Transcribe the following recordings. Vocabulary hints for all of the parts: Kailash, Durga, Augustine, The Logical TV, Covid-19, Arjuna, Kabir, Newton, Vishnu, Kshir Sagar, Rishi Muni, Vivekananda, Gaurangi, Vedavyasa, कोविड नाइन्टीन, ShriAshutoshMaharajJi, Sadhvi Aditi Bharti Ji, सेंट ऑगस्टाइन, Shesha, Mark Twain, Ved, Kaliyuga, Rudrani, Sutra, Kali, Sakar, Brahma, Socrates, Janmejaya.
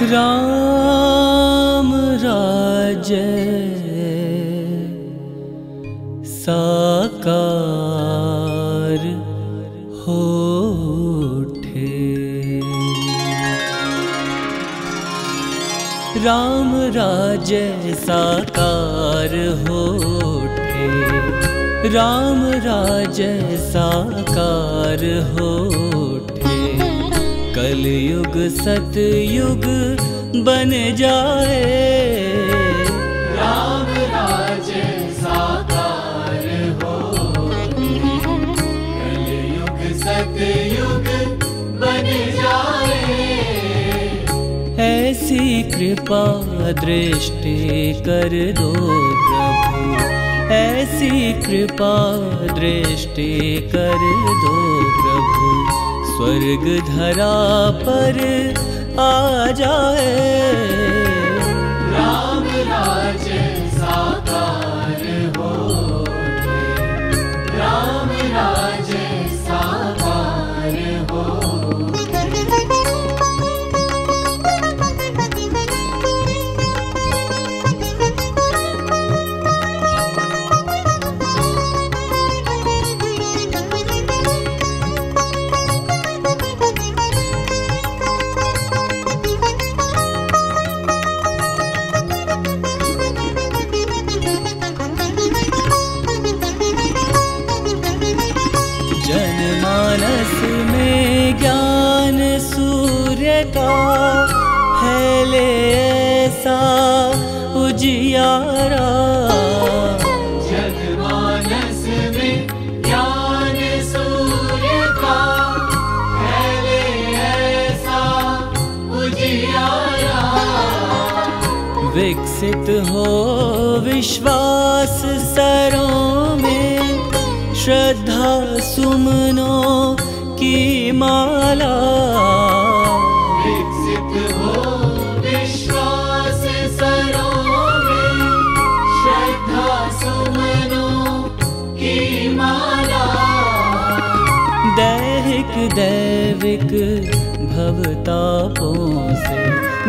राम राज्य साकार हो उठे। राम राज्य साकार हो उठे। राम राज्य साकार हो उठे। कलयुग सतयुग बन जाए। राम राज्य साकार हो। कलयुग सतयुग बन जाए। ऐसी कृपा दृष्टि कर दो प्रभु। ऐसी कृपा दृष्टि कर दो प्रभु। स्वर्ग धरा पर आ जाए। राम राज्य साकार हो। राम राज्य साकार हो। हैले ऐसा उजियारा। जनमानस में ज्ञान सूर्य का हैले ऐसा उजियारा। विकसित हो विश्वास सरों में। श्रद्धा सुमनों की माला। दैविक भवतापों से।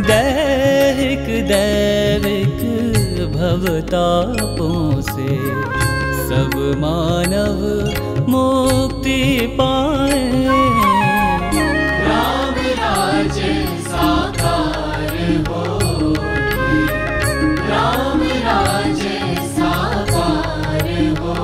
दैविक भवतापों से सब मानव मुक्ति पाए। राम राज्य साकार हो। राम राज्य साकार हो।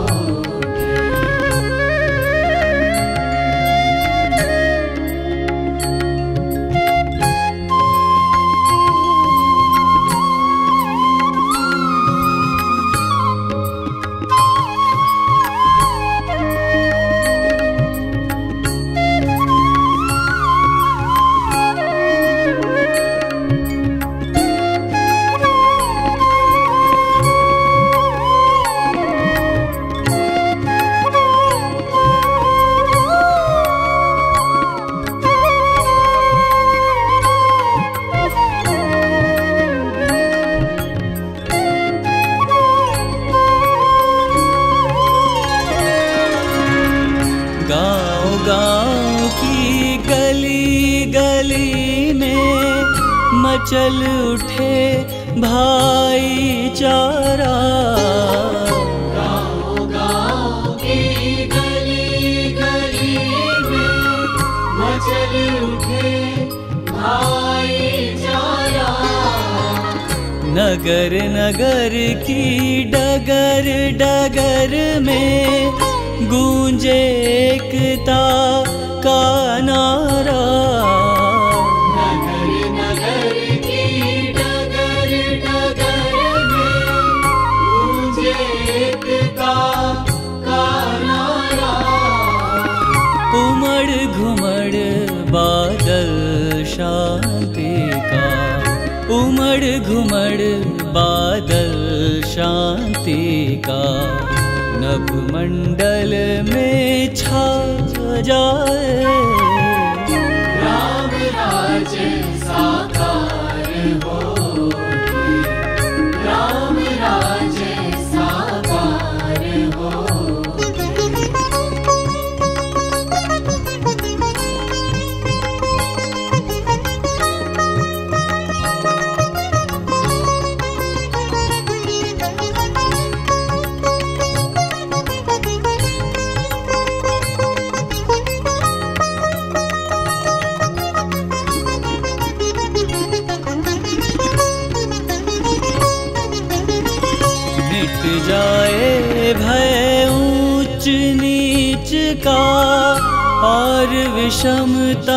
चल उठे भाईचारा। गाँव गाँव की गली गली में मचल उठे भाईचारा। नगर नगर की डगर डगर में गूंजे एकता का नारा। शांति का उमड़ घुमड़ बादल शांति का नभमंडल में छा जाए। राम राज्य साकार हो। राम राज्य साकार हो। का पार विषमता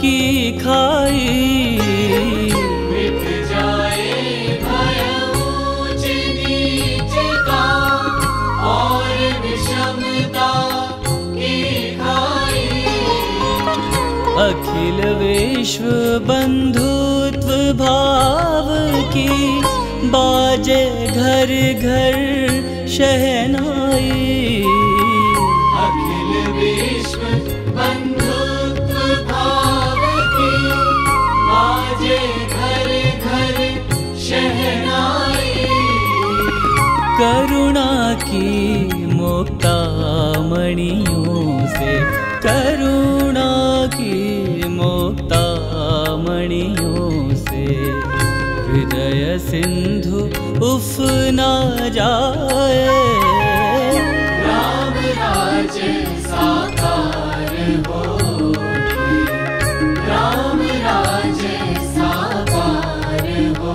की खाई, मिट जाए भय ऊंच नीच का और विषमता की खाई। अखिल विश्व बंधुत्व भाव की बाजे घर घर शहनाई। अखिल विश्व बंधुत्व भाव की बाजे घर घर शहनाई। करुणा की मुक्तामणियों से, करुणा की मुक्तामणियों से हृदय सिंधु उफ ना जाए। राम राज्य साकार हो, राम राज्य साकार हो।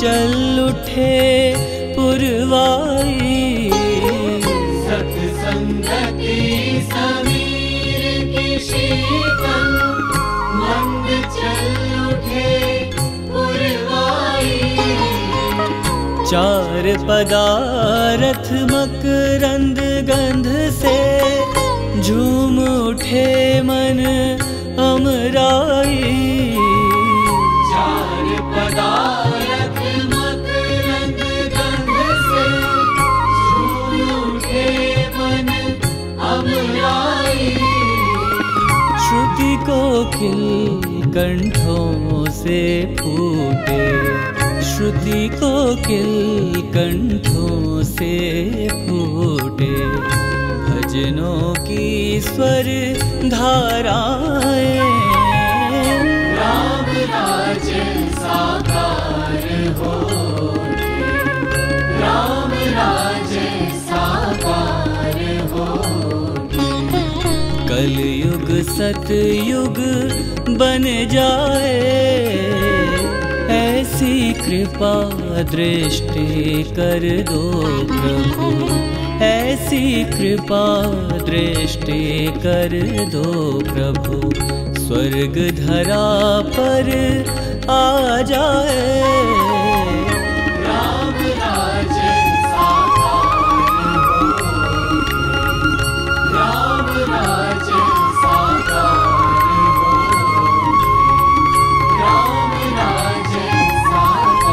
चल उठे पुरवाई, सत्संगति समीर की शीतल मंद चल उठे पुरवाई। चार पदार्थ मकरंद गंध से झूम उठे मन अमराई। चार पदार्थ श्रुति कोकिल कंठों से फूटे, श्रुति कोकिल कंठों से फूटे भजनों की स्वर धाराएं। राम राज्य साकार हो, राम राज्य साकार हो। कलयुग सतयुग बन जाए, ऐसी कृपा दृष्टि कर दो प्रभु, ऐसी कृपा दृष्टि कर दो प्रभु। स्वर्ग धरा पर आ जाए। राम राज्य हो, राम राज्य हो, राम राज्य साकार हो।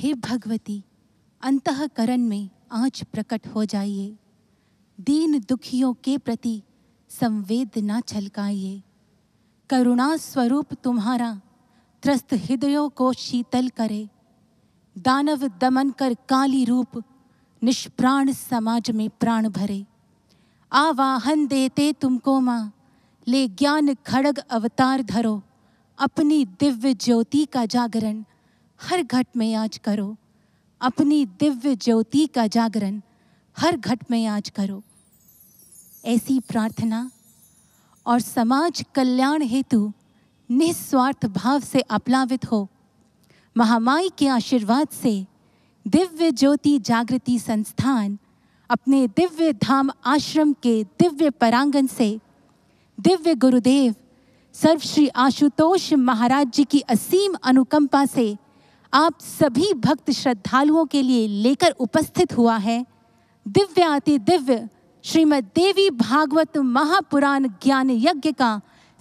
हे भगवती, अंतःकरण में आँच प्रकट हो जाइए, दीन दुखियों के प्रति संवेदना छलकाइए। करुणा स्वरूप तुम्हारा त्रस्त हृदयों को शीतल करे। दानव दमन कर काली रूप निष्प्राण समाज में प्राण भरे। आवाहन देते तुमको माँ, ले ज्ञान खड़ग अवतार धरो। अपनी दिव्य ज्योति का जागरण हर घट में आज करो। अपनी दिव्य ज्योति का जागरण हर घट में आज करो। ऐसी प्रार्थना और समाज कल्याण हेतु निस्वार्थ भाव से आप्लावित हो महामाई के आशीर्वाद से दिव्य ज्योति जागृति संस्थान अपने दिव्य धाम आश्रम के दिव्य परांगण से दिव्य गुरुदेव सर्व श्री आशुतोष महाराज जी की असीम अनुकंपा से आप सभी भक्त श्रद्धालुओं के लिए लेकर उपस्थित हुआ है दिव्याति दिव्य श्रीमद् देवी भागवत महापुराण ज्ञान यज्ञ का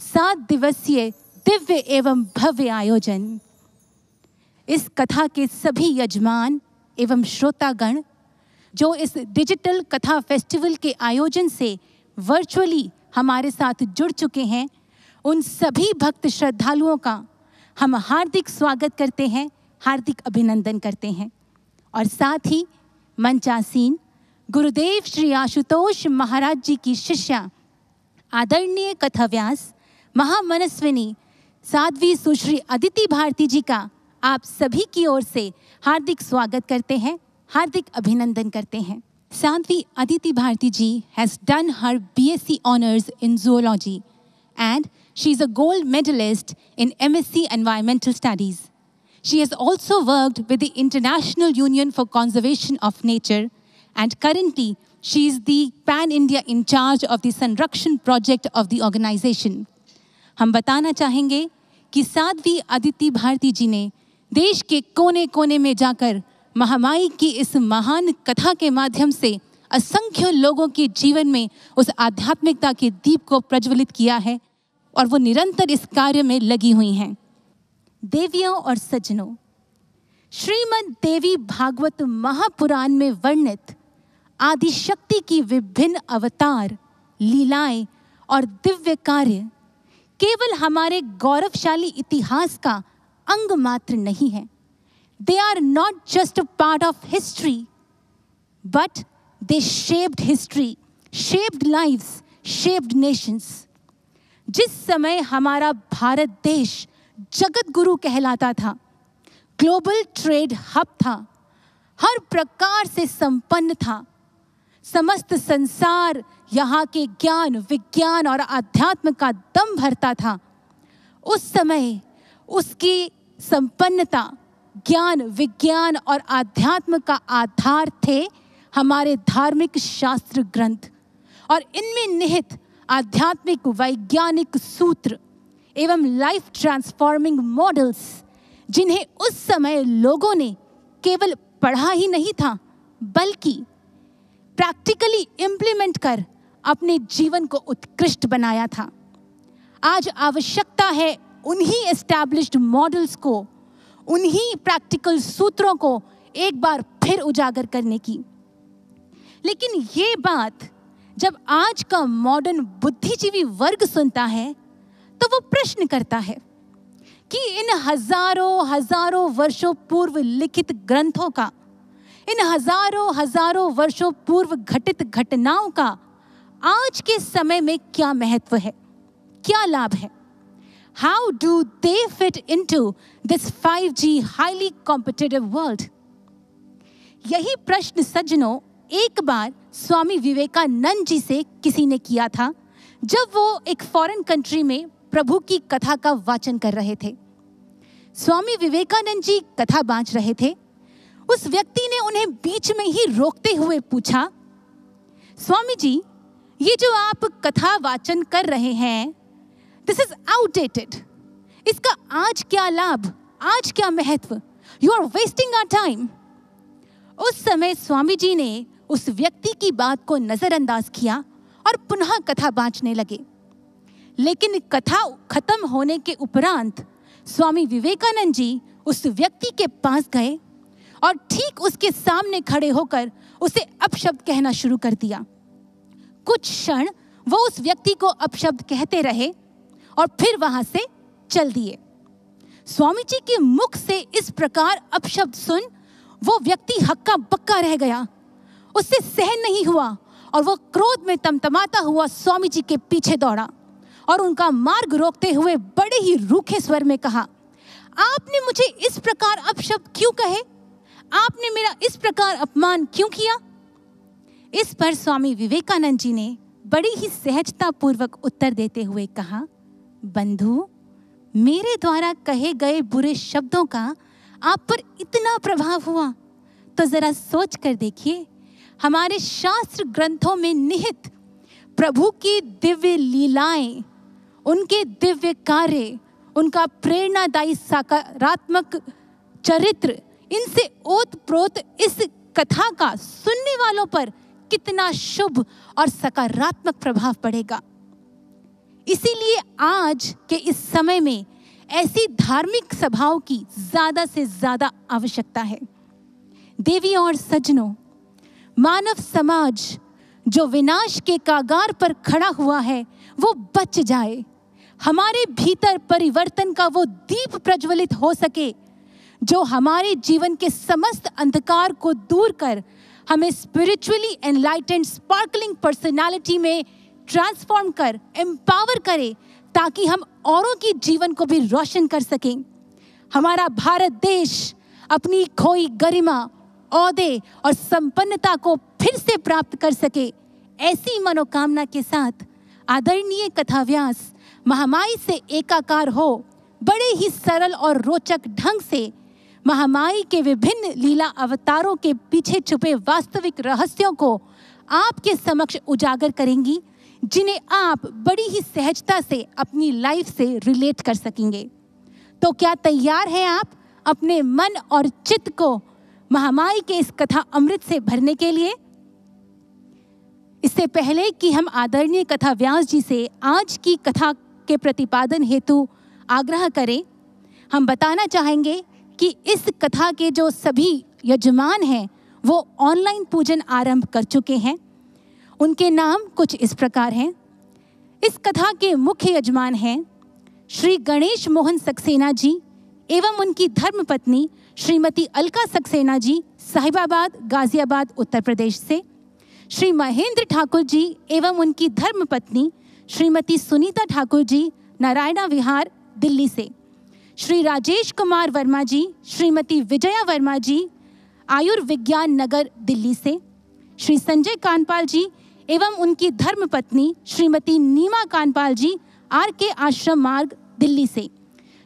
7 दिवसीय दिव्य एवं भव्य आयोजन। इस कथा के सभी यजमान एवं श्रोतागण जो इस डिजिटल कथा फेस्टिवल के आयोजन से वर्चुअली हमारे साथ जुड़ चुके हैं, उन सभी भक्त श्रद्धालुओं का हम हार्दिक स्वागत करते हैं, हार्दिक अभिनंदन करते हैं। और साथ ही मंचासीन गुरुदेव श्री आशुतोष महाराज जी की शिष्या आदरणीय कथाव्यास महामनस्विनी साध्वी सुश्री अदिति भारती जी का आप सभी की ओर से हार्दिक स्वागत करते हैं, हार्दिक अभिनंदन करते हैं। Sadhvi Aditi Bharti Ji has done her BSc honors in zoology and she is a gold medalist in MSc environmental studies. She has also worked with the International Union for Conservation of Nature and currently she is the Pan India in charge of the Sanrakshan project of the organization. हम बताना चाहेंगे कि Sadhvi Aditi Bharti Ji ने देश के कोने-कोने में जाकर महामाई की इस महान कथा के माध्यम से असंख्य लोगों के जीवन में उस आध्यात्मिकता के दीप को प्रज्वलित किया है और वो निरंतर इस कार्य में लगी हुई हैं। देवियों और सज्जनों, श्रीमद् देवी भागवत महापुराण में वर्णित आदिशक्ति की विभिन्न अवतार, लीलाएं और दिव्य कार्य केवल हमारे गौरवशाली इतिहास का अंग मात्र नहीं है। They are not just a part of history, but they shaped history, shaped lives, shaped nations. जिस समय हमारा भारत देश जगत गुरु कहलाता था, ग्लोबल ट्रेड हब था, हर प्रकार से संपन्न था। समस्त संसार यहाँ के ज्ञान, विज्ञान और आध्यात्म का दम भरता था। उस समय उसकी संपन्नता, ज्ञान, विज्ञान और आध्यात्म का आधार थे हमारे धार्मिक शास्त्र ग्रंथ और इनमें निहित आध्यात्मिक वैज्ञानिक सूत्र एवं लाइफ ट्रांसफॉर्मिंग मॉडल्स, जिन्हें उस समय लोगों ने केवल पढ़ा ही नहीं था बल्कि प्रैक्टिकली इम्प्लीमेंट कर अपने जीवन को उत्कृष्ट बनाया था। आज आवश्यकता है उन्हीं एस्टैब्लिश्ड मॉडल्स को, उन्हीं प्रैक्टिकल सूत्रों को एक बार फिर उजागर करने की। लेकिन ये बात जब आज का मॉडर्न बुद्धिजीवी वर्ग सुनता है तो वो प्रश्न करता है कि इन हजारों वर्षों पूर्व लिखित ग्रंथों का, इन हजारों वर्षों पूर्व घटित घटनाओं का आज के समय में क्या महत्व है, क्या लाभ है? How do they fit into this 5G highly competitive world? यही प्रश्न सज्जनों एक बार स्वामी विवेकानंद जी से किसी ने किया था जब वो एक फॉरेन कंट्री में प्रभु की कथा का वाचन कर रहे थे। स्वामी विवेकानंद जी कथा बांच रहे थे। उस व्यक्ति ने उन्हें बीच में ही रोकते हुए पूछा, स्वामी जी, ये जो आप कथा वाचन कर रहे हैं, दिस इज आउटडेटेड। इसका आज क्या लाभ, आज क्या महत्व? You are wasting our time. उस समय स्वामी जी ने उस व्यक्ति की बात को नजरअंदाज किया और पुनः कथा बांचने लगे। लेकिन कथा खत्म होने के उपरांत स्वामी विवेकानंद जी उस व्यक्ति के पास गए और ठीक उसके सामने खड़े होकर उसे अपशब्द कहना शुरू कर दिया। कुछ क्षण वो उस व्यक्ति को अपशब्द कहते रहे और फिर वहां से चल दिए। स्वामी जी के मुख से इस प्रकार अपशब्द सुन वो व्यक्ति हक्का बक्का रह गया। उससे सहन नहीं हुआ और वो क्रोध में तमतमाता हुआ स्वामी जी के पीछे दौड़ा और उनका मार्ग रोकते हुए बड़े ही रूखे स्वर में कहा, आपने मुझे इस प्रकार अपशब्द क्यों कहे? आपने मेरा इस प्रकार अपमान क्यों किया? इस पर स्वामी विवेकानंद जी ने बड़ी ही सहजता पूर्वक उत्तर देते हुए कहा, बंधु, मेरे द्वारा कहे गए बुरे शब्दों का आप पर इतना प्रभाव हुआ तो जरा सोच कर देखिए, हमारे शास्त्र ग्रंथों में निहित प्रभु की दिव्य लीलाएं, उनके दिव्य कार्य, उनका प्रेरणादायी सकारात्मक चरित्र, इनसे ओत प्रोत इस कथा का सुनने वालों पर कितना शुभ और सकारात्मक प्रभाव पड़ेगा। इसीलिए आज के इस समय में ऐसी धार्मिक सभाओं की ज्यादा से ज्यादा आवश्यकता है। देवी और सज्जनों, मानव समाज जो विनाश के कागार पर खड़ा हुआ है वो बच जाए, हमारे भीतर परिवर्तन का वो दीप प्रज्वलित हो सके जो हमारे जीवन के समस्त अंधकार को दूर कर हमें स्पिरिचुअली एनलाइटेंड स्पार्कलिंग पर्सनालिटी में ट्रांसफॉर्म कर एम्पावर करे, ताकि हम औरों के जीवन को भी रोशन कर सकें। हमारा भारत देश अपनी खोई गरिमा, औदे और संपन्नता को फिर से प्राप्त कर सके, ऐसी मनोकामना के साथ आदरणीय कथाव्यास महामाई से एकाकार हो बड़े ही सरल और रोचक ढंग से महामाई के विभिन्न लीला अवतारों के पीछे छुपे वास्तविक रहस्यों को आपके समक्ष उजागर करेंगी, जिन्हें आप बड़ी ही सहजता से अपनी लाइफ से रिलेट कर सकेंगे। तो क्या तैयार हैं आप अपने मन और चित्त को महामाई के इस कथा अमृत से भरने के लिए? इससे पहले कि हम आदरणीय कथा व्यास जी से आज की कथा के प्रतिपादन हेतु आग्रह करें, हम बताना चाहेंगे कि इस कथा के जो सभी यजमान हैं वो ऑनलाइन पूजन आरंभ कर चुके हैं। उनके नाम कुछ इस प्रकार हैं। इस कथा के मुख्य यजमान हैं श्री गणेश मोहन सक्सेना जी एवं उनकी धर्मपत्नी श्रीमती अलका सक्सेना जी, साहिबाबाद, गाजियाबाद, उत्तर प्रदेश से। श्री महेंद्र ठाकुर जी एवं उनकी धर्मपत्नी श्रीमती सुनीता ठाकुर जी, नारायणा विहार, दिल्ली से। श्री राजेश कुमार वर्मा जी, श्रीमती विजया वर्मा जी, आयुर्विज्ञान नगर दिल्ली से श्री संजय कानपाल जी एवं उनकी धर्मपत्नी श्रीमती नीमा कानपाल जी आर.के. आश्रम मार्ग दिल्ली से,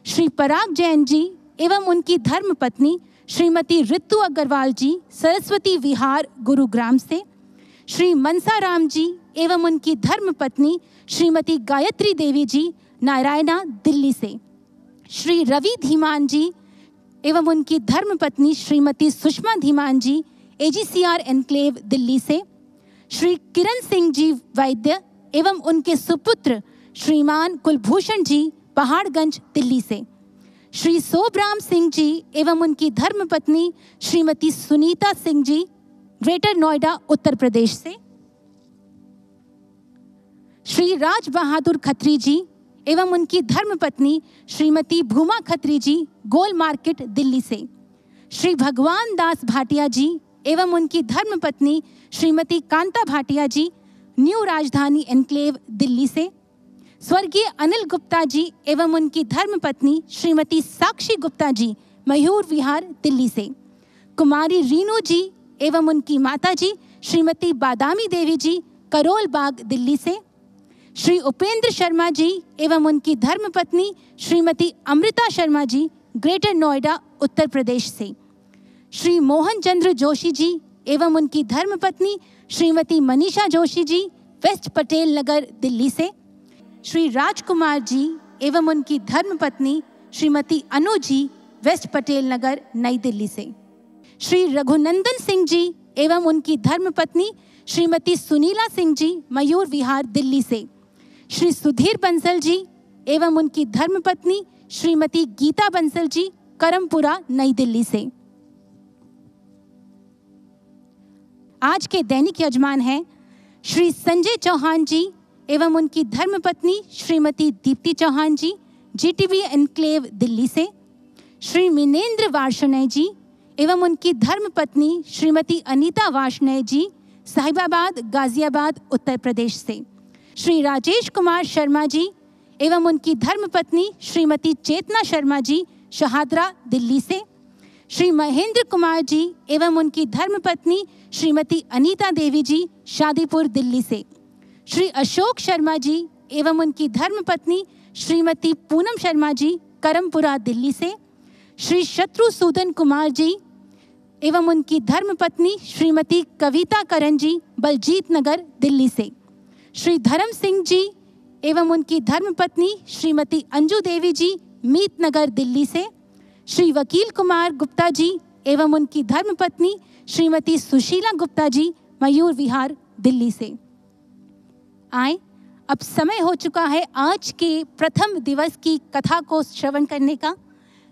श्री पराग जैन जी एवं उनकी धर्मपत्नी श्रीमती ऋतु अग्रवाल जी सरस्वती विहार गुरुग्राम से, श्री मनसाराम जी एवं उनकी धर्मपत्नी श्रीमती गायत्री देवी जी नारायणा दिल्ली से, श्री रवि धीमान जी एवं उनकी धर्मपत्नी श्रीमती सुषमा धीमान जी एजीसीआर एनक्लेव दिल्ली से, श्री किरण सिंह जी वैद्य एवं उनके सुपुत्र श्रीमान कुलभूषण जी पहाड़गंज दिल्ली से, श्री सोबराम सिंह जी एवं उनकी धर्मपत्नी श्रीमती सुनीता सिंह जी ग्रेटर नोएडा उत्तर प्रदेश से, श्री राज बहादुर खत्री जी एवं उनकी धर्मपत्नी श्रीमती भूमा खत्री जी गोल मार्केट दिल्ली से, श्री भगवान दास भाटिया जी एवं उनकी धर्मपत्नी श्रीमती कांता भाटिया जी न्यू राजधानी एनक्लेव दिल्ली से, स्वर्गीय अनिल गुप्ता जी एवं उनकी धर्मपत्नी श्रीमती साक्षी गुप्ता जी मयूर विहार दिल्ली से, कुमारी रीनू जी एवं उनकी माता जी श्रीमती बादामी देवी जी करोल बाग दिल्ली से, श्री उपेंद्र शर्मा जी एवं उनकी धर्मपत्नी श्रीमती अमृता शर्मा जी ग्रेटर नोएडा उत्तर प्रदेश से, श्री मोहन चंद्र जोशी जी एवं उनकी धर्मपत्नी श्रीमती मनीषा जोशी जी वेस्ट पटेल नगर दिल्ली से, श्री राजकुमार जी एवं उनकी धर्मपत्नी श्रीमती अनु जी वेस्ट पटेल नगर नई दिल्ली से, श्री रघुनंदन सिंह जी एवं उनकी धर्मपत्नी श्रीमती सुनीला सिंह जी मयूर विहार दिल्ली से, श्री सुधीर बंसल जी एवं उनकी धर्मपत्नी श्रीमती गीता बंसल जी करमपुरा नई दिल्ली से। आज के दैनिक यजमान हैं श्री संजय चौहान जी एवं उनकी धर्मपत्नी श्रीमती दीप्ति चौहान जी जीटीबी एनक्लेव दिल्ली से, श्री मिनेंद्र वार्ष्णेय जी एवं उनकी धर्मपत्नी श्रीमती अनीता वार्ष्णेय जी साहिबाबाद गाजियाबाद उत्तर प्रदेश से, श्री राजेश कुमार शर्मा जी एवं उनकी धर्मपत्नी श्रीमती चेतना शर्मा जी शहादरा दिल्ली से, श्री महेंद्र कुमार जी एवं उनकी धर्मपत्नी श्रीमती अनीता देवी जी शादीपुर दिल्ली से, श्री अशोक शर्मा जी एवं उनकी धर्मपत्नी श्रीमती पूनम शर्मा जी करमपुरा दिल्ली से, श्री शत्रुसूदन कुमार जी एवं उनकी धर्मपत्नी श्रीमती कविता करण जी बलजीत नगर दिल्ली से, श्री धर्म सिंह जी एवं उनकी धर्मपत्नी श्रीमती अंजू देवी जी मीत नगर दिल्ली से, श्री वकील कुमार गुप्ता जी एवं उनकी धर्मपत्नी श्रीमती सुशीला गुप्ता जी मयूर विहार दिल्ली से। आए अब समय हो चुका है आज के प्रथम दिवस की कथा को श्रवण करने का,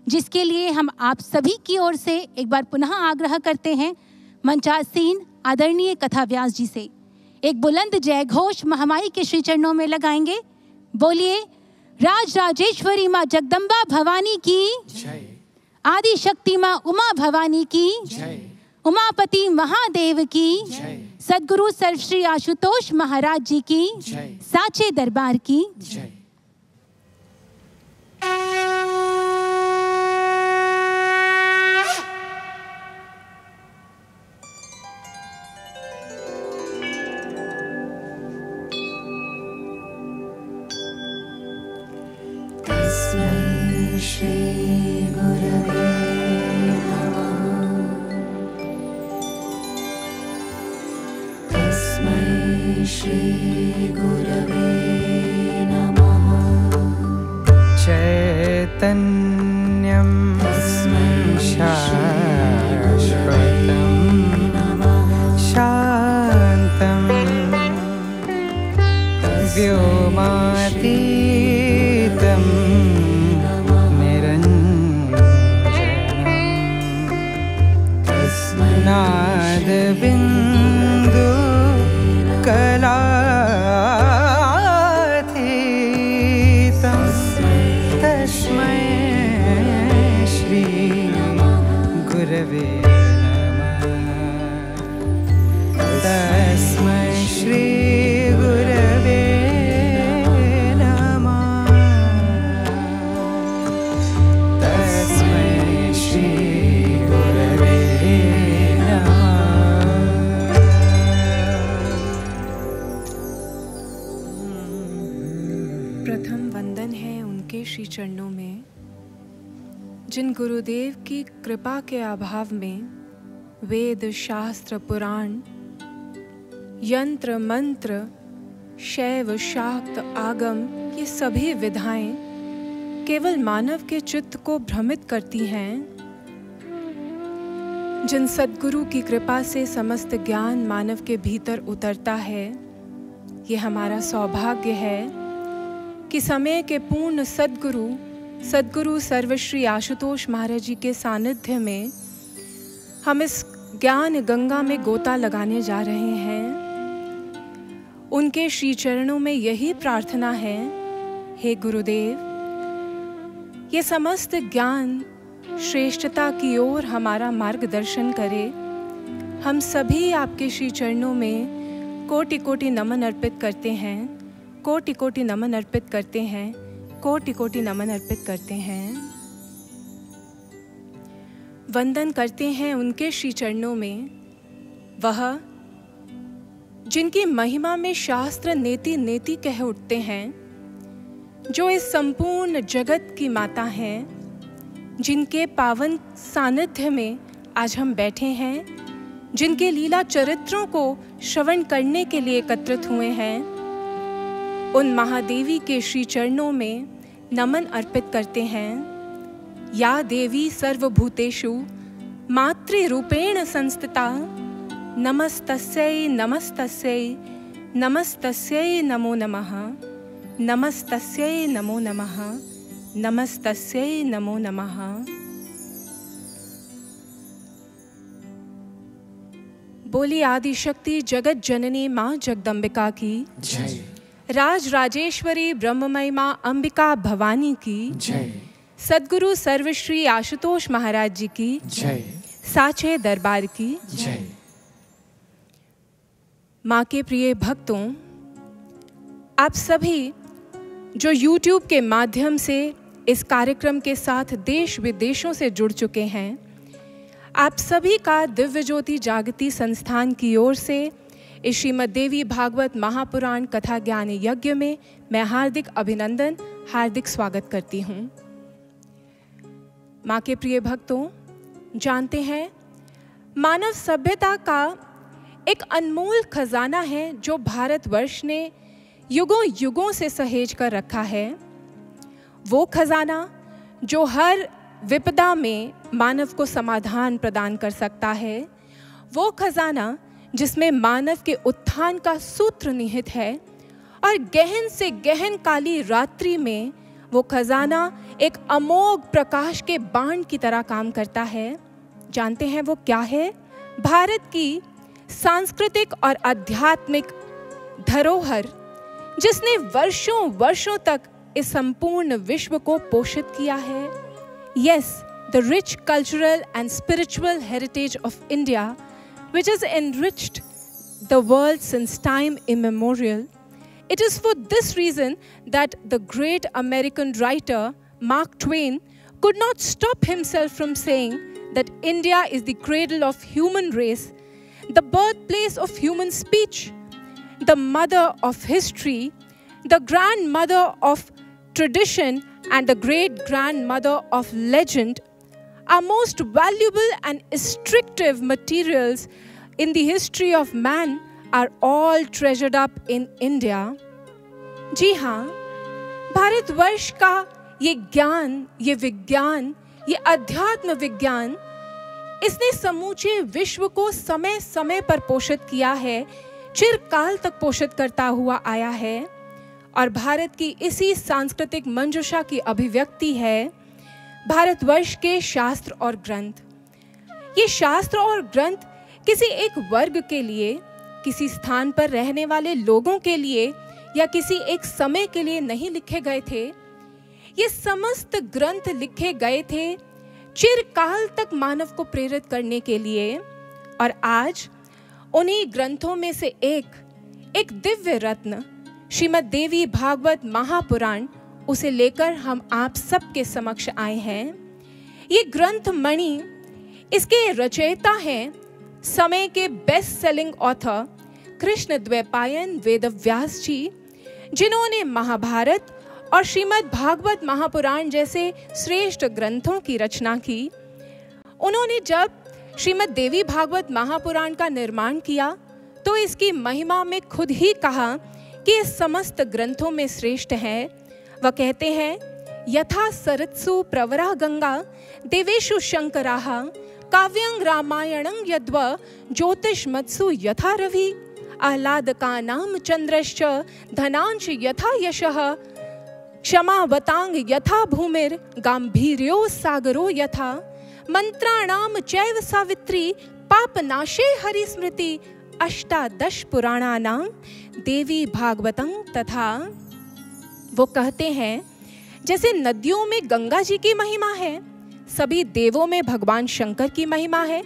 जिसके लिए हम आप सभी की ओर से एक बार पुनः आग्रह करते हैं मंचासीन आदरणीय कथा व्यास जी से। एक बुलंद जयघोष महामाई के श्री चरणों में लगाएंगे। बोलिए राज राजेश्वरी माँ जगदम्बा भवानी की जय, आदि शक्ति माँ उमा भवानी की जय, उमापति महादेव की जय, सदगुरु सर्वश्री आशुतोष महाराज जी की जय, साचे दरबार की जय। Shri Gurave श्री चरणों में, जिन गुरुदेव की कृपा के अभाव में वेद शास्त्र पुराण यंत्र मंत्र शैव शाक्त आगम ये सभी विधाएं केवल मानव के चित्त को भ्रमित करती हैं, जिन सद्गुरु की कृपा से समस्त ज्ञान मानव के भीतर उतरता है, ये हमारा सौभाग्य है कि समय के पूर्ण सद्गुरु सर्वश्री आशुतोष महाराज जी के सानिध्य में हम इस ज्ञान गंगा में गोता लगाने जा रहे हैं। उनके श्री चरणों में यही प्रार्थना है, हे गुरुदेव, ये समस्त ज्ञान श्रेष्ठता की ओर हमारा मार्गदर्शन करे। हम सभी आपके श्री चरणों में कोटि कोटि नमन अर्पित करते हैं, कोटि कोटि नमन अर्पित करते हैं, कोटि कोटि नमन अर्पित करते हैं। वंदन करते हैं उनके श्री चरणों में, वह जिनकी महिमा में शास्त्र नेति नेति कह उठते हैं, जो इस संपूर्ण जगत की माता हैं, जिनके पावन सानिध्य में आज हम बैठे हैं, जिनके लीला चरित्रों को श्रवण करने के लिए एकत्रित हुए हैं, उन महादेवी के श्री चरणों में नमन अर्पित करते हैं। या देवी सर्वभूतेषु मातृरूपेण संस्थिता नमस्तस्यै नमस्तस्यै नमस्तस्यै नमो नमः, नमस्तस्यै नमो नमः, नमस्तस्यै नमो नमः। बोली आदिशक्ति जगत जननी माँ जगदम्बिका की जय, राज राजेश्वरी ब्रह्ममय माँ अंबिका भवानी की जय, सद्गुरु सर्वश्री आशुतोष महाराज जी की जय, साचे दरबार की जय। माँ के प्रिय भक्तों, आप सभी जो YouTube के माध्यम से इस कार्यक्रम के साथ देश विदेशों से जुड़ चुके हैं, आप सभी का दिव्य ज्योति जागृति संस्थान की ओर से इस श्रीमद देवी भागवत महापुराण कथा ज्ञान यज्ञ में मैं हार्दिक अभिनंदन, हार्दिक स्वागत करती हूँ। माँ के प्रिय भक्तों, जानते हैं मानव सभ्यता का एक अनमोल खजाना है जो भारतवर्ष ने युगों युगों से सहेज कर रखा है। वो खजाना जो हर विपदा में मानव को समाधान प्रदान कर सकता है, वो खजाना जिसमें मानव के उत्थान का सूत्र निहित है, और गहन से गहन काली रात्रि में वो खजाना एक अमोघ प्रकाश के बाण की तरह काम करता है। जानते हैं वो क्या है? भारत की सांस्कृतिक और आध्यात्मिक धरोहर, जिसने वर्षों वर्षों तक इस संपूर्ण विश्व को पोषित किया है। Yes, the rich cultural and spiritual heritage of India which has enriched the world since time immemorial. It is for this reason that the great American writer Mark Twain could not stop himself from saying that India is the cradle of human race, the birthplace of human speech, the mother of history, the grandmother of tradition, and the great-grandmother of legend, are most valuable and instructive materials in the history of man are all treasured up in India. जी हाँ, भारतवर्ष का ये ज्ञान, ये विज्ञान, ये अध्यात्म विज्ञान, इसने समूचे विश्व को समय समय पर पोषित किया है, चिरकाल तक पोषित करता हुआ आया है। और भारत की इसी सांस्कृतिक मंजुषा की अभिव्यक्ति है भारतवर्ष के शास्त्र और ग्रंथ। ये शास्त्र और ग्रंथ किसी एक वर्ग के लिए, किसी स्थान पर रहने वाले लोगों के लिए, या किसी एक समय के लिए नहीं लिखे गए थे। ये समस्त ग्रंथ लिखे गए थे चिरकाल तक मानव को प्रेरित करने के लिए। और आज उन्हीं ग्रंथों में से एक दिव्य रत्न श्रीमद् देवी भागवत महापुराण, उसे लेकर हम आप सबके समक्ष आए हैं। ये ग्रंथ मणि, इसके रचयिता हैं समय के best selling author Krishna Dwaipayan Vedvyas ji, जिन्होंने महाभारत और श्रीमद् भागवत महापुराण जैसे श्रेष्ठ ग्रंथों की रचना की। उन्होंने जब श्रीमद् देवी भागवत महापुराण का निर्माण किया तो इसकी महिमा में खुद ही कहा कि ये समस्त ग्रंथों में श्रेष्ठ है। वह कहते हैं, यथा सरत्सु प्रवरा गंगा देवेशु शंकराहा काव्यं रामायणं यद्व ज्योतिषमत्सु यथा रवि आह्लादकानां चंद्रश्च धनांश यथा यशः क्षमावतां यथा भूमिर गांभीर्यो सागरो यथा मंत्राणां चैव सावित्री पापनाशे हरिस्मृति अष्टादश पुराणानां देवी भागवतं तथा। वो कहते हैं, जैसे नदियों में गंगा जी की महिमा है, सभी देवों में भगवान शंकर की महिमा है,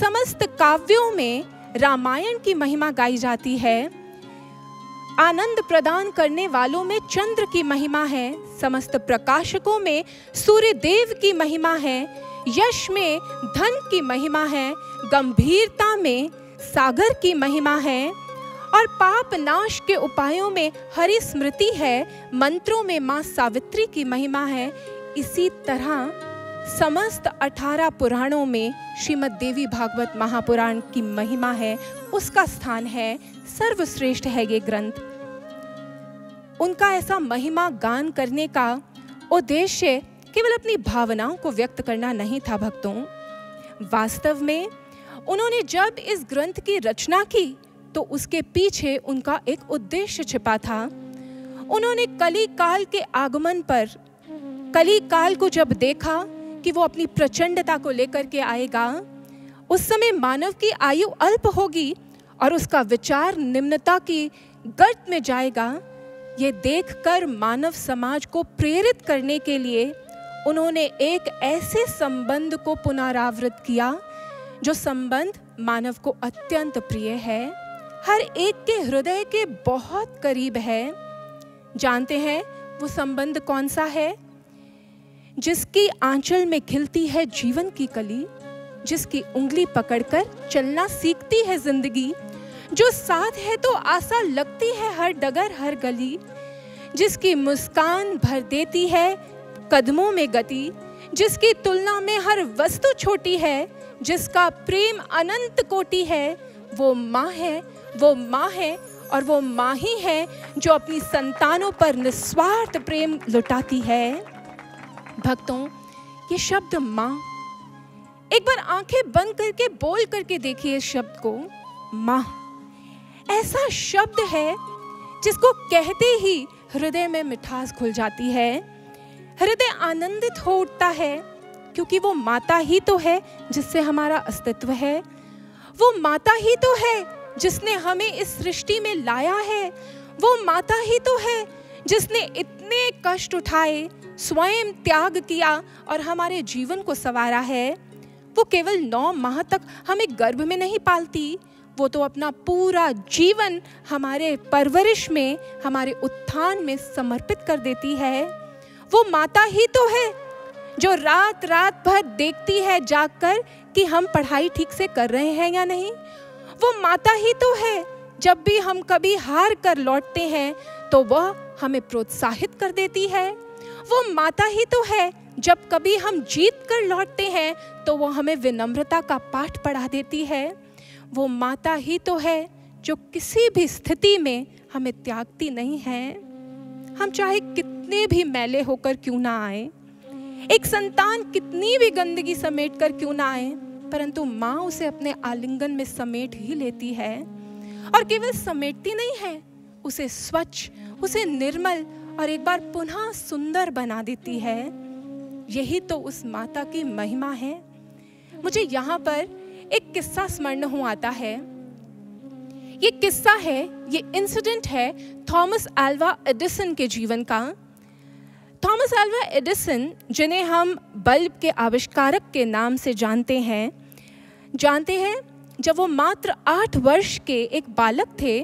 समस्त काव्यों में रामायण की महिमा गाई जाती है, आनंद प्रदान करने वालों में चंद्र की महिमा है, समस्त प्रकाशकों में सूर्य देव की महिमा है, यश में धन की महिमा है, गंभीरता में सागर की महिमा है, और पाप नाश के उपायों में हरि स्मृति है, मंत्रों में माँ सावित्री की महिमा है। इसी तरह समस्त 18 पुराणों में श्रीमद् देवी भागवत महापुराण की महिमा है, उसका स्थान है, सर्वश्रेष्ठ है ये ग्रंथ। उनका ऐसा महिमा गान करने का उद्देश्य केवल अपनी भावनाओं को व्यक्त करना नहीं था भक्तों। वास्तव में उन्होंने जब इस ग्रंथ की रचना की तो उसके पीछे उनका एक उद्देश्य छिपा था। उन्होंने कली काल के आगमन पर, कली काल को जब देखा कि वो अपनी प्रचंडता को लेकर के आएगा, उस समय मानव की आयु अल्प होगी और उसका विचार निम्नता की गर्त में जाएगा, ये देखकर मानव समाज को प्रेरित करने के लिए उन्होंने एक ऐसे संबंध को पुनरावृत किया जो संबंध मानव को अत्यंत प्रिय है, हर एक के हृदय के बहुत करीब है। जानते हैं वो संबंध कौन सा है? जिसकी आंचल में खिलती है जीवन की कली, जिसकी उंगली पकड़कर चलना सीखती है जिंदगी, जो साथ है तो आशा लगती है हर डगर हर गली, जिसकी मुस्कान भर देती है कदमों में गति, जिसकी तुलना में हर वस्तु छोटी है, जिसका प्रेम अनंत कोटि है, वो माँ है, वो माँ है, और वो माँ ही है जो अपनी संतानों पर निस्वार्थ प्रेम लुटाती है। भक्तों, ये शब्द माँ, एक बार आंखें बंद करके बोल करके देखिए इस शब्द को, माँ। ऐसा शब्द है जिसको कहते ही हृदय में मिठास घुल जाती है, हृदय आनंदित हो उठता है, क्योंकि वो माता ही तो है जिससे हमारा अस्तित्व है, वो माता ही तो है जिसने हमें इस सृष्टि में लाया है, वो माता ही तो है जिसने इतने कष्ट उठाए, स्वयं त्याग किया और हमारे जीवन को संवारा है। वो केवल 9 माह तक हमें गर्भ में नहीं पालती, वो तो अपना पूरा जीवन हमारे परवरिश में, हमारे उत्थान में समर्पित कर देती है। वो माता ही तो है जो रात रात भर देखती है जागकर कि हम पढ़ाई ठीक से कर रहे हैं या नहीं। वो माता ही तो है जब भी हम कभी हार कर लौटते हैं तो वह हमें प्रोत्साहित कर देती है। वो माता ही तो है जब कभी हम जीत कर लौटते हैं तो वो हमें विनम्रता का पाठ पढ़ा देती है। वो माता ही तो है जो किसी भी स्थिति में हमें त्यागती नहीं है, हम चाहे कितने भी मैले होकर क्यों ना आए, एक संतान कितनी भी गंदगी समेट कर क्यों ना आए, परंतु माँ उसे अपने आलिंगन में समेट ही लेती है। और केवल समेटती नहीं है, उसे स्वच्छ, उसे निर्मल और एक बार पुनः सुंदर बना देती है। यही तो उस माता की महिमा है। मुझे यहाँ पर एक किस्सा स्मरण हो आता है। ये किस्सा है, ये इंसिडेंट है थॉमस एल्वा एडिसन के जीवन का। थॉमस एल्वा एडिसन, जिन्हें हम बल्ब के आविष्कारक के नाम से जानते हैं, जब वो मात्र 8 वर्ष के एक बालक थे,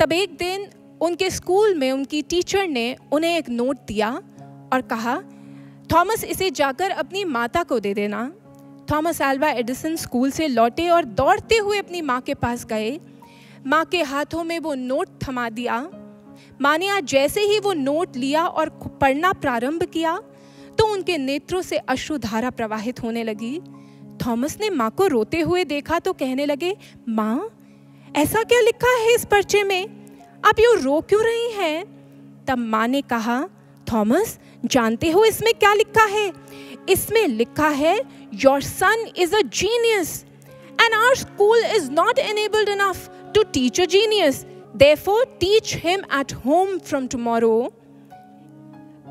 तब एक दिन उनके स्कूल में उनकी टीचर ने उन्हें एक नोट दिया और कहा, थॉमस इसे जाकर अपनी माता को दे देना। थॉमस एल्वा एडिसन स्कूल से लौटे और दौड़ते हुए अपनी माँ के पास गए। माँ के हाथों में वो नोट थमा दिया। मानिया जैसे ही वो नोट लिया और पढ़ना प्रारंभ किया तो उनके नेत्रों से अश्रुधारा प्रवाहित होने लगी। थॉमस ने माँ को रोते हुए देखा तो कहने लगे, माँ ऐसा क्या लिखा है इस पर्चे में, आप यूँ रो क्यों रही हैं? तब माँ ने कहा, थॉमस जानते हो इसमें क्या लिखा है? इसमें लिखा है your son is a genius and our school is not enabled enough to teach a genius, therefore teach him at home from tomorrow.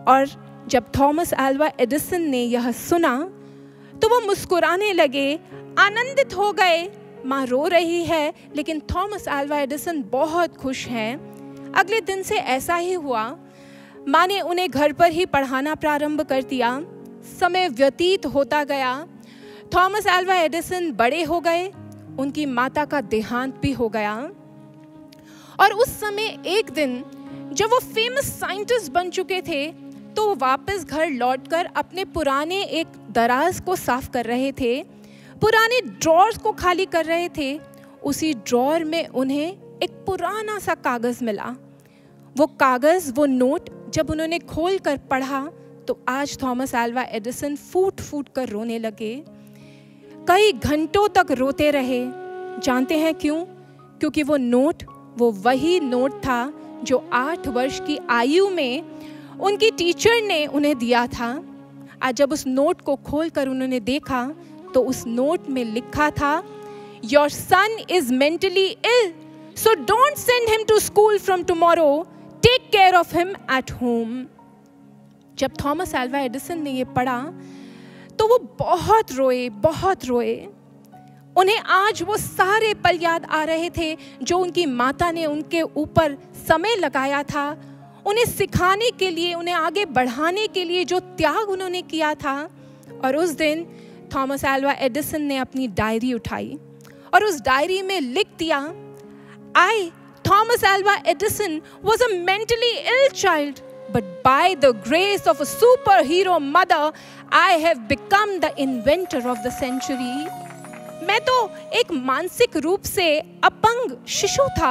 और जब थॉमस एल्वा एडिसन ने यह सुना तो वो मुस्कुराने लगे, आनंदित हो गए। माँ रो रही है लेकिन थॉमस एल्वा एडिसन बहुत खुश हैं। अगले दिन से ऐसा ही हुआ, माँ ने उन्हें घर पर ही पढ़ाना प्रारंभ कर दिया। समय व्यतीत होता गया, थॉमस एल्वा एडिसन बड़े हो गए, उनकी माता का देहांत भी हो गया। और उस समय एक दिन जब वो फेमस साइंटिस्ट बन चुके थे तो वो वापस घर लौटकर अपने पुराने एक दराज को साफ कर रहे थे, पुराने ड्रॉर्स को खाली कर रहे थे। उसी ड्रॉर में उन्हें एक पुराना सा कागज़ मिला। वो कागज़, वो नोट जब उन्होंने खोल कर पढ़ा तो आज थॉमस एल्वा एडिसन फूट फूट कर रोने लगे। कई घंटों तक रोते रहे। जानते हैं क्यों? क्योंकि वो नोट, वो वही नोट था जो 8 वर्ष की आयु में उनकी टीचर ने उन्हें दिया था। आज जब उस नोट को खोलकर उन्होंने देखा तो उस नोट में लिखा था, your son is mentally ill, so don't send him to school from tomorrow, take care of him at home. जब थॉमस एल्वा एडिसन ने ये पढ़ा तो वो बहुत रोए, बहुत रोए। उन्हें आज वो सारे पल याद आ रहे थे जो उनकी माता ने उनके ऊपर समय लगाया था, उन्हें सिखाने के लिए, उन्हें आगे बढ़ाने के लिए जो त्याग उन्होंने किया था। और उस दिन थॉमस एल्वा एडिसन ने अपनी डायरी उठाई और उस डायरी में लिख दिया, I Thomas Alva Edison was a mentally ill child, but by the grace of a superhero mother, I have become the inventor of the century. मैं तो एक मानसिक रूप से अपंग शिशु था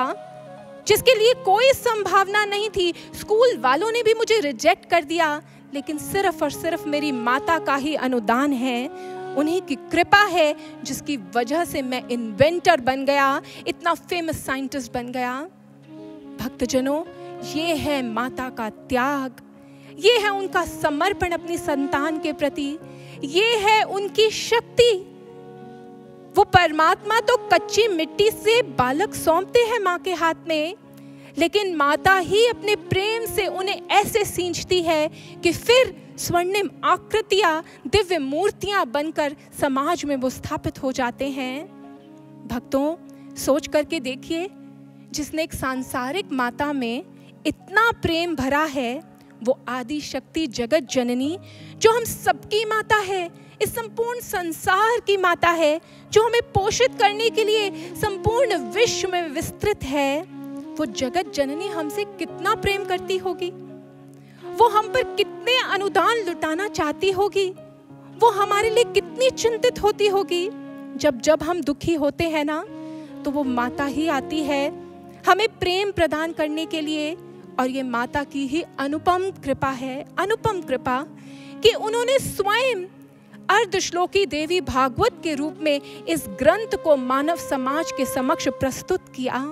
जिसके लिए कोई संभावना नहीं थी। स्कूल वालों ने भी मुझे रिजेक्ट कर दिया, लेकिन सिर्फ और सिर्फ मेरी माता का ही अनुदान है, उन्हीं की कृपा है जिसकी वजह से मैं इन्वेंटर बन गया, इतना फेमस साइंटिस्ट बन गया। भक्तजनों, ये है माता का त्याग, ये है उनका समर्पण अपनी संतान के प्रति, ये है उनकी शक्ति। वो परमात्मा तो कच्ची मिट्टी से बालक सौंपते हैं माँ के हाथ में, लेकिन माता ही अपने प्रेम से उन्हें ऐसे सींचती है कि फिर स्वर्णिम आकृतियाँ, दिव्य मूर्तियाँ बनकर समाज में वो स्थापित हो जाते हैं। भक्तों, सोच करके देखिए, जिसने एक सांसारिक माता में इतना प्रेम भरा है, वो आदि शक्ति जगत जननी जो हम सबकी माता है, इस संपूर्ण संसार की माता है, जो हमें पोषित करने के लिए संपूर्ण विश्व में विस्तृत है, वो जगत जननी हमसे कितना प्रेम करती होगी, वो हम पर कितने अनुदान लुटाना चाहती होगी, वो हमारे लिए कितनी चिंतित होती होगी। जब जब हम दुखी होते हैं ना, तो वो माता ही आती है हमें प्रेम प्रदान करने के लिए। और ये माता की ही अनुपम कृपा है, अनुपम कृपा कि उन्होंने स्वयं अर्धश्लोकी देवी भागवत के रूप में इस ग्रंथ को मानव समाज के समक्ष प्रस्तुत किया।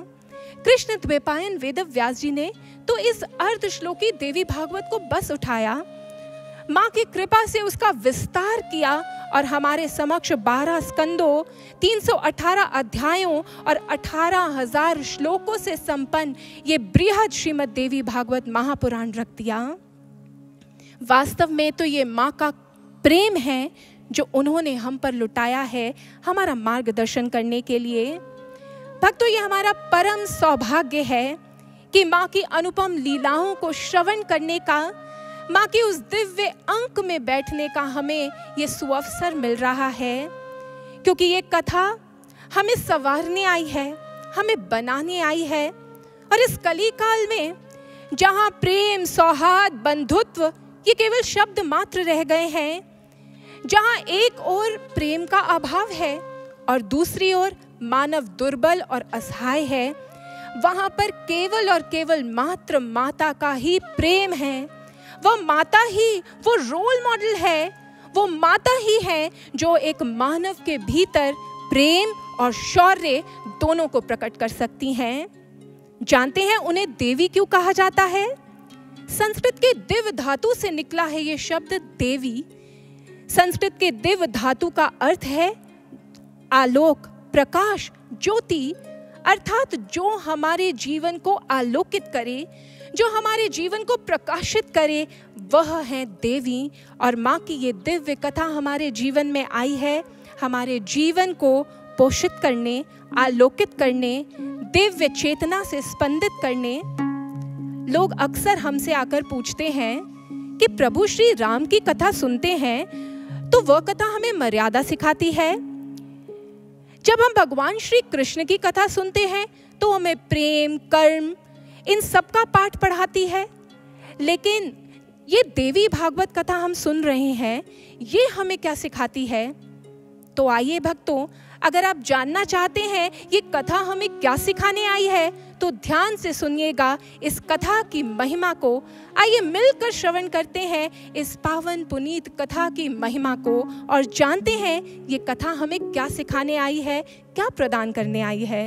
कृष्ण द्वैपायन वेदव्यास जी ने तो इस अर्धश्लोकी देवी भागवत को बस उठाया, माँ की कृपा से उसका विस्तार किया और हमारे समक्ष 12 स्कंदों, 318 अध्यायों और 18,000 श्लोकों से संपन्न ये बृहद श्रीमद् देवी भागवत महापुराण रख दिया। वास्तव में तो ये माँ का प्रेम है जो उन्होंने हम पर लुटाया है हमारा मार्गदर्शन करने के लिए। भक्तों, ये हमारा परम सौभाग्य है कि माँ की अनुपम लीलाओं को श्रवण करने का, माँ के उस दिव्य अंक में बैठने का हमें ये सुअवसर मिल रहा है, क्योंकि ये कथा हमें संवारने आई है, हमें बनाने आई है। और इस कली काल में जहाँ प्रेम, सौहार्द, बंधुत्व ये केवल शब्द मात्र रह गए हैं, जहाँ एक ओर प्रेम का अभाव है और दूसरी ओर मानव दुर्बल और असहाय है, वहाँ पर केवल और केवल मात्र माता का ही प्रेम है। वह माता ही वो रोल मॉडल है, वो माता ही है जो एक मानव के भीतर प्रेम और शौर्य दोनों को प्रकट कर सकती हैं। जानते हैं उन्हें देवी क्यों कहा जाता है? संस्कृत के दिव धातु से निकला है ये शब्द देवी। संस्कृत के दिव धातु का अर्थ है आलोक, प्रकाश, ज्योति, अर्थात जो हमारे जीवन को आलोकित करे, जो हमारे जीवन को प्रकाशित करे, वह है देवी। और माँ की ये दिव्य कथा हमारे जीवन में आई है, हमारे जीवन को पोषित करने, आलोकित करने, दिव्य चेतना से स्पंदित करने। लोग अक्सर हमसे आकर पूछते हैं कि प्रभु श्री राम की कथा सुनते हैं तो वह कथा हमें मर्यादा सिखाती है, जब हम भगवान श्री कृष्ण की कथा सुनते हैं तो हमें प्रेम, कर्म, इन सब का पाठ पढ़ाती है। लेकिन ये देवी भागवत कथा हम सुन रहे हैं, ये हमें क्या सिखाती है? तो आइए भक्तों, अगर आप जानना चाहते हैं ये कथा हमें क्या सिखाने आई है तो ध्यान से सुनिएगा इस कथा की महिमा को। आइए मिलकर श्रवण करते हैं इस पावन पुनीत कथा की महिमा को और जानते हैं ये कथा हमें क्या सिखाने आई है, क्या प्रदान करने आई है।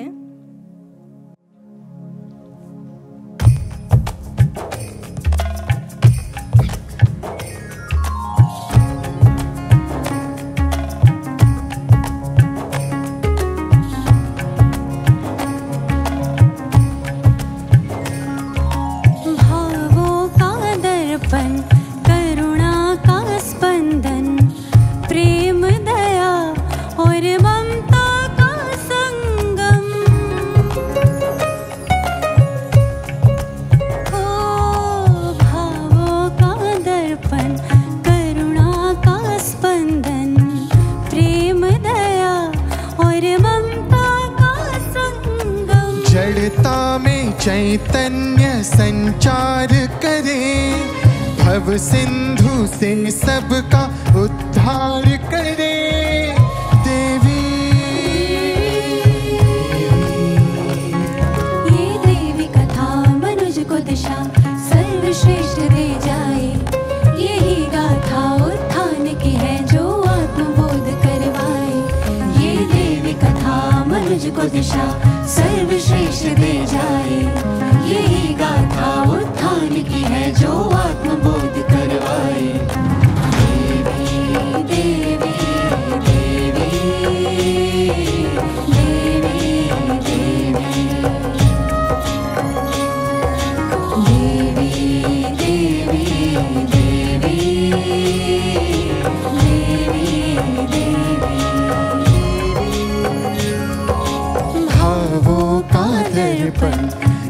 चैतन्य संचार करे, भव सिंधु से सबका उद्धार करे। देवी, ये देवी कथा मनुष्य को दिशा सर्वश्रेष्ठ दे जाए। यही गाथा उत्थान की है जो आत्मबोध करवाए। ये देवी कथा मनुष्य को दिशा सर्वश्रेष्ठ दे जाए। यही गाथा उत्थान की है जो आत्मबोध करवाए। देवी देवी देवी देवी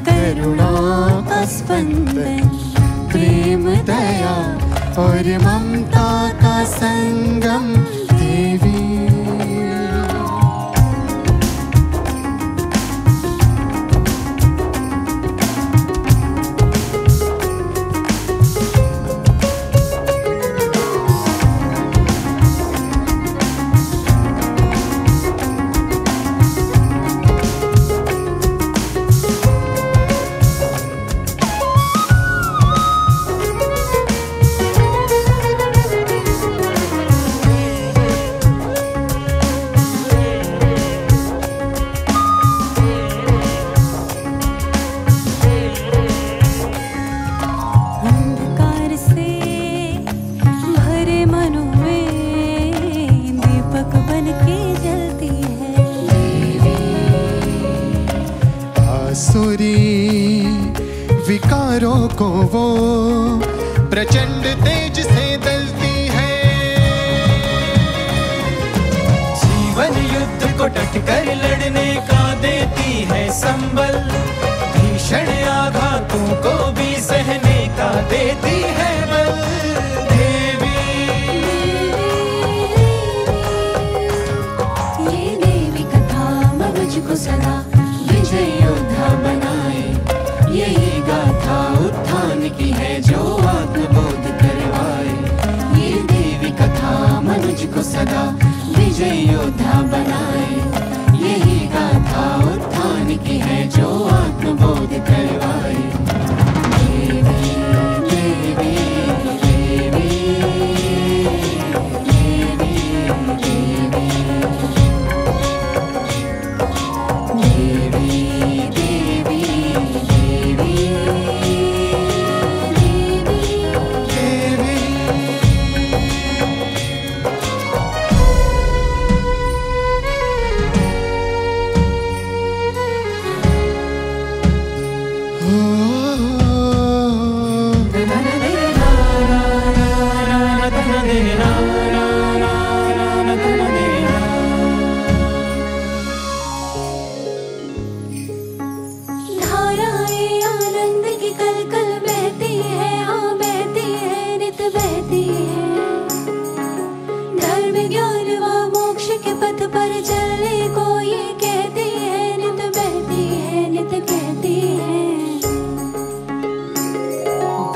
करुणा का स्पंदन, प्रेम, दया और ममता का संगम। देवी, यही गाथा उत्थान की है जो आत्मा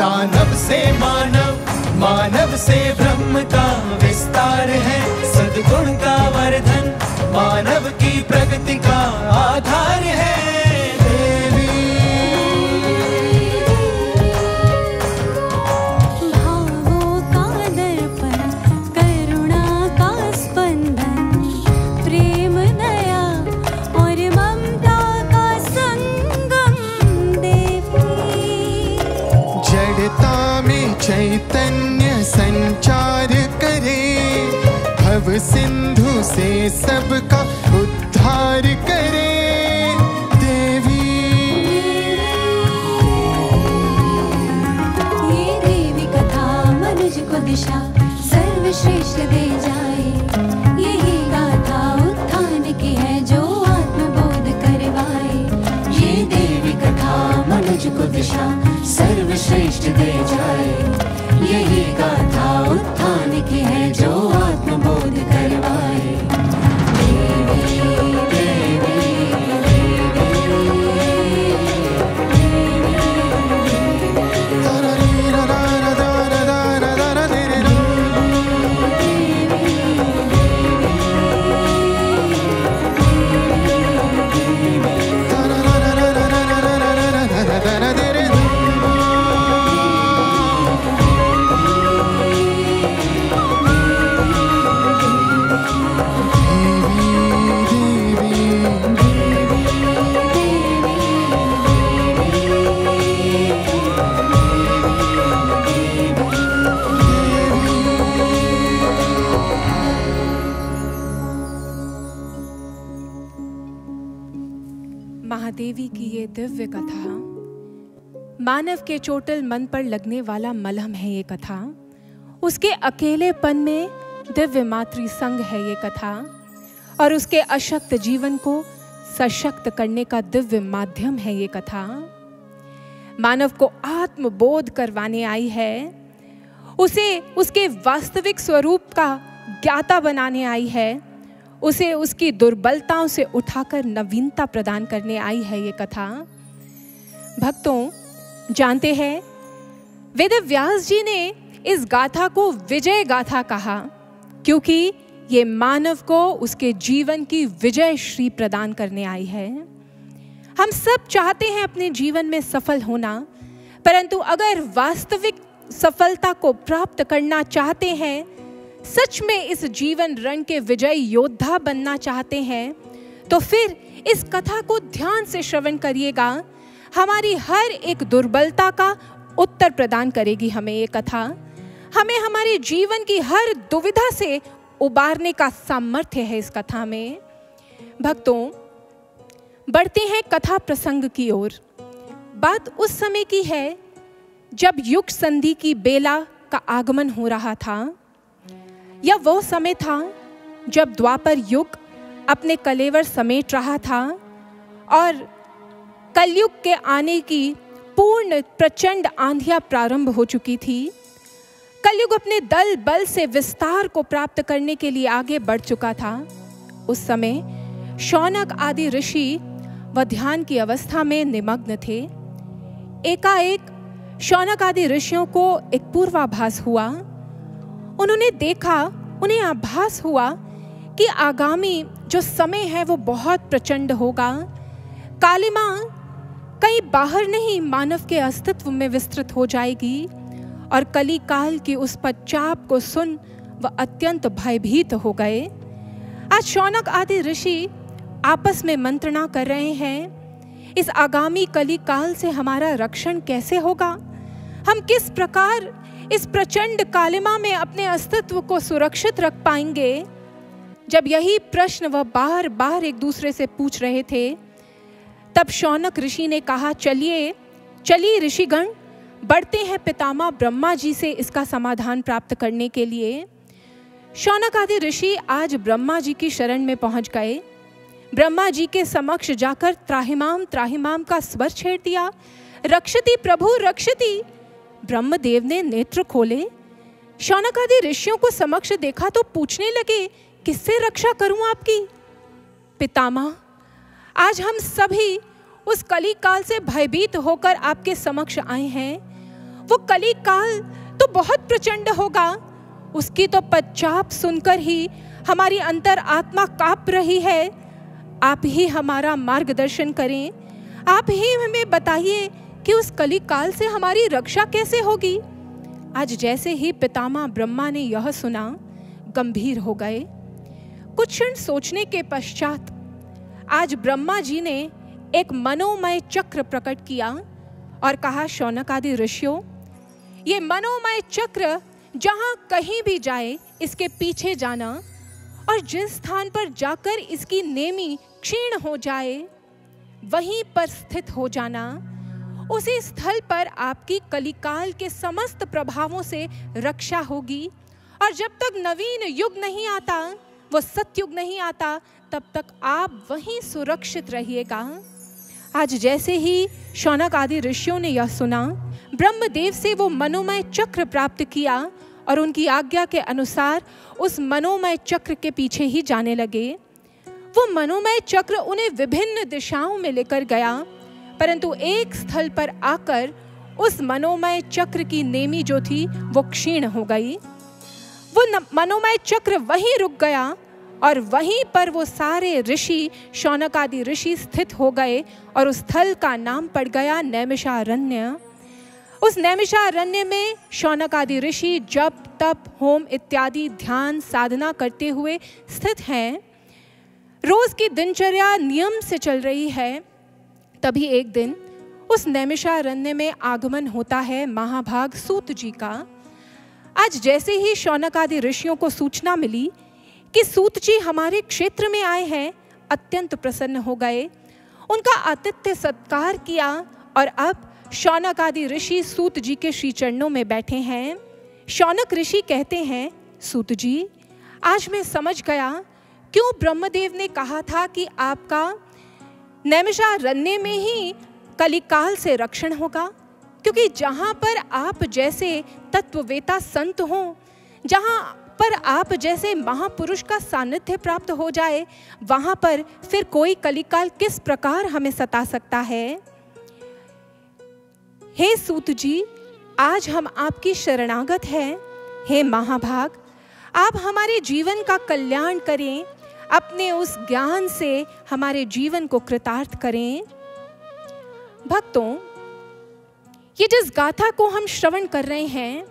दानव से मानव, मानव से ब्रह्म का विस्तार है। सद्गुण का वर्धन मानव की प्रगति का आधार है। चैतन्य संचार करे, भव सिंधु से सबका उद्धार करे। देवी ये देवी कथा मनुज को दिशा सर्वश्रेष्ठ दे जाए। यही गाथा उत्थान की है जो आत्मबोध करवाए। ये देवी कथा मनुज को दिशा सर्वश्रेष्ठ दे जाए। यही गाथा उत्थान की है जो आत्मबोध करवाए। देवी देवी देवी की ये दिव्य कथा मानव के चोटिल मन पर लगने वाला मलहम है। ये कथा उसके अकेलेपन में दिव्य मातृ संग है। ये कथा और उसके अशक्त जीवन को सशक्त करने का दिव्य माध्यम है। ये कथा मानव को आत्मबोध करवाने आई है, उसे उसके वास्तविक स्वरूप का ज्ञाता बनाने आई है, उसे उसकी दुर्बलताओं से उठाकर नवीनता प्रदान करने आई है। ये कथा भक्तों जानते हैं, वेदव्यास जी ने इस गाथा को विजय गाथा कहा क्योंकि ये मानव को उसके जीवन की विजय श्री प्रदान करने आई है। हम सब चाहते हैं अपने जीवन में सफल होना, परंतु अगर वास्तविक सफलता को प्राप्त करना चाहते हैं, सच में इस जीवन रण के विजयी योद्धा बनना चाहते हैं, तो फिर इस कथा को ध्यान से श्रवण करिएगा। हमारी हर एक दुर्बलता का उत्तर प्रदान करेगी हमें ये कथा। हमें हमारे जीवन की हर दुविधा से उबारने का सामर्थ्य है इस कथा में। भक्तों बढ़ते हैं कथा प्रसंग की ओर। बात उस समय की है जब युग संधि की बेला का आगमन हो रहा था। यह वो समय था जब द्वापर युग अपने कलेवर समेट रहा था और कलयुग के आने की पूर्ण प्रचंड आंधियां प्रारंभ हो चुकी थी। कलयुग अपने दल बल से विस्तार को प्राप्त करने के लिए आगे बढ़ चुका था। उस समय शौनक आदि ऋषि व ध्यान की अवस्था में निमग्न थे। एकाएक शौनक आदि ऋषियों को एक पूर्वाभास हुआ। उन्होंने देखा, उन्हें आभास हुआ कि आगामी जो समय है वो बहुत प्रचंड होगा। काली माँ कहीं बाहर नहीं, मानव के अस्तित्व में विस्तृत हो जाएगी और कली काल की उस पदचाप को सुन वह अत्यंत भयभीत हो गए। आज शौनक आदि ऋषि आपस में मंत्रणा कर रहे हैं, इस आगामी कली काल से हमारा रक्षण कैसे होगा, हम किस प्रकार इस प्रचंड कालिमा में अपने अस्तित्व को सुरक्षित रख पाएंगे। जब यही प्रश्न वह बार बार एक दूसरे से पूछ रहे थे, तब शौनक ऋषि ने कहा, चलिए ऋषिगण, बढ़ते हैं पितामह ब्रह्मा जी से इसका समाधान प्राप्त करने के लिए। शौनक आदि ऋषि आज ब्रह्मा जी की शरण में पहुंच गए। ब्रह्मा जी के समक्ष जाकर त्राहिमाम त्राहिमाम का स्वर छेड़ दिया, रक्षति प्रभु रक्षति। ब्रह्मदेव ने नेत्र खोले, शौनक आदि ऋषियों को समक्ष देखा तो पूछने लगे, किससे रक्षा करूं आपकी? पितामह, आज हम सभी उस कली काल से भयभीत होकर आपके समक्ष आए हैं। वो कली काल तो बहुत प्रचंड होगा। उसकी तो पदचाप सुनकर ही हमारी अंतर आत्मा काँप रही है। आप ही हमारा मार्गदर्शन करें, आप ही हमें बताइए कि उस कली काल से हमारी रक्षा कैसे होगी। आज जैसे ही पितामह ब्रह्मा ने यह सुना, गंभीर हो गए। कुछ क्षण सोचने के पश्चात आज ब्रह्मा जी ने एक मनोमय चक्र प्रकट किया और कहा, शौनक आदि ऋषियों, ये मनोमय चक्र जहाँ कहीं भी जाए इसके पीछे जाना, और जिस स्थान पर जाकर इसकी नेमी क्षीण हो जाए वहीं पर स्थित हो जाना। उसी स्थल पर आपकी कलिकाल के समस्त प्रभावों से रक्षा होगी। और जब तक नवीन युग नहीं आता, वो सतयुग नहीं आता, तब तक आप वहीं सुरक्षित रहिएगा। आज जैसे ही शौनक आदि ऋषियों ने यह सुना, ब्रह्मदेव से वो मनोमय चक्र प्राप्त किया और उनकी आज्ञा के अनुसार उस मनोमय चक्र के पीछे ही जाने लगे। वो मनोमय चक्र उन्हें विभिन्न दिशाओं में लेकर गया, परंतु एक स्थल पर आकर उस मनोमय चक्र की नेमी जो थी वो क्षीण हो गई। वो मनोमय चक्र वहीं रुक गया और वहीं पर वो सारे ऋषि, शौनक आदि ऋषि स्थित हो गए और उस स्थल का नाम पड़ गया नैमिषारण्य। उस नैमिषारण्य में शौनक आदि ऋषि जप, तप, होम इत्यादि ध्यान साधना करते हुए स्थित हैं। रोज की दिनचर्या नियम से चल रही है। तभी एक दिन उस नैमिषारण्य में आगमन होता है महाभाग सूत जी का। आज जैसे ही शौनक आदि ऋषियों को सूचना मिली कि सूत जी हमारे क्षेत्र में आए हैं, अत्यंत प्रसन्न हो गए। उनका आतिथ्य सत्कार किया और अब शौनक आदि ऋषि सूत जी के श्री चरणों में बैठे हैं। शौनक ऋषि कहते हैं, सूत जी, आज मैं समझ गया क्यों ब्रह्मदेव ने कहा था कि आपका नैमिषारण्य में ही कलिकाल से रक्षण होगा, क्योंकि जहाँ पर आप जैसे तत्ववेता संत हों, जहाँ पर आप जैसे महापुरुष का सानिध्य प्राप्त हो जाए, वहाँ पर फिर कोई कलिकाल किस प्रकार हमें सता सकता है। हे सूत जी, आज हम आपकी शरणागत हैं। हे महाभाग, आप हमारे जीवन का कल्याण करें, अपने उस ज्ञान से हमारे जीवन को कृतार्थ करें। भक्तों, ये जिस गाथा को हम श्रवण कर रहे हैं,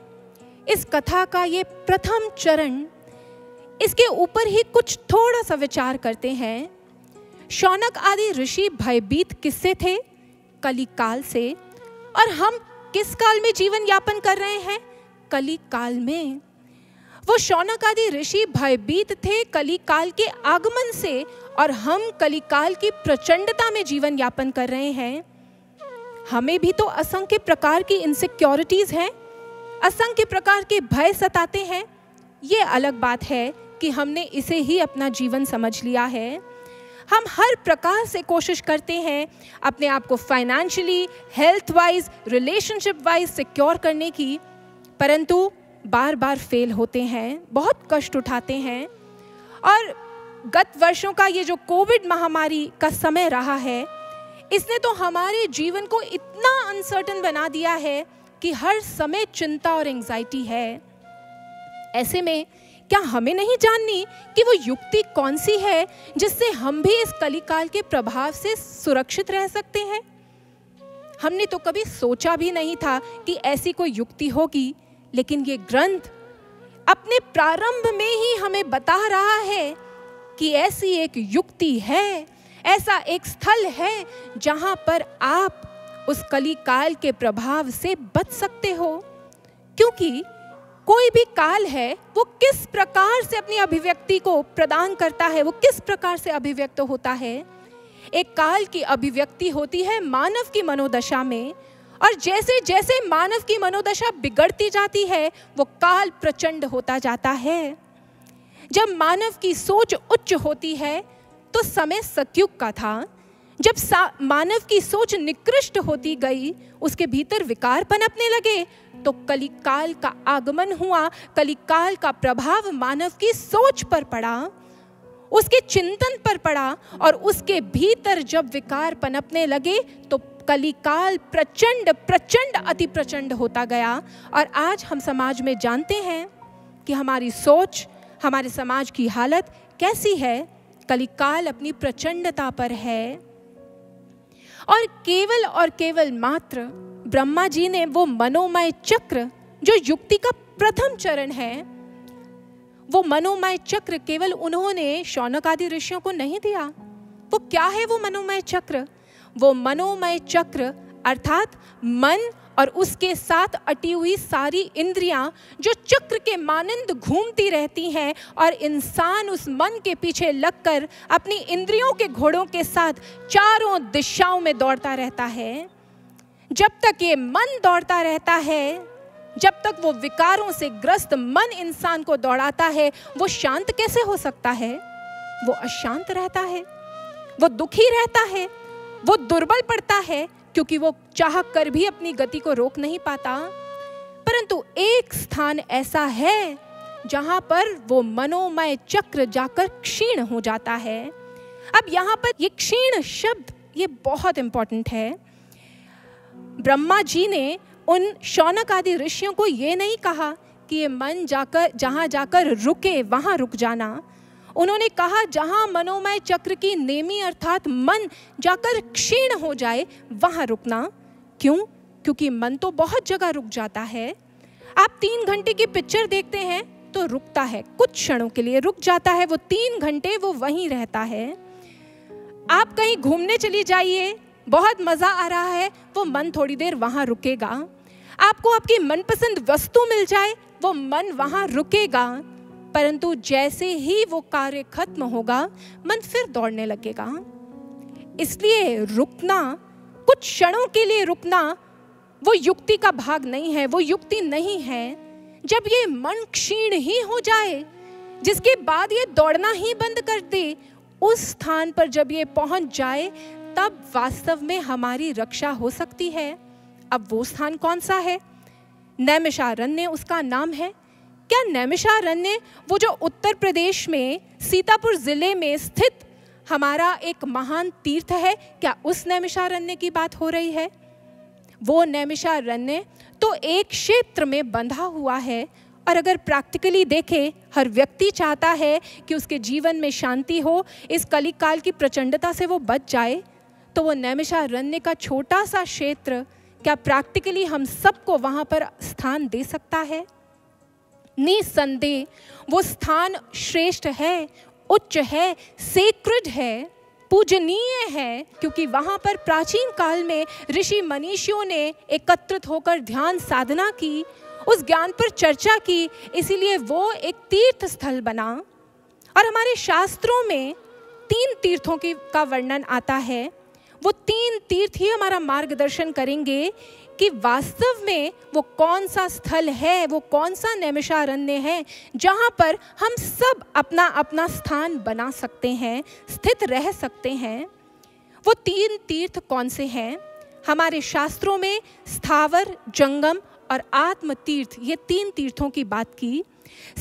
इस कथा का ये प्रथम चरण, इसके ऊपर ही कुछ थोड़ा सा विचार करते हैं। शौनक आदि ऋषि भयभीत किससे थे? कली काल से। और हम किस काल में जीवन यापन कर रहे हैं? कली काल में। वो शौनक आदि ऋषि भयभीत थे कली काल के आगमन से, और हम कली काल की प्रचंडता में जीवन यापन कर रहे हैं। हमें भी तो असंख्य प्रकार की इनसिक्योरिटीज़ हैं, असंख्य प्रकार के भय सताते हैं। ये अलग बात है कि हमने इसे ही अपना जीवन समझ लिया है। हम हर प्रकार से कोशिश करते हैं अपने आप को financially, health wise, relationship wise secure करने की, परंतु बार बार फेल होते हैं, बहुत कष्ट उठाते हैं। और गत वर्षों का ये जो कोविड महामारी का समय रहा है, इसने तो हमारे जीवन को इतना अनसर्टन बना दिया है कि हर समय चिंता और एंग्जाइटी है। ऐसे में क्या हमें नहीं जाननी कि वो युक्ति कौन सी है जिससे हम भी इस कलिकाल के प्रभाव से सुरक्षित रह सकते हैं? हमने तो कभी सोचा भी नहीं था कि ऐसी कोई युक्ति होगी, लेकिन ये ग्रंथ अपने प्रारंभ में ही हमें बता रहा है कि ऐसी एक युक्ति है, ऐसा एक स्थल है जहाँ पर आप उस कली काल के प्रभाव से बच सकते हो। क्योंकि कोई भी काल है, वो किस प्रकार से अपनी अभिव्यक्ति को प्रदान करता है, वो किस प्रकार से अभिव्यक्त होता है। एक काल की अभिव्यक्ति होती है मानव की मनोदशा में, और जैसे जैसे मानव की मनोदशा बिगड़ती जाती है, वो काल प्रचंड होता जाता है। जब मानव की सोच उच्च होती है तो समय सतयुग का था। जब मानव की सोच निकृष्ट होती गई, उसके भीतर विकार पनपने लगे, तो कलिकाल का आगमन हुआ। कलिकाल का प्रभाव मानव की सोच पर पड़ा, उसके चिंतन पर पड़ा, और उसके भीतर जब विकार पनपने लगे तो कलिकाल प्रचंड अति प्रचंड होता गया। और आज हम समाज में जानते हैं कि हमारी सोच, हमारे समाज की हालत कैसी है। कलिकाल अपनी प्रचंडता पर है। और केवल मात्र ब्रह्मा जी ने वो मनोमय चक्र, जो युक्ति का प्रथम चरण है, वो मनोमय चक्र केवल उन्होंने शौनक आदि ऋषियों को नहीं दिया। वो क्या है वो मनोमय चक्र? वो मनोमय चक्र अर्थात मन और उसके साथ अटी हुई सारी इंद्रियां, जो चक्र के मानंद घूमती रहती हैं, और इंसान उस मन के पीछे लगकर अपनी इंद्रियों के घोड़ों के साथ चारों दिशाओं में दौड़ता रहता है। जब तक ये मन दौड़ता रहता है, जब तक वो विकारों से ग्रस्त मन इंसान को दौड़ाता है, वो शांत कैसे हो सकता है? वो अशांत रहता है, वो दुखी रहता है, वो दुर्बल पड़ता है, क्योंकि वो चाह कर भी अपनी गति को रोक नहीं पाता। परंतु एक स्थान ऐसा है जहां पर वो मनोमय चक्र जाकर क्षीण हो जाता है। अब यहाँ पर ये क्षीण शब्द, ये बहुत इंपॉर्टेंट है। ब्रह्मा जी ने उन शौनक आदि ऋषियों को ये नहीं कहा कि ये मन जाकर जहाँ जाकर रुके वहाँ रुक जाना। उन्होंने कहा जहाँ मनोमय चक्र की नेमी अर्थात मन जाकर क्षीण हो जाए वहाँ रुकना। क्यों? क्योंकि मन तो बहुत जगह रुक जाता है। आप 3 घंटे की पिक्चर देखते हैं तो रुकता है, कुछ क्षणों के लिए रुक जाता है। वो 3 घंटे वो वहीं रहता है। आप कहीं घूमने चली जाइए, बहुत मज़ा आ रहा है, वो मन थोड़ी देर वहाँ रुकेगा। आपको आपकी मनपसंद वस्तु मिल जाए, वो मन वहाँ रुकेगा। परंतु जैसे ही वो कार्य खत्म होगा, मन फिर दौड़ने लगेगा। इसलिए रुकना, कुछ क्षणों के लिए रुकना, वो युक्ति का भाग नहीं है, वो युक्ति नहीं है। जब ये मन क्षीण ही हो जाए, जिसके बाद ये दौड़ना ही बंद कर दे, उस स्थान पर जब ये पहुंच जाए, तब वास्तव में हमारी रक्षा हो सकती है। अब वो स्थान कौन सा है? नैमिषारण्य उसका नाम है। क्या नैमिषारण्य वो जो उत्तर प्रदेश में सीतापुर ज़िले में स्थित हमारा एक महान तीर्थ है, क्या उस नैमिषारण्य की बात हो रही है? वो नैमिषारण्य तो एक क्षेत्र में बंधा हुआ है। और अगर प्रैक्टिकली देखें, हर व्यक्ति चाहता है कि उसके जीवन में शांति हो, इस कलिकाल की प्रचंडता से वो बच जाए। तो वो नैमिषारण्य का छोटा सा क्षेत्र, क्या प्रैक्टिकली हम सबको वहाँ पर स्थान दे सकता है? निसंदेह वो स्थान श्रेष्ठ है, उच्च है, सेक्रेड है, पूजनीय है, क्योंकि वहाँ पर प्राचीन काल में ऋषि मनीषियों ने एकत्रित होकर ध्यान साधना की, उस ज्ञान पर चर्चा की, इसीलिए वो एक तीर्थ स्थल बना। और हमारे शास्त्रों में 3 तीर्थों का वर्णन आता है। वो 3 तीर्थ ही हमारा मार्गदर्शन करेंगे कि वास्तव में वो कौन सा स्थल है, वो कौन सा नैमिषारण्य है जहाँ पर हम सब अपना अपना स्थान बना सकते हैं, स्थित रह सकते हैं। वो 3 तीर्थ कौन से हैं? हमारे शास्त्रों में स्थावर, जंगम और आत्म तीर्थ, ये 3 तीर्थों की बात की।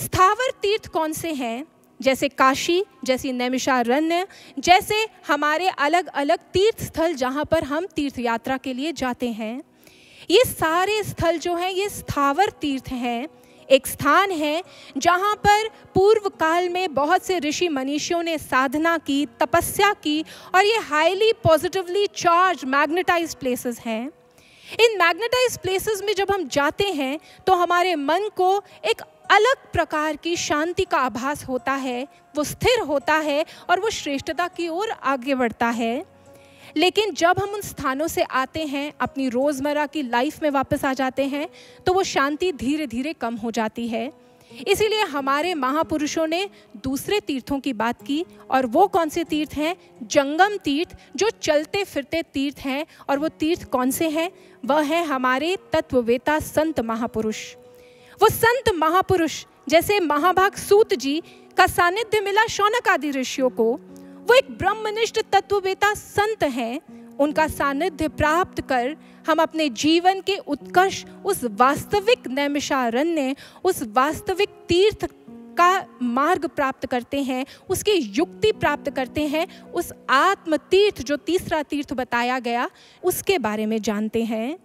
स्थावर तीर्थ कौन से हैं? जैसे काशी, जैसे नैमिषारण्य, जैसे हमारे अलग अलग तीर्थ स्थल जहाँ पर हम तीर्थ यात्रा के लिए जाते हैं, ये सारे स्थल जो हैं ये स्थावर तीर्थ हैं। एक स्थान है जहाँ पर पूर्व काल में बहुत से ऋषि मनीषियों ने साधना की, तपस्या की, और ये highly positively charged magnetized places हैं। इन मैग्नेटाइज्ड प्लेसेस में जब हम जाते हैं तो हमारे मन को एक अलग प्रकार की शांति का आभास होता है, वो स्थिर होता है और वो श्रेष्ठता की ओर आगे बढ़ता है। लेकिन जब हम उन स्थानों से आते हैं, अपनी रोज़मर्रा की लाइफ में वापस आ जाते हैं, तो वो शांति धीरे धीरे कम हो जाती है। इसीलिए हमारे महापुरुषों ने दूसरे तीर्थों की बात की, और वो कौन से तीर्थ हैं? जंगम तीर्थ, जो चलते फिरते तीर्थ हैं। और वो तीर्थ कौन से हैं? वह हैं हमारे तत्ववेता संत महापुरुष। वो संत महापुरुष जैसे महाभाग सूत जी का सानिध्य मिला शौनक आदि ऋषियों को, वो एक ब्रह्मनिष्ठ तत्ववेता संत हैं। उनका सानिध्य प्राप्त कर हम अपने जीवन के उत्कर्ष उस वास्तविक नैमिषारण्य, उस वास्तविक तीर्थ का मार्ग प्राप्त करते हैं, उसकी युक्ति प्राप्त करते हैं, उस आत्म तीर्थ जो तीसरा तीर्थ बताया गया उसके बारे में जानते हैं।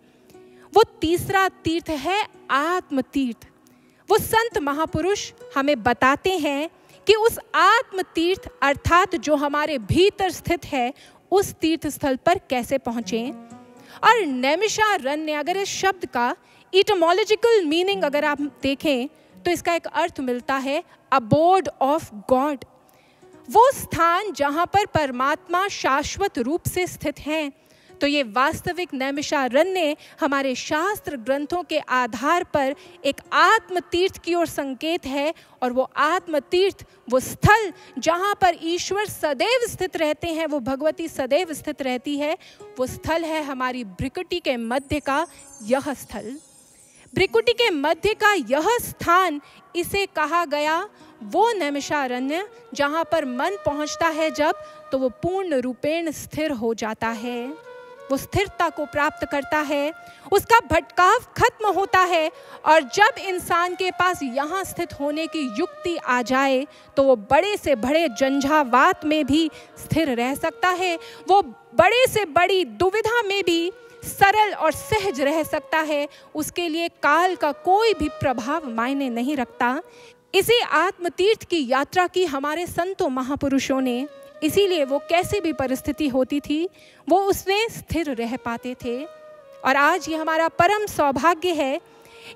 वो तीसरा तीर्थ है आत्म तीर्थ। वो संत महापुरुष हमें बताते हैं कि उस आत्म तीर्थ अर्थात जो हमारे भीतर स्थित है उस तीर्थ स्थल पर कैसे पहुँचें। और नैमिषारण्य अगर इस शब्द का इटमोलॉजिकल मीनिंग अगर आप देखें तो इसका एक अर्थ मिलता है अबोर्ड ऑफ गॉड, वो स्थान जहाँ पर परमात्मा शाश्वत रूप से स्थित हैं। तो ये वास्तविक नैमिषारण्य हमारे शास्त्र ग्रंथों के आधार पर एक आत्म तीर्थ की ओर संकेत है। और वो आत्म तीर्थ वो स्थल जहाँ पर ईश्वर सदैव स्थित रहते हैं, वो भगवती सदैव स्थित रहती है, वो स्थल है हमारी भ्रिकुटी के मध्य का यह स्थल। भ्रिकुटी के मध्य का यह स्थान इसे कहा गया वो नैमिषारण्य जहाँ पर मन पहुँचता है जब, तो वो पूर्ण रूपेण स्थिर हो जाता है, वो स्थिरता को प्राप्त करता है, उसका भटकाव खत्म होता है। और जब इंसान के पास यहाँ स्थित होने की युक्ति आ जाए तो वो बड़े से बड़े झंझावात में भी स्थिर रह सकता है, वो बड़े से बड़ी दुविधा में भी सरल और सहज रह सकता है, उसके लिए काल का कोई भी प्रभाव मायने नहीं रखता। इसी आत्मतीर्थ की यात्रा की हमारे संतों महापुरुषों ने, इसीलिए वो कैसे भी परिस्थिति होती थी वो उसमें स्थिर रह पाते थे। और आज ये हमारा परम सौभाग्य है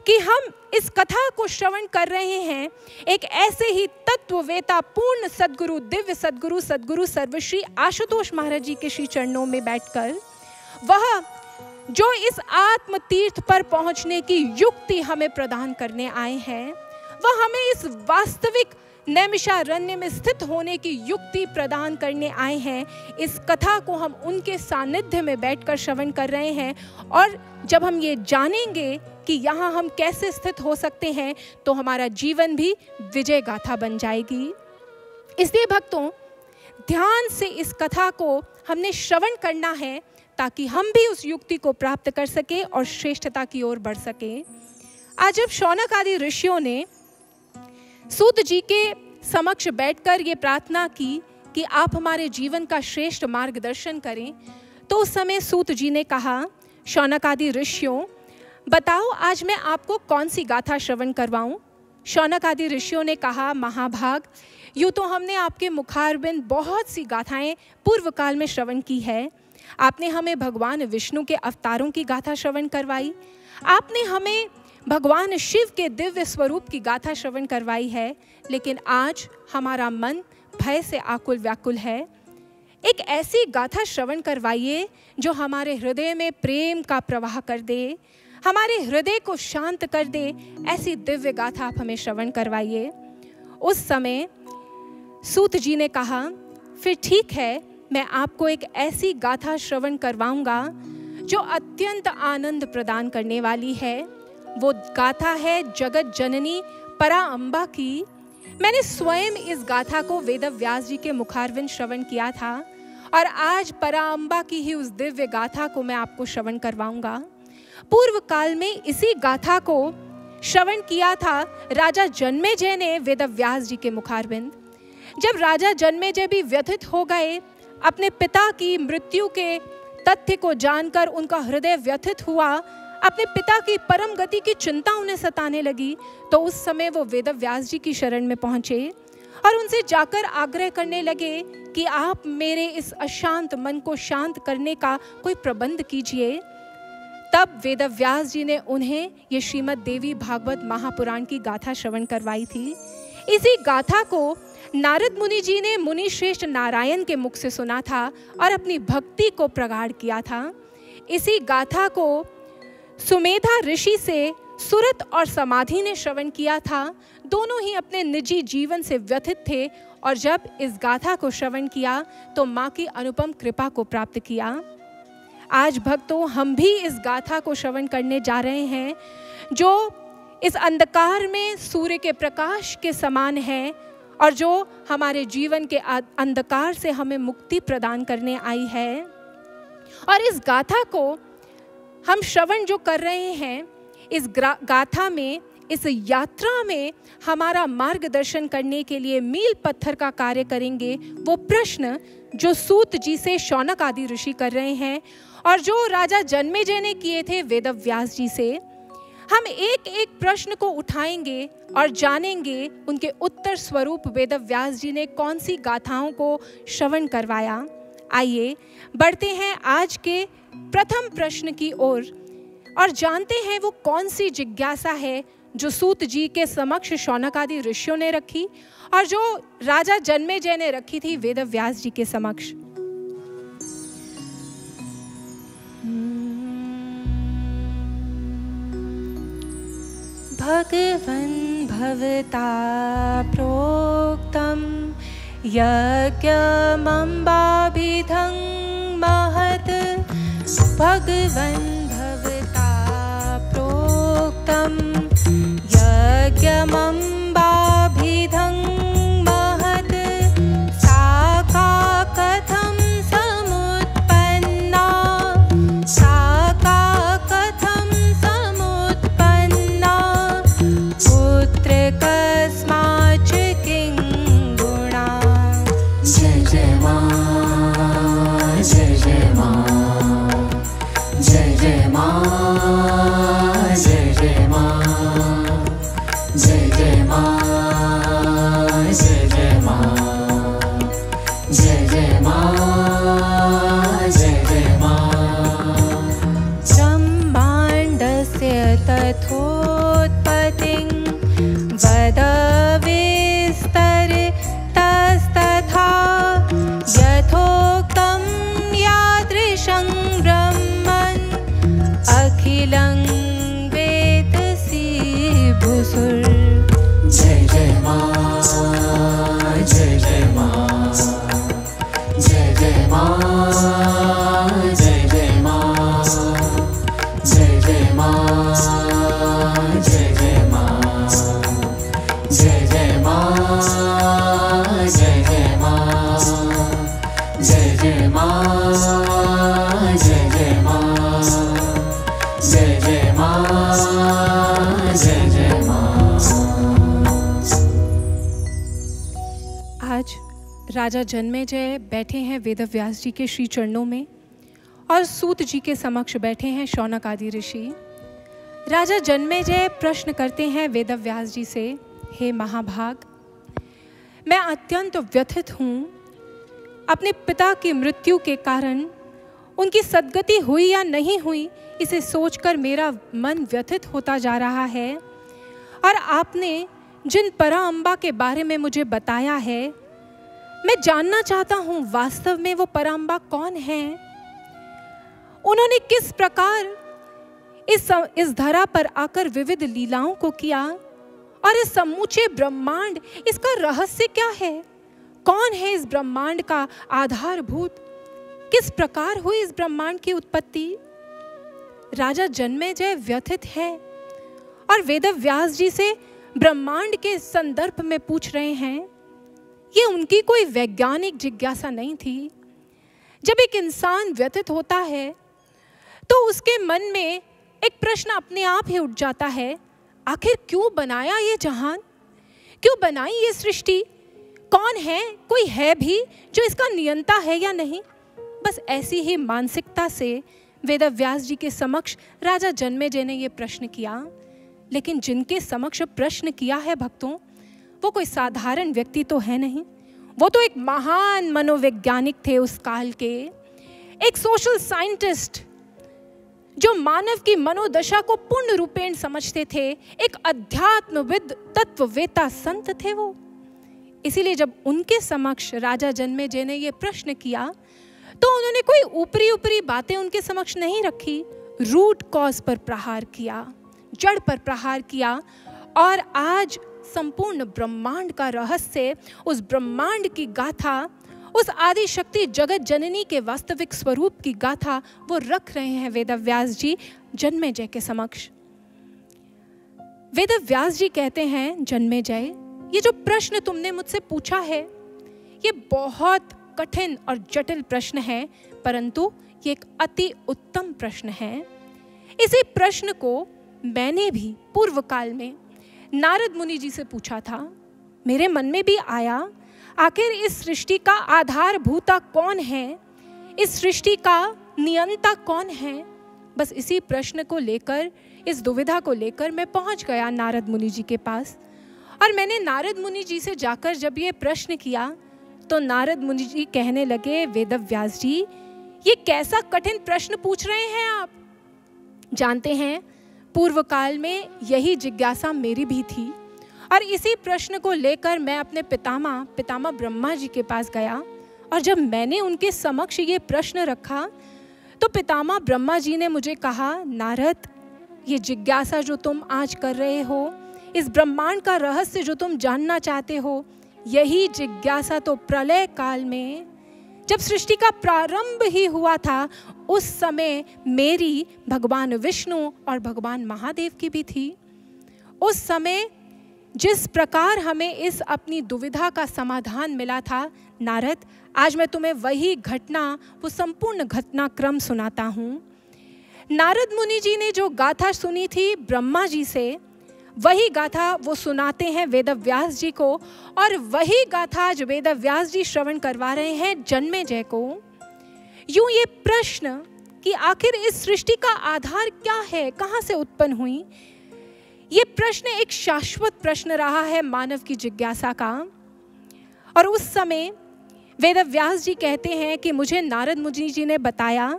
कि हम इस कथा को श्रवण कर रहे हैं एक ऐसे ही तत्ववेता पूर्ण सद्गुरु, दिव्य सद्गुरु, सद्गुरु सर्वश्री आशुतोष महाराज जी के श्री चरणों में बैठकर, वह जो इस आत्म तीर्थ पर पहुंचने की युक्ति हमें प्रदान करने आए हैं, वह हमें इस वास्तविक नैमिषारण्य में स्थित होने की युक्ति प्रदान करने आए हैं। इस कथा को हम उनके सानिध्य में बैठकर श्रवण कर रहे हैं। और जब हम ये जानेंगे कि यहाँ हम कैसे स्थित हो सकते हैं तो हमारा जीवन भी विजय गाथा बन जाएगी। इसलिए भक्तों, ध्यान से इस कथा को हमने श्रवण करना है ताकि हम भी उस युक्ति को प्राप्त कर सकें और श्रेष्ठता की ओर बढ़ सकें। आज जब शौनक आदि ऋषियों ने सूत जी के समक्ष बैठकर ये प्रार्थना की कि आप हमारे जीवन का श्रेष्ठ मार्गदर्शन करें, तो उस समय सूत जी ने कहा, शौनक आदि ऋषियों बताओ आज मैं आपको कौन सी गाथा श्रवण करवाऊं? शौनक आदि ऋषियों ने कहा, महाभाग, यूँ तो हमने आपके मुखारबिंद बहुत सी गाथाएं पूर्व काल में श्रवण की है। आपने हमें भगवान विष्णु के अवतारों की गाथा श्रवण करवाई, आपने हमें भगवान शिव के दिव्य स्वरूप की गाथा श्रवण करवाई है, लेकिन आज हमारा मन भय से आकुल व्याकुल है। एक ऐसी गाथा श्रवण करवाइए जो हमारे हृदय में प्रेम का प्रवाह कर दे, हमारे हृदय को शांत कर दे, ऐसी दिव्य गाथा आप हमें श्रवण करवाइए। उस समय सूत जी ने कहा, फिर ठीक है, मैं आपको एक ऐसी गाथा श्रवण करवाऊंगा जो अत्यंत आनंद प्रदान करने वाली है। वो गाथा है जगत जननी परा अम्बा की। मैंने स्वयं इस गाथा को वेदव्यास जी के मुखारविंद श्रवण किया था और आज परा अम्बा की ही उस दिव्य गाथा को मैं आपको श्रवण करवाऊंगा। पूर्व काल में इसी गाथा को श्रवण किया था राजा जन्मेजय ने वेदव्यास जी के मुखारविंद। जब राजा जन्मेजय भी व्यथित हो गए अपने पिता की मृत्यु के तथ्य को जानकर, उनका हृदय व्यथित हुआ, अपने पिता की परम गति की चिंता उन्हें सताने लगी, तो उस समय वो वेदव्यास जी की शरण में पहुँचे और उनसे जाकर आग्रह करने लगे कि आप मेरे इस अशांत मन को शांत करने का कोई प्रबंध कीजिए। तब वेदव्यास जी ने उन्हें ये श्रीमद देवी भागवत महापुराण की गाथा श्रवण करवाई थी। इसी गाथा को नारद मुनि जी ने मुनि श्रेष्ठ नारायण के मुख से सुना था और अपनी भक्ति को प्रगाढ़ किया था। इसी गाथा को सुमेधा ऋषि से सुरत और समाधि ने श्रवण किया था। दोनों ही अपने निजी जीवन से व्यथित थे और जब इस गाथा को श्रवण किया तो माँ की अनुपम कृपा को प्राप्त किया। आज भक्तों, हम भी इस गाथा को श्रवण करने जा रहे हैं जो इस अंधकार में सूर्य के प्रकाश के समान है और जो हमारे जीवन के अंधकार से हमें मुक्ति प्रदान करने आई है। और इस गाथा को हम श्रवण जो कर रहे हैं, इस गाथा में इस यात्रा में हमारा मार्गदर्शन करने के लिए मील पत्थर का कार्य करेंगे वो प्रश्न जो सूत जी से शौनक आदि ऋषि कर रहे हैं और जो राजा जन्मेजय ने किए थे वेदव्यास जी से। हम एक एक प्रश्न को उठाएंगे और जानेंगे उनके उत्तर स्वरूप वेदव्यास जी ने कौन सी गाथाओं को श्रवण करवाया। आइए बढ़ते हैं आज के प्रथम प्रश्न की ओर और जानते हैं वो कौन सी जिज्ञासा है जो सूत जी के समक्ष शौनक आदि ऋषियों ने रखी और जो राजा जन्मेजय ने रखी थी वेदव्यास जी के समक्ष। भगवन् भवता प्रोक्तम् यज्ञमम्बाभिधं महत्। भगवन् भवता प्रोक्तम् यज्ञमम्बाभिधं महत्। साका कथं समुत्पन्ना। साका कथं समुत्पन्ना। पुत्र कस्माच्च किं गुणा। जय जय मां, जय जय मां, जय जय मां, जय जय मां, जय जय मां, जय जय मां, जय जय मां, जय जय मां। ब्रह्माण्डस्य तथोत्पत्तिं वद तस्तथा यथोक्तं यादृशं ब्रह्मन् अखिलं वेदसि भुसुर। जय जय मां, जय जय मां, जय जय मां, जय जय मां, जय जय मां, जय जय मां, जय जय मां, जय जय मां, जय जय मां, जय जय मां, जय जय मां, जय जय मां। आज राजा जन्मेजय बैठे हैं वेदव्यास जी के श्री चरणों में और सूत जी के समक्ष बैठे हैं शौनक आदि ऋषि। राजा जन्मेजय प्रश्न करते हैं वेदव्यास जी से, हे महाभाग, मैं अत्यंत व्यथित हूँ। अपने पिता की मृत्यु के कारण उनकी सद्गति हुई या नहीं हुई इसे सोचकर मेरा मन व्यथित होता जा रहा है और आपने जिन परा अम्बा के बारे में मुझे बताया है मैं जानना चाहता हूँ वास्तव में वो परा अम्बा कौन हैं। उन्होंने किस प्रकार इस धरा पर आकर विविध लीलाओं को किया और इस समूचे ब्रह्मांड, इसका रहस्य क्या है? कौन है इस ब्रह्मांड का आधारभूत? किस प्रकार हुई इस ब्रह्मांड की उत्पत्ति? राजा जन्मेजय व्यथित है और वेदव्यास जी से ब्रह्मांड के संदर्भ में पूछ रहे हैं। ये उनकी कोई वैज्ञानिक जिज्ञासा नहीं थी। जब एक इंसान व्यथित होता है तो उसके मन में एक प्रश्न अपने आप ही उठ जाता है, आखिर क्यों बनाया ये जहान, क्यों बनाई ये सृष्टि, कौन है, कोई है भी जो इसका नियंता है या नहीं। बस ऐसी ही मानसिकता से वेदव्यास जी के समक्ष राजा जन्मेजय ने ये प्रश्न किया। लेकिन जिनके समक्ष प्रश्न किया है भक्तों, वो कोई साधारण व्यक्ति तो है नहीं, वो तो एक महान मनोवैज्ञानिक थे उस काल के, एक सोशल साइंटिस्ट जो मानव की मनोदशा को पूर्ण रूपेण समझते थे, एक अध्यात्मविद तत्ववेता संत थे वो। इसीलिए जब उनके समक्ष राजा जन्मेजय ने ये प्रश्न किया तो उन्होंने कोई ऊपरी ऊपरी बातें उनके समक्ष नहीं रखी, रूट कॉज पर प्रहार किया, जड़ पर प्रहार किया और आज संपूर्ण ब्रह्मांड का रहस्य, उस ब्रह्मांड की गाथा, उस आदिशक्ति जगत जननी के वास्तविक स्वरूप की गाथा वो रख रहे हैं वेदव्यास जी जन्मेजय के समक्ष। वेदव्यास जी कहते हैं, जन्मेजय, ये जो प्रश्न तुमने मुझसे पूछा है ये बहुत कठिन और जटिल प्रश्न है, परंतु ये एक अति उत्तम प्रश्न है। इसी प्रश्न को मैंने भी पूर्व काल में नारद मुनि जी से पूछा था, मेरे मन में भी आया, आखिर इस सृष्टि का आधारभूता कौन है, इस सृष्टि का नियंता कौन है। बस इसी प्रश्न को लेकर, इस दुविधा को लेकर मैं पहुंच गया नारद मुनि जी के पास। और मैंने नारद मुनि जी से जाकर जब ये प्रश्न किया तो नारद मुनि जी कहने लगे, वेदव्यास जी ये कैसा कठिन प्रश्न पूछ रहे हैं आप। जानते हैं पूर्व काल में यही जिज्ञासा मेरी भी थी और इसी प्रश्न को लेकर मैं अपने पितामह ब्रह्मा जी के पास गया। और जब मैंने उनके समक्ष ये प्रश्न रखा तो पितामह ब्रह्मा जी ने मुझे कहा, नारद ये जिज्ञासा जो तुम आज कर रहे हो, इस ब्रह्मांड का रहस्य जो तुम जानना चाहते हो, यही जिज्ञासा तो प्रलय काल में जब सृष्टि का प्रारंभ ही हुआ था उस समय मेरी, भगवान विष्णु और भगवान महादेव की भी थी। उस समय जिस प्रकार हमें इस अपनी दुविधा का समाधान मिला था, नारद आज मैं तुम्हें वही घटना, वो संपूर्ण घटनाक्रम सुनाता हूँ। नारद मुनि जी ने जो गाथा सुनी थी ब्रह्मा जी से, वही गाथा वो सुनाते हैं वेदव्यास जी को और वही गाथा आज वेदव्यास जी श्रवण करवा रहे हैं जन्मेजय को। यूँ ये प्रश्न कि आखिर इस सृष्टि का आधार क्या है, कहाँ से उत्पन्न हुई, ये प्रश्न एक शाश्वत प्रश्न रहा है मानव की जिज्ञासा का। और उस समय वेदव्यास जी कहते हैं कि मुझे नारद मुनि जी ने बताया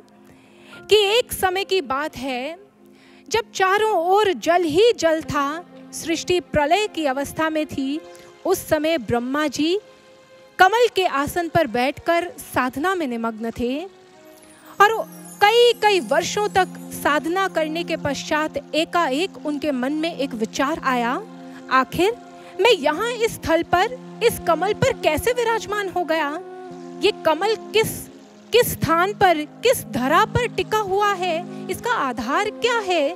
कि एक समय की बात है जब चारों ओर जल ही जल था, सृष्टि प्रलय की अवस्था में थी। उस समय ब्रह्मा जी कमल के आसन पर बैठकर साधना में निमग्न थे और कई कई वर्षों तक साधना करने के पश्चात एकाएक उनके मन में एक विचार आया, आखिर मैं यहाँ इस स्थल पर, इस कमल पर कैसे विराजमान हो गया, ये कमल किस स्थान पर, किस धरा पर टिका हुआ है, इसका आधार क्या है,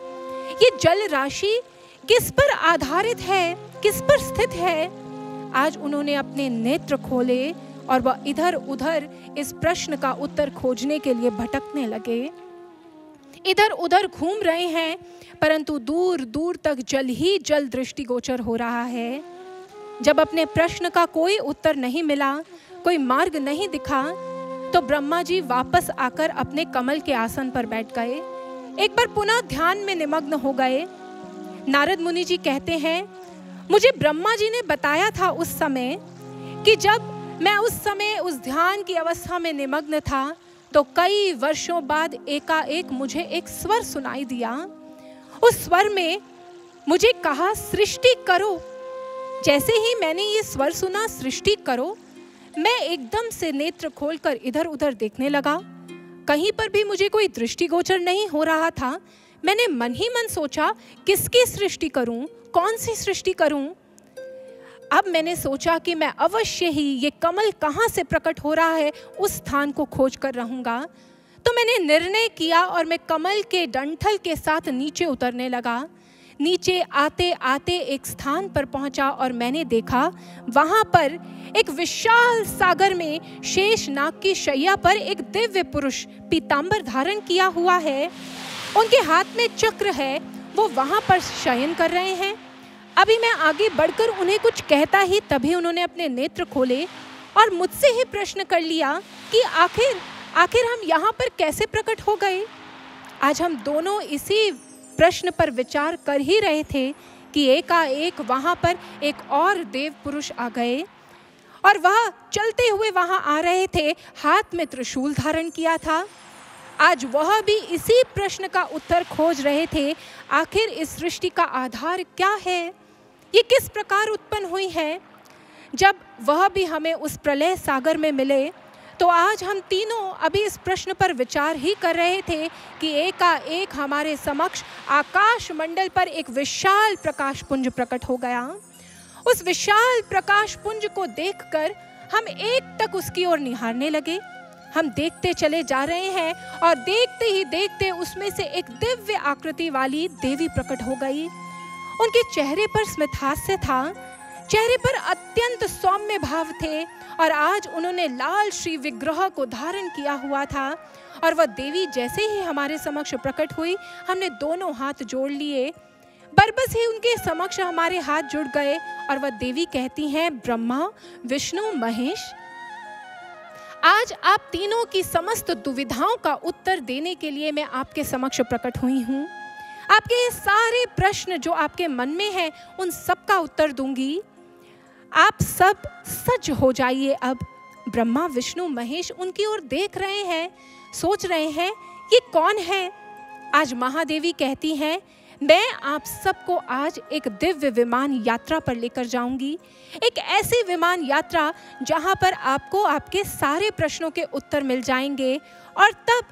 ये जल राशि किस पर आधारित है, किस पर स्थित है। आज उन्होंने अपने नेत्र खोले और वह इधर उधर इस प्रश्न का उत्तर खोजने के लिए भटकने लगे, इधर उधर घूम रहे हैं, परंतु दूर दूर तक जल ही जल दृष्टिगोचर हो रहा है। जब अपने प्रश्न का कोई उत्तर नहीं मिला, कोई मार्ग नहीं दिखा, तो ब्रह्मा जी वापस आकर अपने कमल के आसन पर बैठ गए, एक बार पुनः ध्यान में निमग्न हो गए। नारद मुनि जी कहते हैं, मुझे ब्रह्मा जी ने बताया था उस समय कि जब मैं उस समय उस ध्यान की अवस्था में निमग्न था तो कई वर्षों बाद एकाएक मुझे एक स्वर सुनाई दिया। उस स्वर में मुझे कहा, सृष्टि करो। जैसे ही मैंने ये स्वर सुना, सृष्टि करो, मैं एकदम से नेत्र खोलकर इधर उधर देखने लगा, कहीं पर भी मुझे कोई दृष्टिगोचर नहीं हो रहा था। मैंने मन ही मन सोचा, किसकी सृष्टि करूं, कौन सी सृष्टि करूं। अब मैंने सोचा कि मैं अवश्य ही ये कमल कहाँ से प्रकट हो रहा है उस स्थान को खोज कर रहूँगा। तो मैंने निर्णय किया और मैं कमल के डंठल के साथ नीचे उतरने लगा। नीचे आते आते एक स्थान पर पहुँचा और मैंने देखा वहाँ पर एक विशाल सागर में शेषनाग की शैया पर एक दिव्य पुरुष पीताम्बर धारण किया हुआ है, उनके हाथ में चक्र है, वो वहाँ पर शयन कर रहे हैं। अभी मैं आगे बढ़कर उन्हें कुछ कहता ही, तभी उन्होंने अपने नेत्र खोले और मुझसे ही प्रश्न कर लिया कि आखिर हम यहाँ पर कैसे प्रकट हो गए। आज हम दोनों इसी प्रश्न पर विचार कर ही रहे थे कि एकाएक वहाँ पर एक और देव पुरुष आ गए और वह चलते हुए वहाँ आ रहे थे, हाथ में त्रिशूल धारण किया था। आज वह भी इसी प्रश्न का उत्तर खोज रहे थे, आखिर इस सृष्टि का आधार क्या है, ये किस प्रकार उत्पन्न हुई है। जब वह भी हमें उस प्रलय सागर में मिले तो आज हम तीनों अभी इस प्रश्न पर विचार ही कर रहे थे कि एकाएक हमारे समक्ष आकाश मंडल पर एक विशाल प्रकाश पुंज प्रकट हो गया। उस विशाल प्रकाश पुंज को देखकर हम एक तक उसकी ओर निहारने लगे। हम देखते चले जा रहे हैं और देखते ही देखते उसमें से एक दिव्य आकृति वाली देवी प्रकट हो गई। उनके चेहरे पर स्मित हास्य था, चेहरे पर अत्यंत सौम्य भाव थे और आज उन्होंने लाल श्री विग्रह को धारण किया हुआ था। और वह देवी जैसे ही हमारे समक्ष प्रकट हुई, हमने दोनों हाथ जोड़ लिए। बरबस ही उनके समक्ष हमारे हाथ जुड़ गए और वह देवी कहती हैं, ब्रह्मा, विष्णु, महेश, आज आप तीनों की समस्त दुविधाओं का उत्तर देने के लिए मैं आपके समक्ष प्रकट हुई हूँ। आपके ये सारे प्रश्न जो आपके मन में हैं, उन सब का उत्तर दूंगी। आप सब सच हो जाइए। अब ब्रह्मा, विष्णु, महेश उनकी ओर देख रहे हैं, सोच रहे हैं ये कौन है। आज महादेवी कहती हैं, मैं आप सबको आज एक दिव्य विमान यात्रा पर लेकर जाऊंगी, एक ऐसी विमान यात्रा जहां पर आपको आपके सारे प्रश्नों के उत्तर मिल जाएंगे और तब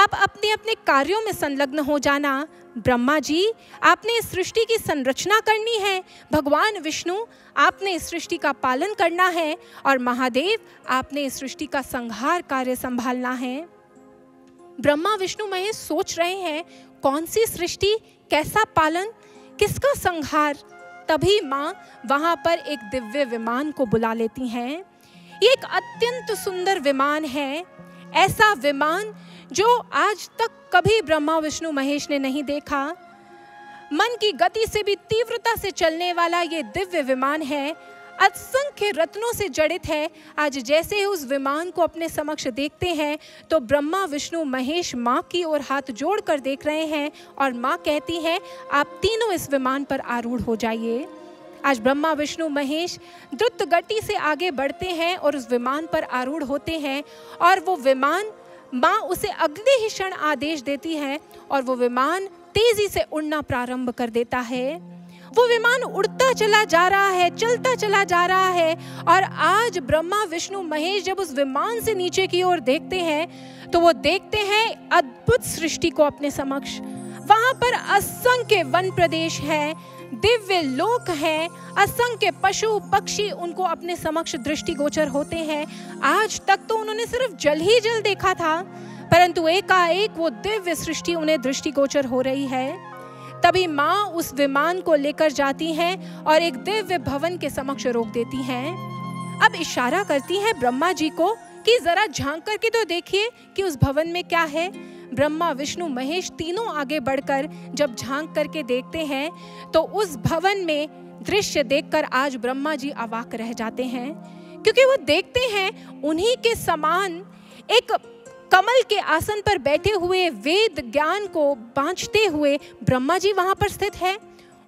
आप अपने अपने कार्यों में संलग्न हो जाना। ब्रह्मा जी, आपने इस सृष्टि की संरचना करनी है, भगवान विष्णु, आपने इस सृष्टि का पालन करना है और महादेव, आपने इस सृष्टि का संहार कार्य संभालना है। ब्रह्मा, विष्णु, महेश सोच रहे हैं कौन सी सृष्टि, कैसा पालन, किसका संहार। तभी माँ वहाँ पर एक दिव्य विमान को बुला लेती हैं। ये एक अत्यंत सुंदर विमान है, ऐसा विमान जो आज तक कभी ब्रह्मा, विष्णु, महेश ने नहीं देखा। मन की गति से भी तीव्रता से चलने वाला ये दिव्य विमान है, असंख्य रत्नों से जड़ित है। आज जैसे ही उस विमान को अपने समक्ष देखते हैं तो ब्रह्मा, विष्णु, महेश माँ की ओर हाथ जोड़कर देख रहे हैं और माँ कहती हैं, आप तीनों इस विमान पर आरूढ़ हो जाइए। आज ब्रह्मा, विष्णु, महेश द्रुत गति से आगे बढ़ते हैं और उस विमान पर आरूढ़ होते हैं और वो विमान, माँ उसे अगले ही क्षण आदेश देती है और वो विमान तेजी से उड़ना प्रारंभ कर देता है। वो विमान उड़ता चला जा रहा है, चलता चला जा रहा है और आज ब्रह्मा, विष्णु, महेश जब उस विमान से नीचे की ओर देखते हैं तो वो देखते हैं अद्भुत सृष्टि को अपने समक्ष। वहाँ पर असंख्य वन प्रदेश है, दिव्य लोक है, असंख्य पशु पक्षी उनको अपने समक्ष दृष्टिगोचर होते हैं। आज तक तो उन्होंने सिर्फ जल ही जल देखा था, परंतु एकाएक वो दिव्य सृष्टि उन्हें दृष्टिगोचर हो रही है। तभी माँ उस विमान को लेकर जाती हैं और एक दिव्य भवन के समक्ष रोक देती हैं। अब इशारा करती हैं ब्रह्मा जी को कि जरा झांक करके तो देखिए कि उस भवन में क्या है। ब्रह्मा, विष्णु, महेश तीनों आगे बढ़कर जब झांक करके देखते हैं तो उस भवन में दृश्य देखकर आज ब्रह्मा जी अवाक रह जाते हैं, क्योंकि वो देखते हैं उन्हीं के समान एक कमल के आसन पर बैठे हुए, वेद ज्ञान को बांचते हुए ब्रह्मा जी वहाँ पर स्थित है।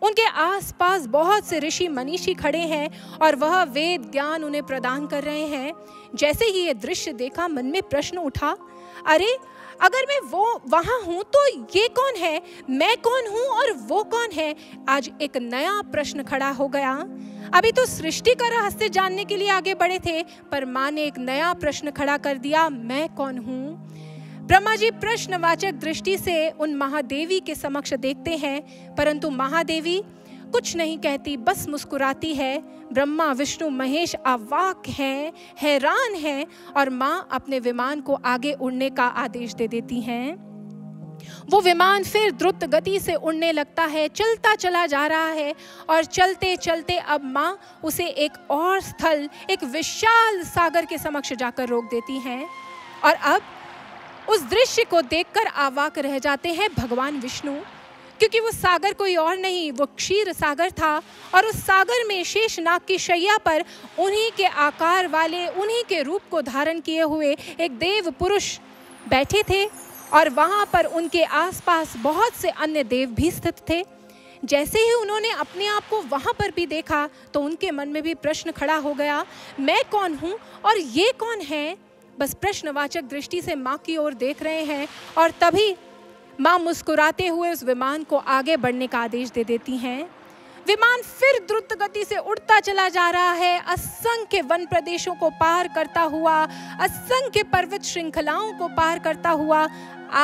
उनके आसपास बहुत से ऋषि मनीषी खड़े हैं और वह वेद ज्ञान उन्हें प्रदान कर रहे हैं। जैसे ही ये दृश्य देखा, मन में प्रश्न उठा, अरे अगर मैं वो वहाँ हूँ तो ये कौन है, मैं कौन हूँ और वो कौन है। आज एक नया प्रश्न खड़ा हो गया। अभी तो सृष्टि का रहस्य जानने के लिए आगे बढ़े थे, पर माँ ने एक नया प्रश्न खड़ा कर दिया, मैं कौन हूँ। ब्रह्मा जी प्रश्नवाचक दृष्टि से उन महादेवी के समक्ष देखते हैं, परंतु महादेवी कुछ नहीं कहती, बस मुस्कुराती है। ब्रह्मा, विष्णु, महेश अवाक हैं, हैरान हैं और माँ अपने विमान को आगे उड़ने का आदेश दे देती हैं। वो विमान फिर द्रुत गति से उड़ने लगता है, चलता चला जा रहा है और चलते चलते अब माँ उसे एक और स्थल, एक विशाल सागर के समक्ष जाकर रोक देती हैं और अब उस दृश्य को देखकर आवाक रह जाते हैं भगवान विष्णु, क्योंकि वो सागर कोई और नहीं, वो क्षीर सागर था और उस सागर में शेषनाग की शैया पर उन्हीं के आकार वाले, उन्हीं के रूप को धारण किए हुए एक देव पुरुष बैठे थे और वहाँ पर उनके आसपास बहुत से अन्य देव भी स्थित थे। जैसे ही उन्होंने अपने आप को वहाँ पर भी देखा तो उनके मन में भी प्रश्न खड़ा हो गया, मैं कौन हूँ और ये कौन है। बस प्रश्नवाचक दृष्टि से माँ की ओर देख रहे हैं और तभी माँ मुस्कुराते हुए उस विमान को आगे बढ़ने का आदेश दे देती हैं। विमान फिर द्रुत गति से उड़ता चला जा रहा है, असंख्य वन प्रदेशों को पार करता हुआ, असंख्य पर्वत श्रृंखलाओं को पार करता हुआ।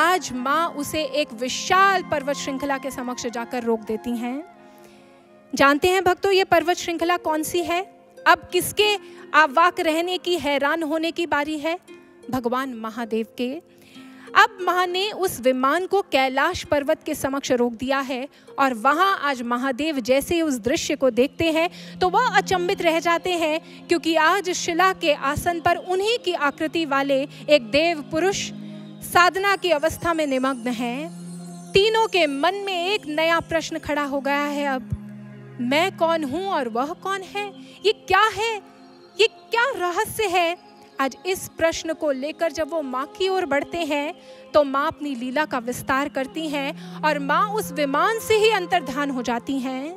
आज माँ उसे एक विशाल पर्वत श्रृंखला के समक्ष जाकर रोक देती हैं। जानते हैं भक्तों, ये पर्वत श्रृंखला कौन सी है? अब किसके आवाक रहने की, हैरान होने की बारी है? भगवान महादेव के। अब माँ ने उस विमान को कैलाश पर्वत के समक्ष रोक दिया है और वहाँ आज महादेव जैसे उस दृश्य को देखते हैं तो वह अचंभित रह जाते हैं, क्योंकि आज शिला के आसन पर उन्हीं की आकृति वाले एक देव पुरुष साधना की अवस्था में निमग्न हैं। तीनों के मन में एक नया प्रश्न खड़ा हो गया है। अब मैं कौन हूँ और वह कौन है? ये क्या है? ये क्या रहस्य है? आज इस प्रश्न को लेकर जब वो माँ की ओर बढ़ते हैं तो माँ अपनी लीला का विस्तार करती हैं और माँ उस विमान से ही अंतर्धान हो जाती हैं।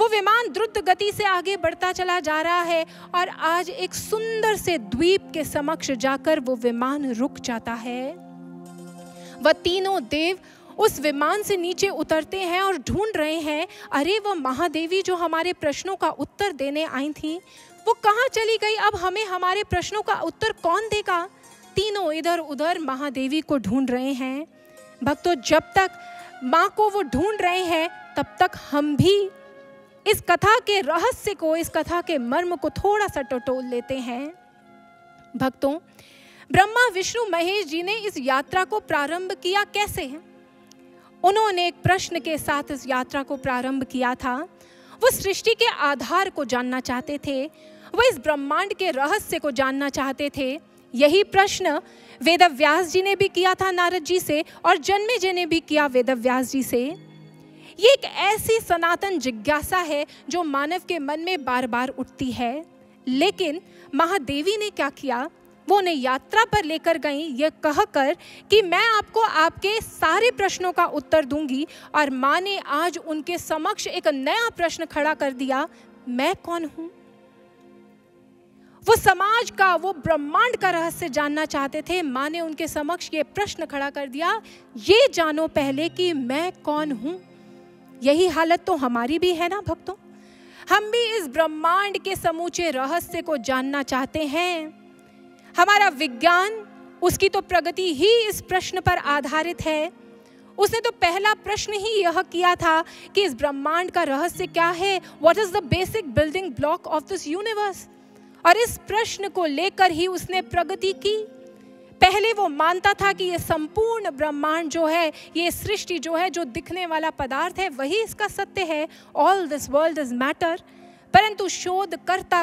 वो विमान द्रुत गति से आगे बढ़ता चला जा रहा है और आज एक सुंदर से द्वीप के समक्ष जाकर वो विमान रुक जाता है। वह तीनों देव उस विमान से नीचे उतरते हैं और ढूंढ रहे हैं, अरे वह महादेवी जो हमारे प्रश्नों का उत्तर देने आई थी वो कहाँ चली गई? अब हमें हमारे प्रश्नों का उत्तर कौन देगा? तीनों इधर उधर महादेवी को ढूंढ रहे हैं। भक्तों, जब तक माँ को वो ढूंढ रहे हैं तब तक हम भी इस कथा के रहस्य को, इस कथा के मर्म को थोड़ा सा टटोल लेते हैं। भक्तों, ब्रह्मा विष्णु महेश जी ने इस यात्रा को प्रारंभ किया कैसे? उन्होंने एक प्रश्न के साथ इस यात्रा को प्रारंभ किया था। वो सृष्टि के आधार को जानना चाहते थे, वो इस ब्रह्मांड के रहस्य को जानना चाहते थे। यही प्रश्न वेदव्यास जी ने भी किया था नारद जी से और जन्मेजय ने भी किया वेदव्यास जी से। ये एक ऐसी सनातन जिज्ञासा है जो मानव के मन में बार बार उठती है। लेकिन महादेवी ने क्या किया? वो उन्हें यात्रा पर लेकर गई ये कहकर कि मैं आपको आपके सारे प्रश्नों का उत्तर दूंगी, और माँ ने आज उनके समक्ष एक नया प्रश्न खड़ा कर दिया, मैं कौन हूँ? वो समाज का, वो ब्रह्मांड का रहस्य जानना चाहते थे। माँ ने उनके समक्ष ये प्रश्न खड़ा कर दिया, ये जानो पहले कि मैं कौन हूँ। यही हालत तो हमारी भी है ना भक्तों, हम भी इस ब्रह्मांड के समूचे रहस्य को जानना चाहते हैं। हमारा विज्ञान, उसकी तो प्रगति ही इस प्रश्न पर आधारित है। उसने तो पहला प्रश्न ही यह किया था कि इस ब्रह्मांड का रहस्य क्या है? What is the basic building block of this universe? और इस प्रश्न को लेकर ही उसने प्रगति की। पहले वो मानता था कि ये संपूर्ण ब्रह्मांड जो है, ये सृष्टि जो है, जो दिखने वाला पदार्थ है वही इसका सत्य है, all this world is matter. परंतु शोध करता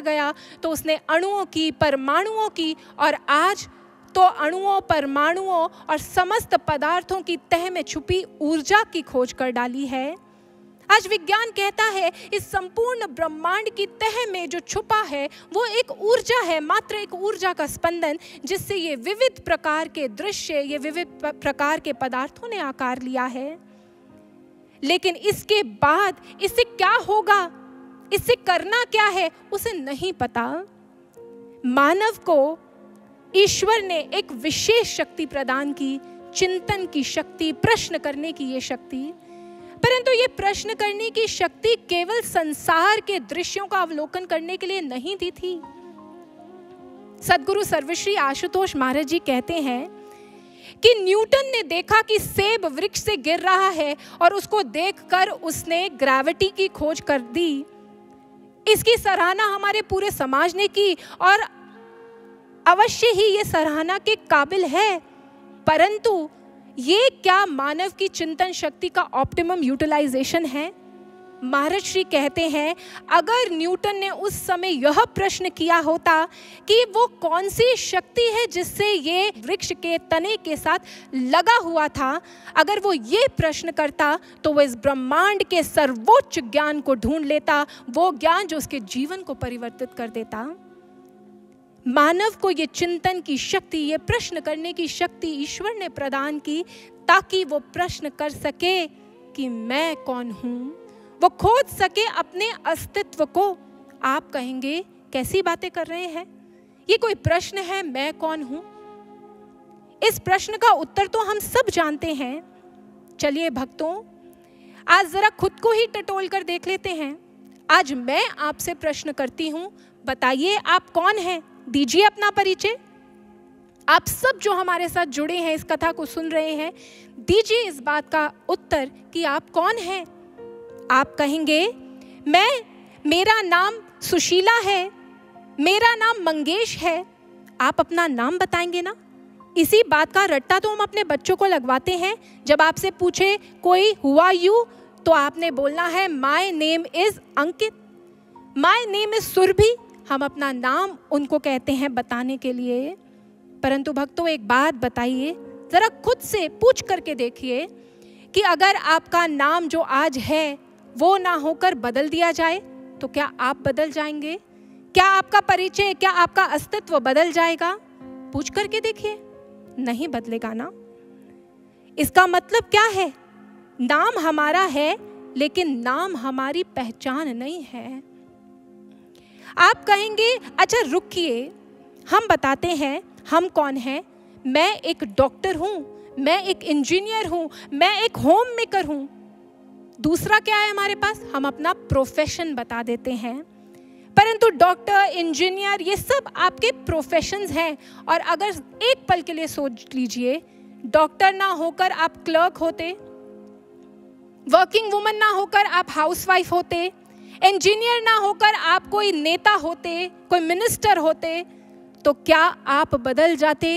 गया तो उसने अणुओं की, परमाणुओं की, और आज तो अणुओं, परमाणुओं और समस्त पदार्थों की तह में छुपी ऊर्जा की खोज कर डाली है। आज विज्ञान कहता है इस संपूर्ण ब्रह्मांड की तह में जो छुपा है वो एक ऊर्जा है, मात्र एक ऊर्जा का स्पंदन, जिससे ये विविध प्रकार के दृश्य, ये विविध प्रकार के पदार्थों ने आकार लिया है। लेकिन इसके बाद इससे क्या होगा, इससे करना क्या है, उसे नहीं पता। मानव को ईश्वर ने एक विशेष शक्ति प्रदान की, चिंतन की शक्ति, प्रश्न करने की ये शक्ति। परंतु ये प्रश्न करने की शक्ति केवल संसार के दृश्यों का अवलोकन करने के लिए नहीं दी थी। सदगुरु सर्वश्री आशुतोष महाराज जी कहते हैं कि न्यूटन ने देखा कि सेब वृक्ष से गिर रहा है और उसको देखकर उसने ग्रेविटी की खोज कर दी। इसकी सराहना हमारे पूरे समाज ने की और अवश्य ही ये सराहना के काबिल है। परंतु ये क्या मानव की चिंतन शक्ति का ऑप्टिमम यूटिलाइजेशन है? महाराज श्री कहते हैं, अगर न्यूटन ने उस समय यह प्रश्न किया होता कि वो कौन सी शक्ति है जिससे ये वृक्ष के तने के साथ लगा हुआ था, अगर वो ये प्रश्न करता तो वो इस ब्रह्मांड के सर्वोच्च ज्ञान को ढूंढ लेता, वो ज्ञान जो उसके जीवन को परिवर्तित कर देता। मानव को ये चिंतन की शक्ति, ये प्रश्न करने की शक्ति ईश्वर ने प्रदान की ताकि वो प्रश्न कर सके कि मैं कौन हूँ, वो खोज सके अपने अस्तित्व को। आप कहेंगे कैसी बातें कर रहे हैं, ये कोई प्रश्न है मैं कौन हूँ? इस प्रश्न का उत्तर तो हम सब जानते हैं। चलिए भक्तों, आज जरा खुद को ही टटोल कर देख लेते हैं। आज मैं आपसे प्रश्न करती हूँ, बताइए आप कौन हैं, दीजिए अपना परिचय। आप सब जो हमारे साथ जुड़े हैं, इस कथा को सुन रहे हैं, दीजिए इस बात का उत्तर कि आप कौन हैं। आप कहेंगे मेरा नाम सुशीला है, मेरा नाम मंगेश है। आप अपना नाम बताएंगे ना? इसी बात का रट्टा तो हम अपने बच्चों को लगवाते हैं। जब आपसे पूछे कोई हु आर यू, तो आपने बोलना है my name is Ankit, my name is Surabhi. हम अपना नाम उनको कहते हैं बताने के लिए। परंतु भक्तों, एक बात बताइए, ज़रा खुद से पूछ करके देखिए कि अगर आपका नाम जो आज है वो ना होकर बदल दिया जाए तो क्या आप बदल जाएंगे? क्या आपका परिचय, क्या आपका अस्तित्व बदल जाएगा? पूछ करके देखिए, नहीं बदलेगा ना। इसका मतलब क्या है? नाम हमारा है लेकिन नाम हमारी पहचान नहीं है। आप कहेंगे अच्छा रुकिए, हम बताते हैं हम कौन हैं। मैं एक डॉक्टर हूँ, मैं एक इंजीनियर हूँ, मैं एक होम मेकर हूँ। दूसरा क्या है हमारे पास? हम अपना प्रोफेशन बता देते हैं, परंतु डॉक्टर, इंजीनियर ये सब आपके प्रोफेशंस हैं। और अगर एक पल के लिए सोच लीजिए, डॉक्टर ना होकर आप क्लर्क होते, वर्किंग वुमन ना होकर आप हाउसवाइफ होते, इंजीनियर ना होकर आप कोई नेता होते, कोई मिनिस्टर होते, तो क्या आप बदल जाते?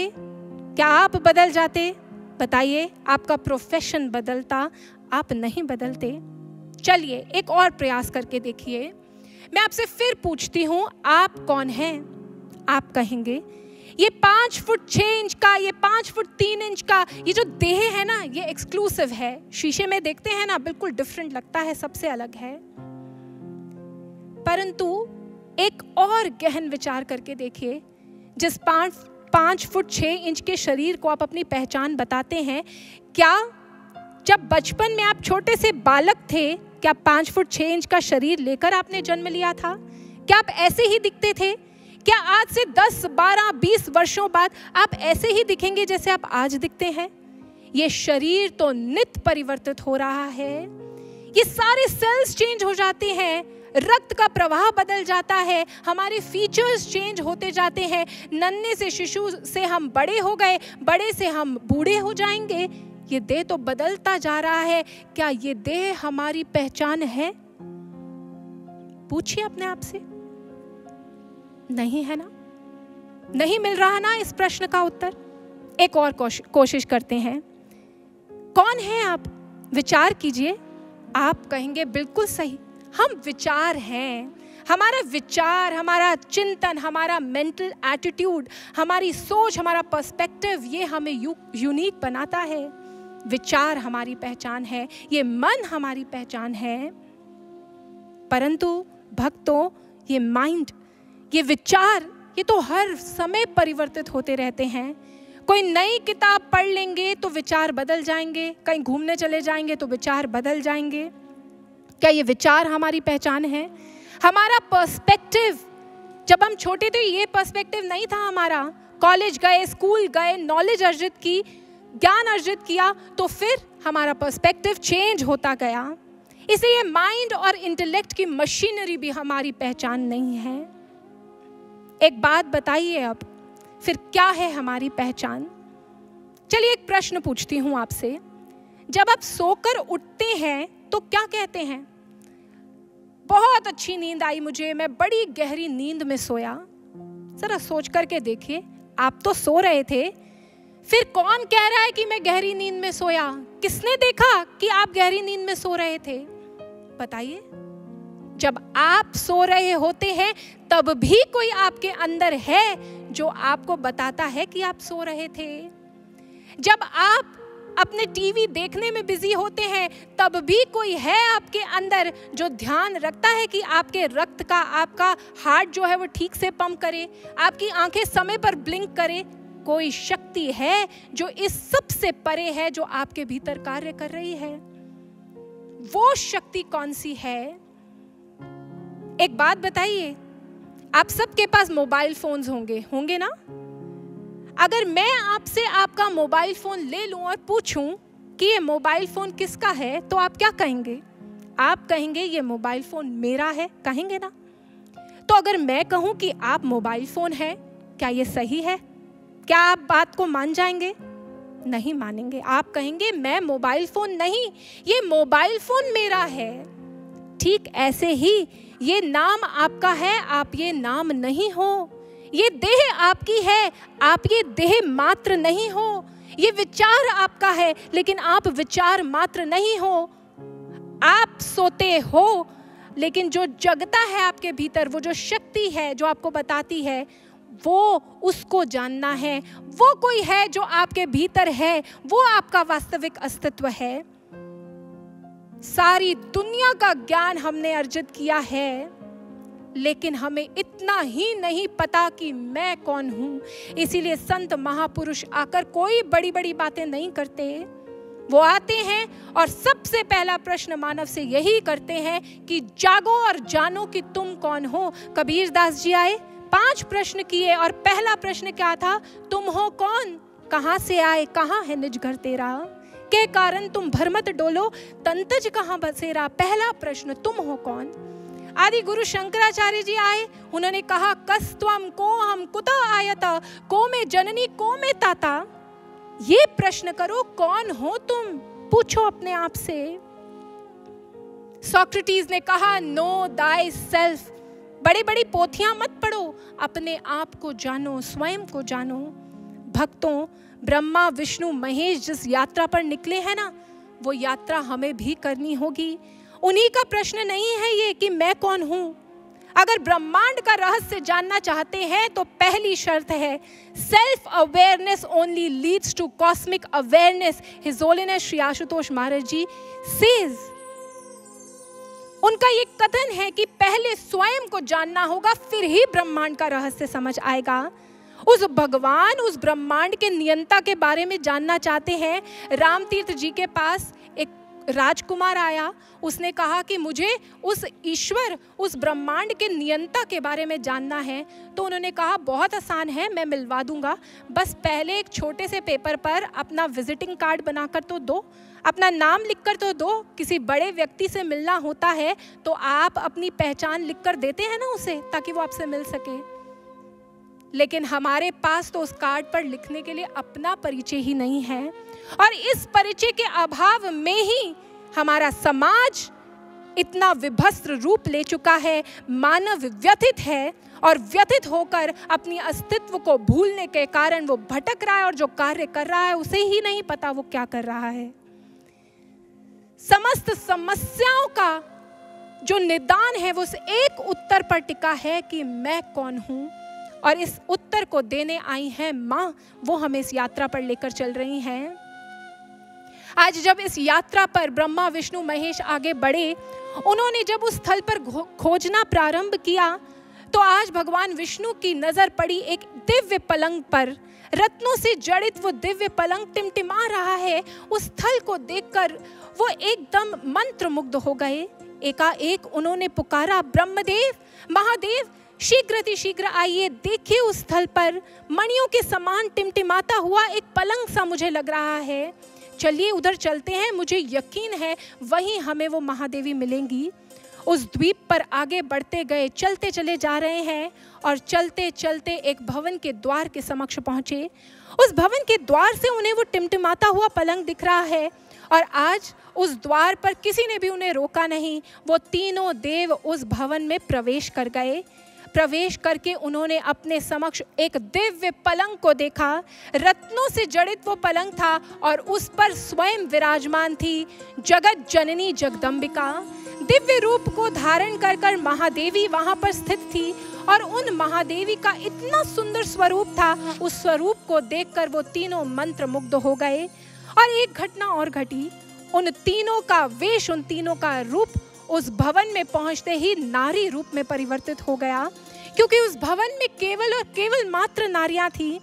क्या आप बदल जाते? बताइए, आपका प्रोफेशन बदलता, आप नहीं बदलते। चलिए एक और प्रयास करके देखिए। मैं आपसे फिर पूछती हूँ, आप कौन हैं? आप कहेंगे ये 5 फुट 6 इंच का, ये 5 फुट 3 इंच का, ये जो देह है ना ये एक्सक्लूसिव है। शीशे में देखते हैं ना, बिल्कुल डिफरेंट लगता है, सबसे अलग है। परंतु एक और गहन विचार करके देखिए, जिस 5 फुट 6 इंच के शरीर को आप अपनी पहचान बताते हैं, क्या जब बचपन में आप छोटे से बालक थे, क्या 5 फुट 6 इंच का शरीर लेकर आपने जन्म लिया था? क्या आप ऐसे ही दिखते थे? क्या आज से 10, 12, 20 वर्षों बाद आप ऐसे ही दिखेंगे जैसे आप आज दिखते हैं? ये शरीर तो नित्य परिवर्तित हो रहा है, ये सारे सेल्स चेंज हो जाते हैं, रक्त का प्रवाह बदल जाता है, हमारे फीचर्स चेंज होते जाते हैं। नन्हे से शिशु से हम बड़े हो गए, बड़े से हम बूढ़े हो जाएंगे। ये देह तो बदलता जा रहा है, क्या ये देह हमारी पहचान है? पूछिए अपने आप से, नहीं है ना? नहीं मिल रहा ना इस प्रश्न का उत्तर? एक और कोशिश करते हैं, कौन है आप? विचार कीजिए। आप कहेंगे बिल्कुल सही, हम विचार हैं। हमारा विचार, हमारा चिंतन, हमारा मेंटल एटीट्यूड, हमारी सोच, हमारा पर्सपेक्टिव, ये हमें यूनिक बनाता है। विचार हमारी पहचान है, ये मन हमारी पहचान है। परंतु भक्तों, ये माइंड, ये विचार, ये तो हर समय परिवर्तित होते रहते हैं। कोई नई किताब पढ़ लेंगे तो विचार बदल जाएंगे, कहीं घूमने चले जाएंगे तो विचार बदल जाएंगे। क्या ये विचार हमारी पहचान है? हमारा पर्सपेक्टिव, जब हम छोटे थे ये पर्सपेक्टिव नहीं था हमारा। कॉलेज गए, स्कूल गए, नॉलेज अर्जित की, ज्ञान अर्जित किया, तो फिर हमारा पर्सपेक्टिव चेंज होता गया। इसलिए माइंड और इंटेलेक्ट की मशीनरी भी हमारी पहचान नहीं है। एक बात बताइए अब, फिर क्या है हमारी पहचान? चलिए एक प्रश्न पूछती हूँ आपसे, जब आप सोकर उठते हैं तो क्या कहते हैं? बहुत अच्छी नींद आई मुझे, मैं बड़ी गहरी नींद में सोया। जरा सोच करके देखिए, आप तो सो रहे थे, फिर कौन कह रहा है कि मैं गहरी नींद में सोया? किसने देखा कि आप गहरी नींद में सो रहे थे? बताइए, जब आप सो रहे होते हैं तब भी कोई आपके अंदर है जो आपको बताता है कि आप सो रहे थे। जब आप अपने टीवी देखने में बिजी होते हैं तब भी कोई है आपके अंदर जो ध्यान रखता है कि आपके रक्त का, आपका हार्ट जो है वो ठीक से पंप करे, आपकी आंखें समय पर ब्लिंक करे। कोई शक्ति है जो इस सब से परे है, जो आपके भीतर कार्य कर रही है। वो शक्ति कौन सी है? एक बात बताइए, आप सबके पास मोबाइल फोन्स होंगे, होंगे ना? अगर मैं आपसे आपका मोबाइल फ़ोन ले लूं और पूछूं कि ये मोबाइल फ़ोन किसका है, तो आप क्या कहेंगे? आप कहेंगे ये मोबाइल फ़ोन मेरा है, कहेंगे ना? तो अगर मैं कहूं कि आप मोबाइल फ़ोन हैं, क्या ये सही है? क्या आप बात को मान जाएंगे? नहीं मानेंगे। आप कहेंगे मैं मोबाइल फ़ोन नहीं, ये मोबाइल फ़ोन मेरा है। ठीक ऐसे ही ये नाम आपका है, आप ये नाम नहीं हो। ये देह आपकी है, आप ये देह मात्र नहीं हो। ये विचार आपका है, लेकिन आप विचार मात्र नहीं हो। आप सोते हो, लेकिन जो जगता है आपके भीतर, वो जो शक्ति है जो आपको बताती है, वो उसको जानना है। वो कोई है जो आपके भीतर है, वो आपका वास्तविक अस्तित्व है। सारी दुनिया का ज्ञान हमने अर्जित किया है, लेकिन हमें इतना ही नहीं पता कि मैं कौन हूँ। इसीलिए संत महापुरुष आकर कोई बड़ी बड़ी बातें नहीं करते। वो आते हैं और सबसे पहला प्रश्न मानव से यही करते हैं कि जागो और जानो कि तुम कौन हो। कबीरदास जी आए, 5 प्रश्न किए और पहला प्रश्न क्या था? तुम हो कौन, कहाँ से आए, कहाँ है निज घर तेरा, के कारण तुम भरमत डोलो, तंतज कहाँ बसेरा। पहला प्रश्न तुम हो कौन। आदि गुरु शंकराचार्य जी आए, उन्होंने कहा कस्त्वम को हम कुता आयता, को में जननी को में ताता। ये प्रश्न करो कौन हो तुम, पूछो अपने आप से। सोक्रेटिस ने कहा नो दाई सेल्फ, बड़ी बड़ी पोथियां मत पढ़ो, अपने आप को जानो, स्वयं को जानो। भक्तों, ब्रह्मा विष्णु महेश जिस यात्रा पर निकले हैं ना, वो यात्रा हमें भी करनी होगी। उन्हीं का प्रश्न नहीं है ये कि मैं कौन हूं। अगर ब्रह्मांड का रहस्य जानना चाहते हैं तो पहली शर्त है self awareness only leads to cosmic awareness. His holiness Shri Ashutosh Maharaj ji says, उनका ये कथन है कि पहले स्वयं को जानना होगा, फिर ही ब्रह्मांड का रहस्य समझ आएगा। उस भगवान, उस ब्रह्मांड के नियंता के बारे में जानना चाहते हैं। रामतीर्थ जी के पास एक राजकुमार आया, उसने कहा कि मुझे उस ईश्वर, उस ब्रह्मांड के नियंता के बारे में जानना है। तो उन्होंने कहा बहुत आसान है, मैं मिलवा दूंगा, बस पहले एक छोटे से पेपर पर अपना विजिटिंग कार्ड बनाकर तो दो, अपना नाम लिखकर तो दो। किसी बड़े व्यक्ति से मिलना होता है तो आप अपनी पहचान लिखकर देते हैं ना उसे, ताकि वो आपसे मिल सके। लेकिन हमारे पास तो उस कार्ड पर लिखने के लिए अपना परिचय ही नहीं है, और इस परिचय के अभाव में ही हमारा समाज इतना विभत्स रूप ले चुका है। मानव व्यथित है, और व्यथित होकर अपनी अस्तित्व को भूलने के कारण वो भटक रहा है, और जो कार्य कर रहा है उसे ही नहीं पता वो क्या कर रहा है। समस्त समस्याओं का जो निदान है वो उस एक उत्तर पर टिका है कि मैं कौन हूँ, और इस उत्तर को देने आई हैं माँ। वो हमें इस यात्रा पर लेकर चल रही हैं। आज जब इस यात्रा पर ब्रह्मा विष्णु महेश आगे बढ़े, उन्होंने जब उस स्थल पर खोजना प्रारंभ किया, तो आज भगवान विष्णु की नज़र पड़ी एक दिव्य पलंग पर। रत्नों से जड़ित वो दिव्य पलंग टिमटिमा रहा है। उस स्थल को देखकर वो एकदम मंत्रमुग्ध हो गए। एकाएक उन्होंने पुकारा, ब्रह्मदेव, महादेव, शीघ्र आइए, देखिए उस स्थल पर मणियों के समान टिमटिमाता हुआ एक पलंग सा मुझे लग रहा है, चलिए उधर चलते हैं, मुझे यकीन है वहीं हमें वो महादेवी मिलेंगी। उस द्वीप पर आगे बढ़ते गए, चलते चले जा रहे हैं, और चलते चलते एक भवन के द्वार के समक्ष पहुँचे। उस भवन के द्वार से उन्हें वो टिमटिमाता हुआ पलंग दिख रहा है, और आज उस द्वार पर किसी ने भी उन्हें रोका नहीं। वो तीनों देव उस भवन में प्रवेश कर गए। प्रवेश करके उन्होंने अपने समक्ष एक दिव्य पलंग को देखा। रत्नों से जड़ित वो पलंग था, और उस पर स्वयं विराजमान थी जगत जननी जगदम्बिका। दिव्य रूप को धारण कर कर महादेवी वहां पर स्थित थी, और उन महादेवी का इतना सुंदर स्वरूप था, उस स्वरूप को देखकर वो तीनों मंत्रमुग्ध हो गए। और एक घटना और घटी, उन तीनों का वेश, उन तीनों का रूप उस भवन में पहुंचते ही नारी रूप में परिवर्तित हो गया, क्योंकि उस भवन में केवल और केवल मात्र नारियां थीं।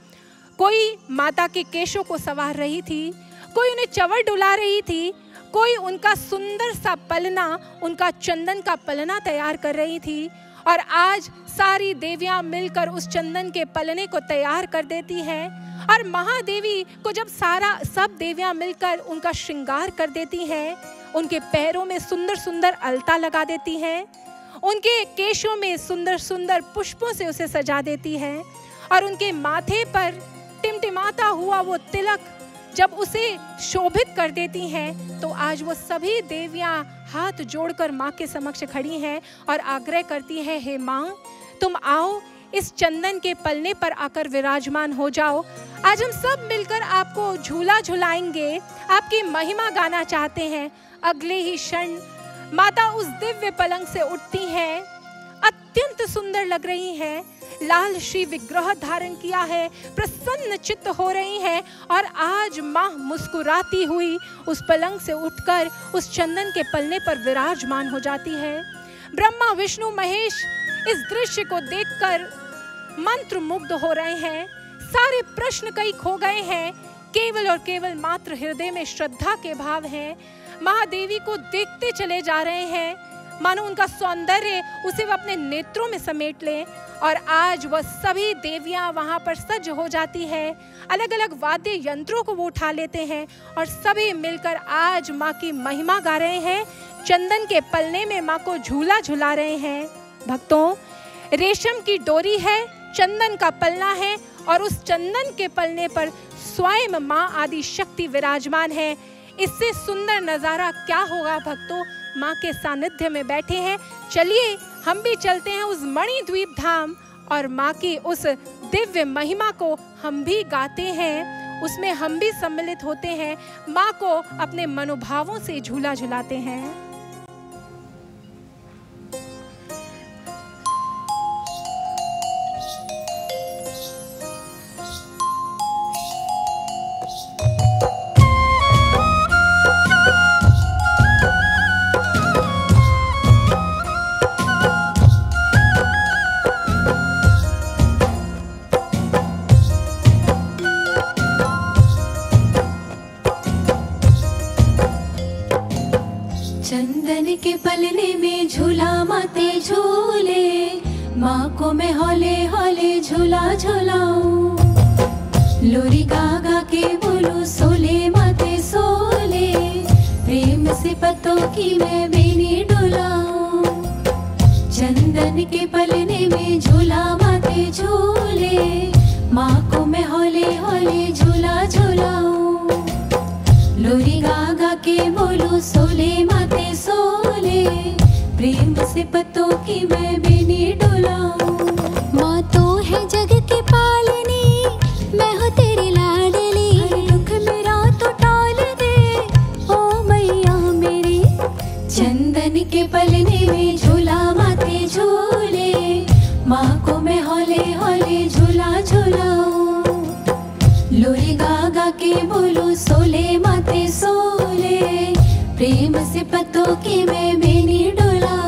कोई माता के केशों को संवार रही थी, कोई उन्हें चवर डुला रही थी, कोई उनका सुंदर सा पलना, उनका चंदन का पलना तैयार कर रही थी। और आज सारी देवियां मिलकर उस चंदन के पलने को तैयार कर देती हैं, और महादेवी को जब सारा सब देवियां मिलकर उनका श्रृंगार कर देती हैं, उनके पैरों में सुंदर सुंदर अलता लगा देती हैं, उनके केशों में सुंदर सुंदर पुष्पों से उसे सजा देती हैं, और उनके माथे पर टिमटिमाता हुआ वो तिलक जब उसे शोभित कर देती हैं, तो आज वो सभी देवियां हाथ जोड़कर माँ के समक्ष खड़ी हैं और आग्रह करती हैं, हे माँ, तुम आओ, इस चंदन के पलने पर आकर विराजमान हो जाओ। आज हम सब मिलकर आपको झूला झुलाएंगे, आपकी महिमा गाना चाहते हैं। अगले ही क्षण माता उस दिव्य पलंग से उठती हैं अत्यंत सुंदर लग रही हैं, लाल श्री विग्रह धारण किया है, प्रसन्न चित्त हो रही हैं और आज माँ मुस्कुराती हुई उस पलंग से उठकर उस चंदन के पल्ले पर विराजमान हो जाती है। ब्रह्मा विष्णु महेश इस दृश्य को देखकर मंत्र मुग्ध हो रहे हैं। सारे प्रश्न कई खो गए हैं, केवल और केवल मात्र हृदय में श्रद्धा के भाव हैं। महादेवी को देखते चले जा रहे हैं मानो उनका सौंदर्य उसे वह अपने नेत्रों में समेट ले। और आज वह सभी देवियां वहां पर सज्ज हो जाती है, अलग अलग वाद्य यंत्रों को वो उठा लेते हैं और सभी मिलकर आज माँ की महिमा गा रहे हैं, चंदन के पल्ले में माँ को झूला झुला रहे हैं। भक्तों, रेशम की डोरी है, चंदन का पल्ला है और उस चंदन के पल्ले पर स्वयं माँ आदि शक्ति विराजमान है। इससे सुंदर नज़ारा क्या होगा भक्तों, माँ के सानिध्य में बैठे हैं। चलिए हम भी चलते हैं उस मणि द्वीप धाम और माँ की उस दिव्य महिमा को हम भी गाते हैं, उसमें हम भी सम्मिलित होते हैं, माँ को अपने मनोभावों से झूला झुलाते हैं। के पलने में झूला माते झूले, माँ को मैं हौले हौले झूला झूलाऊं। लोरी गागा के बोलो सोले माते सोले, प्रेम से पत्तों की मैं बेनी डोलाऊं। चंदन के पलने में झूला माते झूले, माँ को मैं हौले हौले झूला झूलाऊं। लोरी गागा के बोलो सोले माते सोले, प्रेम से पत्तों की मैं बेनी डोलाऊं। माँ तो है जग की पालनी, मैं हूँ तेरी लाडली, दुख मेरा तो टाल दे ओ मैया मेरी। चंदन के पलने में झूला माते झूले, माँ को मैं हौले हौले झूला झूलाऊं। लोरी गागा के बोलो सोले माते सोले, प्रेम से पत्तों की मैं बेनी डोलाऊं।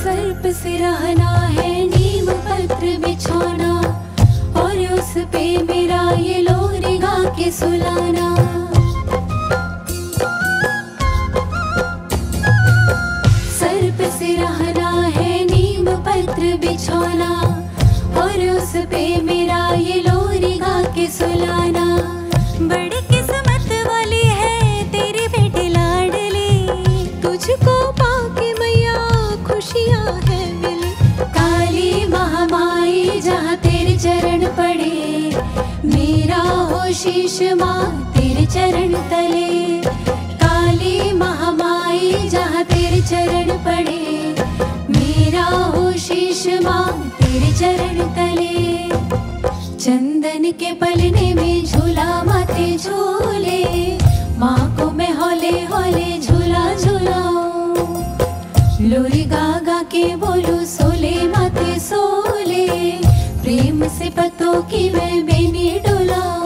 सर्प से रहना है, बिछाना और उस पे मेरा ये लोरी गा के सुलाना। सर्प से रहना है, नीम पत्र बिछाना और उस पे मेरा ये लोरी गा के सुलाना। बड़ी किस्मत वाली है तेरी बेटी लाडली, तुझको पाके मैया खुशियाँ है मिली। काली महामाई जहाँ तेरे चरण पड़े, मेरा हो शीश माँ तेरे चरण तले। काली महामाई जहाँ तेरे चरण पड़े, मेरा हो शीश माँ तेरे चरण तले। चंदन के पलने में झूला माते झूले, माँ को मैं हौले हौले झूला झूलाऊं। लोरी गागा के बोलो सोले माते सोले, प्रेम से पत्तों की मैं बेनी डोलाऊं।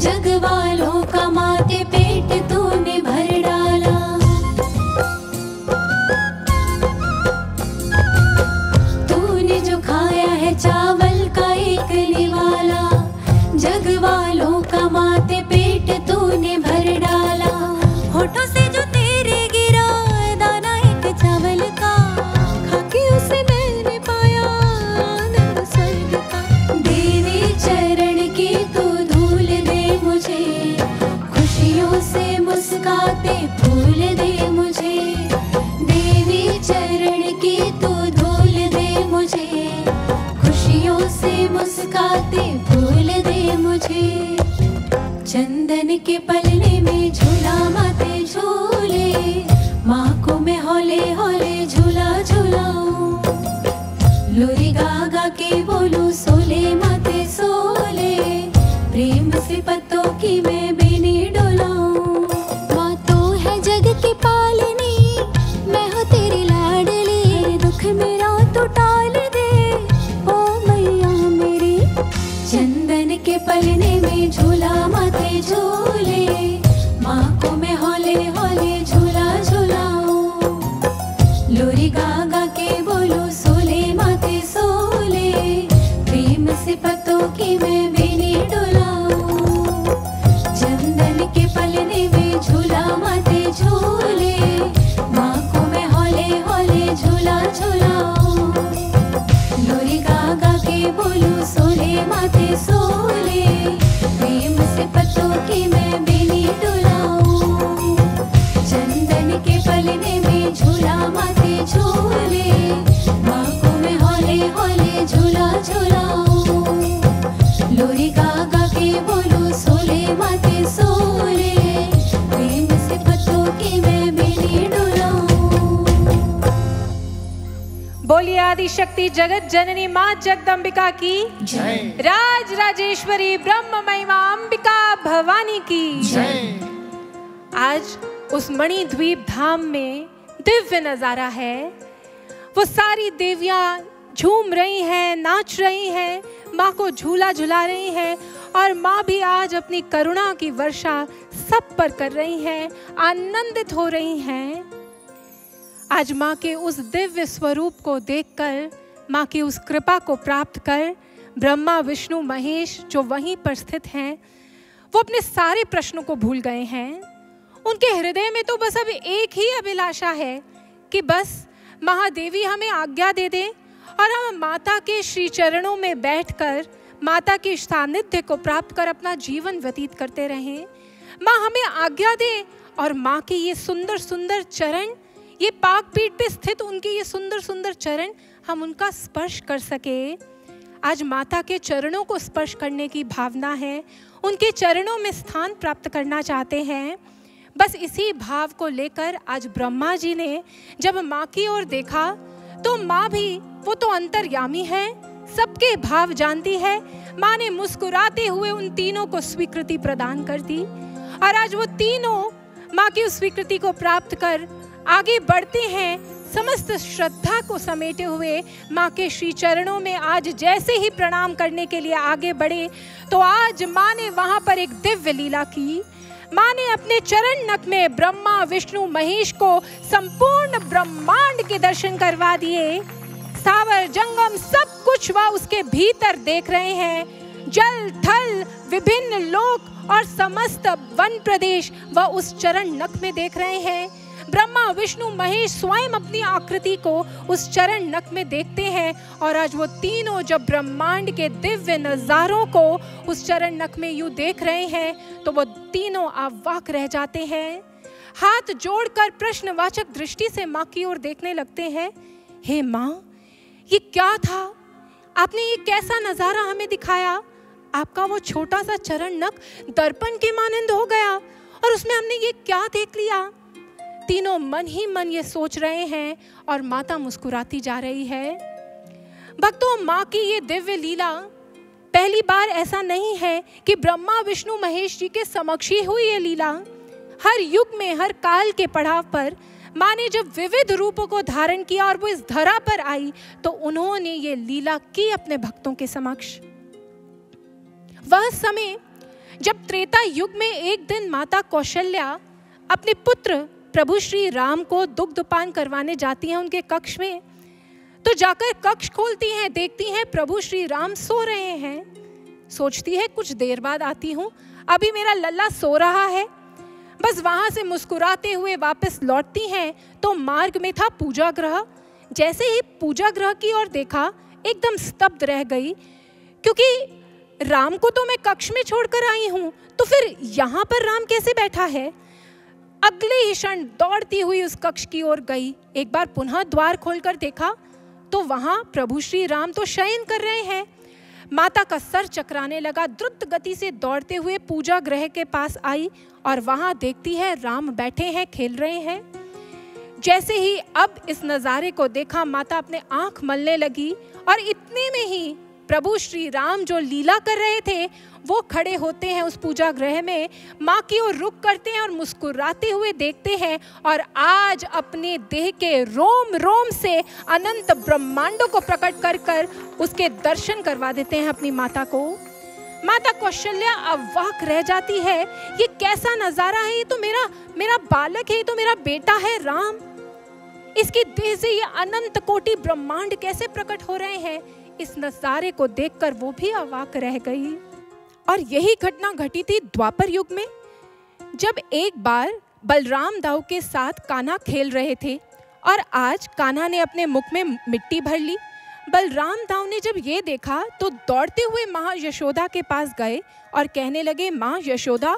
जग वालों का लगाते फूल दे मुझे, देवी चरण की तू धूल दे मुझे, खुशियों से मुस्काते फूल दे मुझे, चंदन के पलने में झूला माते झूले, माँ को मैं हौले हौले झूला झूलाऊं, लोरी गागा के बोलूं सोले माते सोले, प्रेम से पत्तों की मैं बेनी डोलाऊं। माँ तो है जग की पालनी, मैं हूँ तेरी लाडली, मेरे दुख मेरा तो टाल दे ओ मैया मेरी, चंदन के पलने में झूला माथे झूले, माँ को मैं हौले हौले झूला झूलाऊं, लोरी गागा के बोलो सोले माथे सोले, प्रेम से पत्तों की मैं बेनी डोलाऊं, पलने में झूला माते झूले, माँ को मैं हौले हौले झूला झूलाऊं, लोरी गागा के बोलूं सोले माते सोले, प्रेम से पत्तों की मैं बेनी डुलाऊं, चंदन के पलने में झूला माते झूले, माँ को मैं हौले हौले झूला झूलाऊं, लोरी गागा के बोलूं सोले माते सोले, प्रेम से पत्तों की मैं बेनी डोलाऊं। बोलिए आदिशक्ति जगत जननी माँ जगदम्बिका की जय, राज राजेश्वरी ब्रह्म महिमा अंबिका भवानी की जय। आज उस मणिद्वीप धाम में दिव्य नजारा है, वो सारी देवियाँ झूम रही हैं, नाच रही हैं, माँ को झूला झुला रही हैं, और माँ भी आज अपनी करुणा की वर्षा सब पर कर रही हैं, आनंदित हो रही हैं। आज माँ के उस दिव्य स्वरूप को देखकर, माँ की उस कृपा को प्राप्त कर, ब्रह्मा विष्णु महेश जो वहीं पर स्थित हैं, वो अपने सारे प्रश्नों को भूल गए हैं। उनके हृदय में तो बस अब एक ही अभिलाषा है कि बस महादेवी हमें आज्ञा दे दें और हम माता के श्री चरणों में बैठकर माता के सानिध्य को प्राप्त कर अपना जीवन व्यतीत करते रहें। माँ हमें आज्ञा दे और माँ के ये सुंदर सुंदर चरण, ये पाक पीठ पे स्थित उनके ये सुंदर सुंदर चरण, हम उनका स्पर्श कर सके। आज माता के चरणों को स्पर्श करने की भावना है, उनके चरणों में स्थान प्राप्त करना चाहते हैं। बस इसी भाव को लेकर आज ब्रह्मा जी ने जब माँ की ओर देखा तो माँ भी, वो तो अंतर्यामी है, सबके भाव जानती है। माँ ने मुस्कुराते हुए उन तीनों को स्वीकृति प्रदान कर दी और आज वो तीनों माँ की उस स्वीकृति को प्राप्त कर आगे बढ़ते हैं। समस्त श्रद्धा को समेटे हुए माँ के श्री चरणों में आज जैसे ही प्रणाम करने के लिए आगे बढ़े तो आज माँ ने वहाँ पर एक दिव्य लीला की। माँ ने अपने चरण नख में ब्रह्मा विष्णु महेश को संपूर्ण ब्रह्मांड के दर्शन करवा दिए। सावर जंगम सब कुछ वह उसके भीतर देख रहे हैं, जल थल विभिन्न लोक और समस्त वन प्रदेश वह उस चरण नख में देख रहे हैं। ब्रह्मा विष्णु महेश स्वयं अपनी आकृति को उस चरण नख में देखते हैं और आज वो तीनों जब ब्रह्मांड के दिव्य नज़ारों को उस चरण नख में यूँ देख रहे हैं तो वो तीनों अवाक रह जाते हैं। हाथ जोड़कर प्रश्नवाचक दृष्टि से माँ की ओर देखने लगते हैं। हे माँ, ये क्या था? आपने ये कैसा नज़ारा हमें दिखाया? आपका वो छोटा सा चरण नख दर्पण के मानंद हो गया और उसमें हमने ये क्या देख लिया? तीनों मन ही मन ये सोच रहे हैं और माता मुस्कुराती जा रही है। भक्तों, माँ की ये दिव्य लीला पहली बार ऐसा नहीं है कि ब्रह्मा विष्णु महेश जी के समक्ष ही हुई ये लीला। हर युग में, हर काल के पड़ाव पर माँ ने जब विविध रूपों को धारण किया और वो इस धरा पर आई तो उन्होंने ये लीला की अपने भक्तों के समक्ष। वह समय जब त्रेता युग में एक दिन माता कौशल्या अपने पुत्र प्रभु श्री राम को दुग्धपान करवाने जाती हैं उनके कक्ष में, तो जाकर कक्ष खोलती हैं, देखती हैं प्रभु श्री राम सो रहे हैं। सोचती है कुछ देर बाद आती हूँ, अभी मेरा लल्ला सो रहा है। बस वहाँ से मुस्कुराते हुए वापस लौटती हैं तो मार्ग में था पूजा गृह। जैसे ही पूजा गृह की ओर देखा एकदम स्तब्ध रह गई, क्योंकि राम को तो मैं कक्ष में छोड़कर आई हूँ तो फिर यहाँ पर राम कैसे बैठा है? अगले ही क्षण दौड़ती हुई उस कक्ष की ओर गई। एक बार पुनः द्वार खोलकर देखा तो वहाँ प्रभु श्री राम तो शयन कर रहे हैं। माता का सर चकराने लगा। द्रुत गति से दौड़ते हुए पूजा गृह के पास आई और वहाँ देखती है राम बैठे हैं, खेल रहे हैं। जैसे ही अब इस नज़ारे को देखा माता अपने आँख मलने लगी और इतने में ही प्रभु श्री राम जो लीला कर रहे थे वो खड़े होते हैं उस पूजा गृह में, माँ की ओर रुख करते हैं और मुस्कुराते हुए देखते हैं और आज अपने देह के रोम रोम से अनंत ब्रह्मांडों को प्रकट कर कर उसके दर्शन करवा देते हैं अपनी माता को। माता कौशल्या अवाक रह जाती है। ये कैसा नज़ारा है, ये तो मेरा बालक है, ये तो मेरा बेटा है राम। इसकी देह से ये अनंत कोटि ब्रह्मांड कैसे प्रकट हो रहे हैं। इस नज़ारे को देखकर वो भी अवाक रह गई। और यही घटना घटी थी द्वापर युग में, जब एक बार बलराम दाऊ के साथ कान्हा खेल रहे थे और आज कान्हा ने अपने मुख में मिट्टी भर ली। बलराम दाऊ ने जब ये देखा तो दौड़ते हुए माँ यशोदा के पास गए और कहने लगे, माँ यशोदा,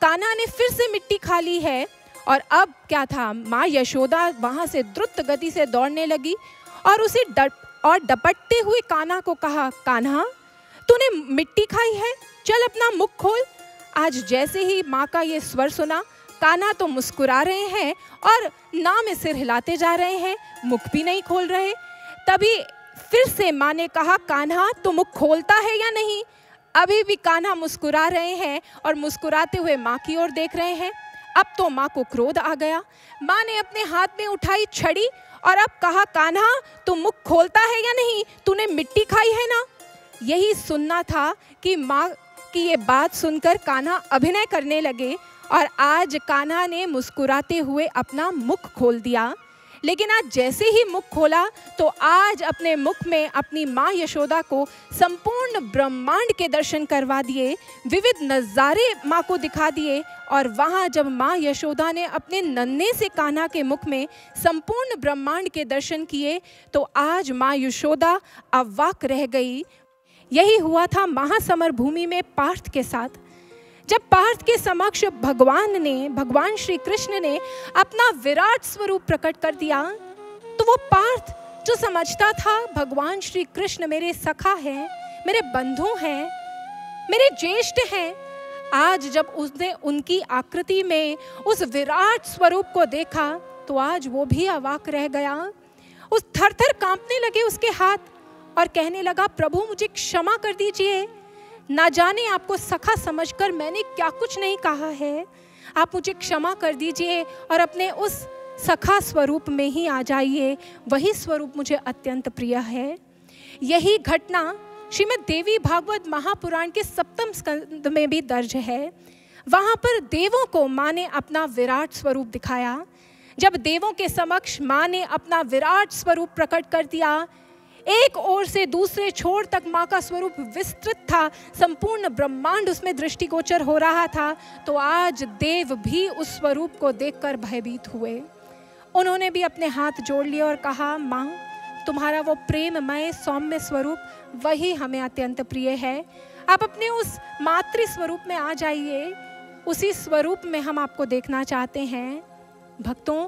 कान्हा ने फिर से मिट्टी खा ली है। और अब क्या था, माँ यशोदा वहाँ से द्रुत गति से दौड़ने लगी और उसे डपटते हुए कान्हा को कहा, कान्हा तूने मिट्टी खाई है, चल अपना मुख खोल। आज जैसे ही माँ का ये स्वर सुना कान्हा तो मुस्कुरा रहे हैं और ना में सिर हिलाते जा रहे हैं, मुख भी नहीं खोल रहे। तभी फिर से माँ ने कहा, कान्हा तो मुख खोलता है या नहीं। अभी भी कान्हा मुस्कुरा रहे हैं और मुस्कुराते हुए माँ की ओर देख रहे हैं। अब तो माँ को क्रोध आ गया। माँ ने अपने हाथ में उठाई छड़ी और अब कहा, कान्हा तू मुख खोलता है या नहीं, तूने मिट्टी खाई है ना। यही सुनना था कि माँ की ये बात सुनकर कान्हा अभिनय करने लगे और आज कान्हा ने मुस्कुराते हुए अपना मुख खोल दिया। लेकिन आज जैसे ही मुख खोला तो आज अपने मुख में अपनी माँ यशोदा को संपूर्ण ब्रह्मांड के दर्शन करवा दिए, विविध नज़ारे माँ को दिखा दिए। और वहाँ जब माँ यशोदा ने अपने नन्हे से कान्हा के मुख में संपूर्ण ब्रह्मांड के दर्शन किए तो आज माँ यशोदा अवाक रह गई। यही हुआ था महासमर भूमि में पार्थ के साथ, जब पार्थ के समक्ष भगवान श्री कृष्ण ने अपना विराट स्वरूप प्रकट कर दिया तो वो पार्थ जो समझता था भगवान श्री कृष्ण मेरे सखा हैं, मेरे बंधु हैं, मेरे ज्येष्ठ हैं, आज जब उसने उनकी आकृति में उस विराट स्वरूप को देखा तो आज वो भी अवाक रह गया। उस थर-थर कांपने लगे उसके हाथ और कहने लगा, प्रभु मुझे क्षमा कर दीजिए, ना जाने आपको सखा समझकर मैंने क्या कुछ नहीं कहा है, आप मुझे क्षमा कर दीजिए और अपने उस सखा स्वरूप में ही आ जाइए, वही स्वरूप मुझे अत्यंत प्रिय है। यही घटना श्रीमद् देवी भागवत महापुराण के 7वें स्कंद में भी दर्ज है। वहाँ पर देवों को माँ ने अपना विराट स्वरूप दिखाया। जब देवों के समक्ष माँ ने अपना विराट स्वरूप प्रकट कर दिया, एक ओर से दूसरे छोर तक माँ का स्वरूप विस्तृत था, संपूर्ण ब्रह्मांड उसमें दृष्टिगोचर हो रहा था, तो आज देव भी उस स्वरूप को देखकर भयभीत हुए। उन्होंने भी अपने हाथ जोड़ लिए और कहा, माँ तुम्हारा वो प्रेममय सौम्य स्वरूप वही हमें अत्यंत प्रिय है, आप अपने उस मातृ स्वरूप में आ जाइए, उसी स्वरूप में हम आपको देखना चाहते हैं। भक्तों,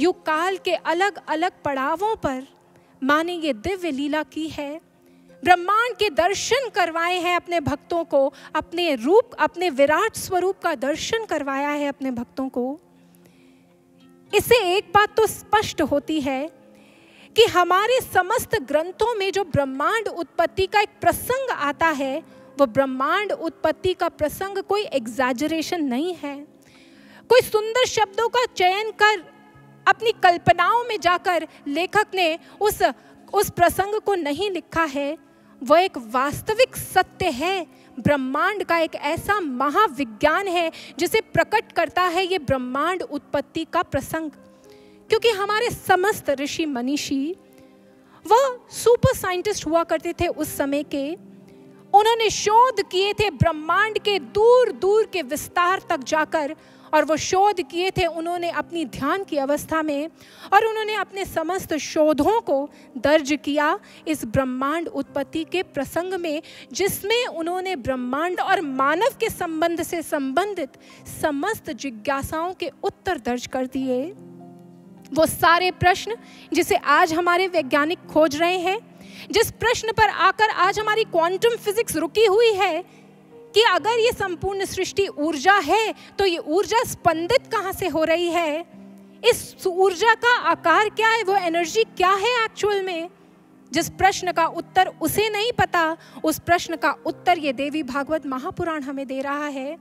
युग काल के अलग अलग पड़ावों पर माँ ने ये दिव्य लीला की है, ब्रह्मांड के दर्शन करवाए हैं अपने भक्तों को, अपने रूप, अपने विराट स्वरूप का दर्शन करवाया है अपने भक्तों को। इससे एक बात तो स्पष्ट होती है कि हमारे समस्त ग्रंथों में जो ब्रह्मांड उत्पत्ति का एक प्रसंग आता है, वो ब्रह्मांड उत्पत्ति का प्रसंग कोई एग्जैजरेशन नहीं है। कोई सुंदर शब्दों का चयन कर अपनी कल्पनाओं में जाकर लेखक ने उस प्रसंग को नहीं लिखा है, वह एक वास्तविक सत्य है। ब्रह्मांड का एक ऐसा महाविज्ञान है जिसे प्रकट करता है ये ब्रह्मांड उत्पत्ति का प्रसंग। क्योंकि हमारे समस्त ऋषि मनीषी वह सुपर साइंटिस्ट हुआ करते थे उस समय के, उन्होंने शोध किए थे ब्रह्मांड के दूर दूर के विस्तार तक जाकर, और वो शोध किए थे उन्होंने अपनी ध्यान की अवस्था में, और उन्होंने अपने समस्त शोधों को दर्ज किया इस ब्रह्मांड उत्पत्ति के प्रसंग में, जिसमें उन्होंने ब्रह्मांड और मानव के संबंध से संबंधित समस्त जिज्ञासाओं के उत्तर दर्ज कर दिए। वो सारे प्रश्न जिसे आज हमारे वैज्ञानिक खोज रहे हैं, जिस प्रश्न पर आकर आज हमारी क्वांटम फिजिक्स रुकी हुई है कि अगर ये संपूर्ण सृष्टि ऊर्जा है तो ये ऊर्जा स्पंदित कहाँ से हो रही है, इस ऊर्जा का आकार क्या है, वो एनर्जी क्या है एक्चुअल में, जिस प्रश्न का उत्तर उसे नहीं पता, उस प्रश्न का उत्तर ये देवी भागवत महापुराण हमें दे रहा है।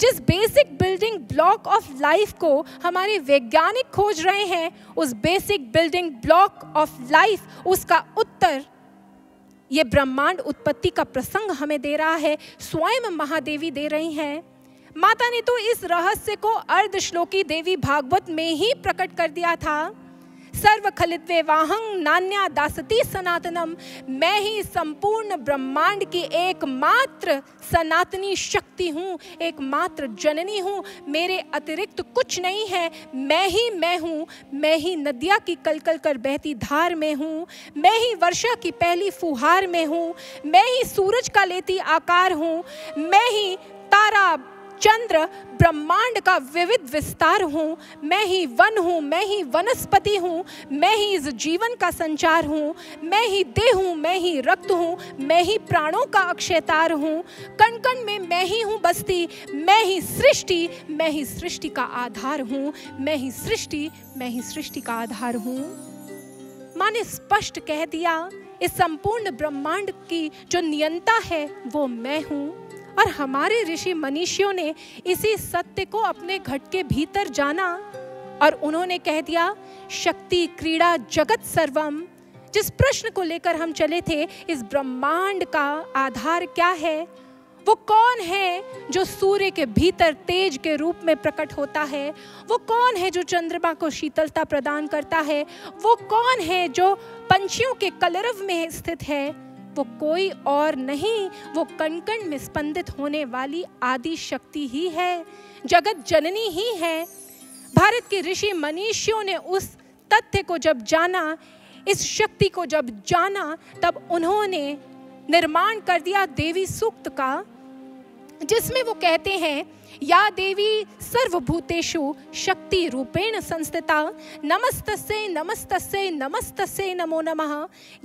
जिस basic building block of life को हमारे वैज्ञानिक खोज रहे हैं, उस basic building block of life, उसका उत्तर ये ब्रह्मांड उत्पत्ति का प्रसंग हमें दे रहा है, स्वयं महादेवी दे रही हैं। माता ने तो इस रहस्य को अर्धश्लोकी देवी भागवत में ही प्रकट कर दिया था। सर्व खलित्वे वाहं नान्या दासती सनातनम, मैं ही संपूर्ण ब्रह्मांड की एकमात्र सनातनी शक्ति हूँ, एकमात्र जननी हूँ, मेरे अतिरिक्त कुछ नहीं है, मैं ही मैं हूँ, मैं ही नदिया की कलकल कर बहती धार में हूँ, मैं ही वर्षा की पहली फुहार में हूँ, मैं ही सूरज का लेती आकार हूँ, मैं ही तारा चंद्र ब्रह्मांड का विविध विस्तार हूँ, मैं ही वन हूँ, मैं ही वनस्पति हूँ, मैं ही इस जीवन का संचार हूँ, मैं ही देह हूँ, मैं ही रक्त हूँ, मैं ही प्राणों का अक्षयतार हूँ, कण कण में मैं ही हूँ बस्ती, मैं ही सृष्टि, मैं ही सृष्टि का आधार हूँ, मैं ही सृष्टि, मैं ही सृष्टि का आधार हूँ। माँ ने स्पष्ट कह दिया, इस संपूर्ण ब्रह्मांड की जो नियंता है वो मैं हूँ। और हमारे ऋषि मनीषियों ने इसी सत्य को अपने घट के भीतर जाना और उन्होंने कह दिया, शक्ति क्रीड़ा जगत सर्वम, जिस प्रश्न को लेकर हम चले थे, इस ब्रह्मांड का आधार क्या है, वो कौन है जो सूर्य के भीतर तेज के रूप में प्रकट होता है, वो कौन है जो चंद्रमा को शीतलता प्रदान करता है, वो कौन है जो पंछियों के कलरव में स्थित है, वो कोई और नहीं, वो कण-कण में स्पंदित होने वाली आदि शक्ति ही है, जगत जननी ही है। भारत के ऋषि मनीषियों ने उस तथ्य को जब जाना, इस शक्ति को जब जाना, तब उन्होंने निर्माण कर दिया देवी सूक्त का, जिसमें वो कहते हैं, या देवी सर्वभूतेषु शक्ति रूपेण संस्थिता, नमस्तस्यै नमस्तस्यै नमस्तस्यै नमो नमः,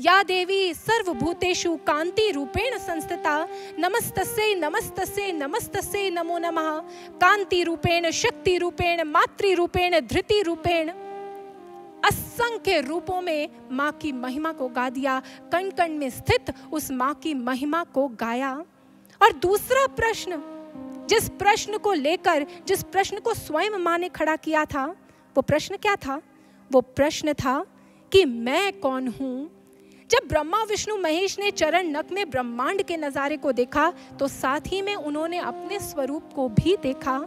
या देवी सर्वभूतेषु कांति रूपेण संस्थिता, नमस्तस्यै नमस्तस्यै नमस्तस्यै नमो नमः, कांति रूपेण शक्ति रूपेण मातृ रूपेण धृति रूपेण, असंख्य रूपों में माँ की महिमा को गा दिया, कण कण में स्थित उस माँ की महिमा को गाया। और दूसरा प्रश्न, जिस प्रश्न को लेकर, जिस प्रश्न को स्वयं माँ ने खड़ा किया था, वो प्रश्न क्या था, वो प्रश्न था कि मैं कौन हूँ। जब ब्रह्मा विष्णु महेश ने चरण नक में ब्रह्मांड के नज़ारे को देखा, तो साथ ही में उन्होंने अपने स्वरूप को भी देखा।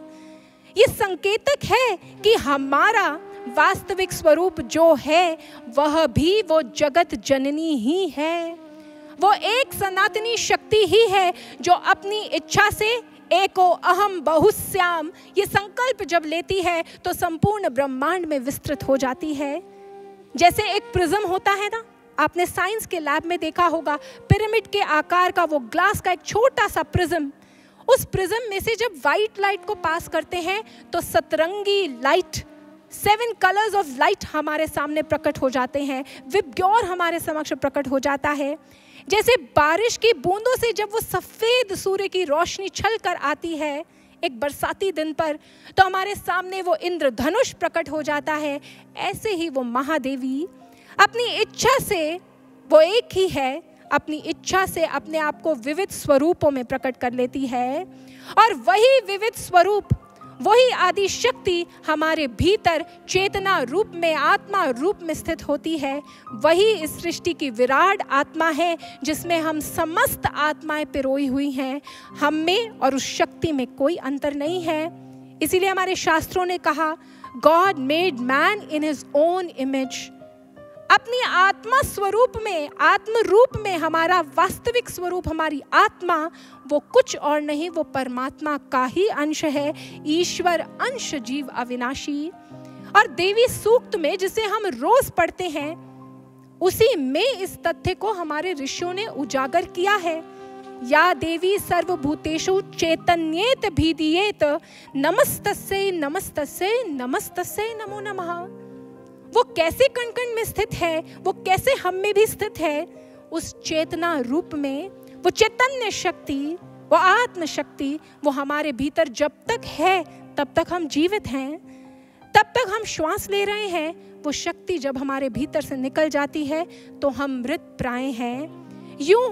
ये संकेतक है कि हमारा वास्तविक स्वरूप जो है, वह भी वो जगत जननी ही है, वो एक सनातनी शक्ति ही है जो अपनी इच्छा से एको अहम बहुस्याम ये संकल्प जब लेती है, तो संपूर्ण ब्रह्मांड में विस्तृत हो जाती है। जैसे एक प्रिज्म होता है ना, आपने साइंस के लैब में देखा होगा, पिरामिड के आकार का वो ग्लास का एक छोटा सा प्रिज्म, उस प्रिज्म में से जब वाइट लाइट को पास करते हैं, तो सतरंगी लाइट, 7 कलर्स ऑफ लाइट हमारे सामने प्रकट हो जाते हैं, विबग्योर हमारे समक्ष प्रकट हो जाता है। जैसे बारिश की बूंदों से जब वो सफ़ेद सूर्य की रोशनी छल कर आती है एक बरसाती दिन पर, तो हमारे सामने वो इंद्रधनुष प्रकट हो जाता है, ऐसे ही वो महादेवी अपनी इच्छा से, वो एक ही है, अपनी इच्छा से अपने आप को विविध स्वरूपों में प्रकट कर लेती है। और वही विविध स्वरूप, वही आदि शक्ति हमारे भीतर चेतना रूप में, आत्मा रूप में स्थित होती है। वही इस सृष्टि की विराट आत्मा है, जिसमें हम समस्त आत्माएं पिरोई हुई हैं। हम में और उस शक्ति में कोई अंतर नहीं है। इसीलिए हमारे शास्त्रों ने कहा, God made man in his own image. अपनी आत्मा स्वरूप में, आत्म रूप में हमारा वास्तविक स्वरूप, हमारी आत्मा वो कुछ और नहीं, वो परमात्मा का ही अंश है, ईश्वर अंश, जीव अविनाशी। और देवी सूक्त में जिसे हम रोज पढ़ते हैं, उसी में इस तथ्य को हमारे ऋषियों ने उजागर किया है। या देवी सर्वभूतेषु चैतन्येत भिदीयेत नमस्तस्यै नमस्तस्यै नमस्तस्यै नमो नमः। वो कैसे कण-कण में स्थित है, वो कैसे हम में भी स्थित है, उस चेतना रूप में। वो चैतन्य शक्ति, वो आत्म शक्ति, वो हमारे भीतर जब तक है तब तक हम जीवित हैं, तब तक हम श्वास ले रहे हैं। वो शक्ति जब हमारे भीतर से निकल जाती है तो हम मृत प्राय हैं। यूं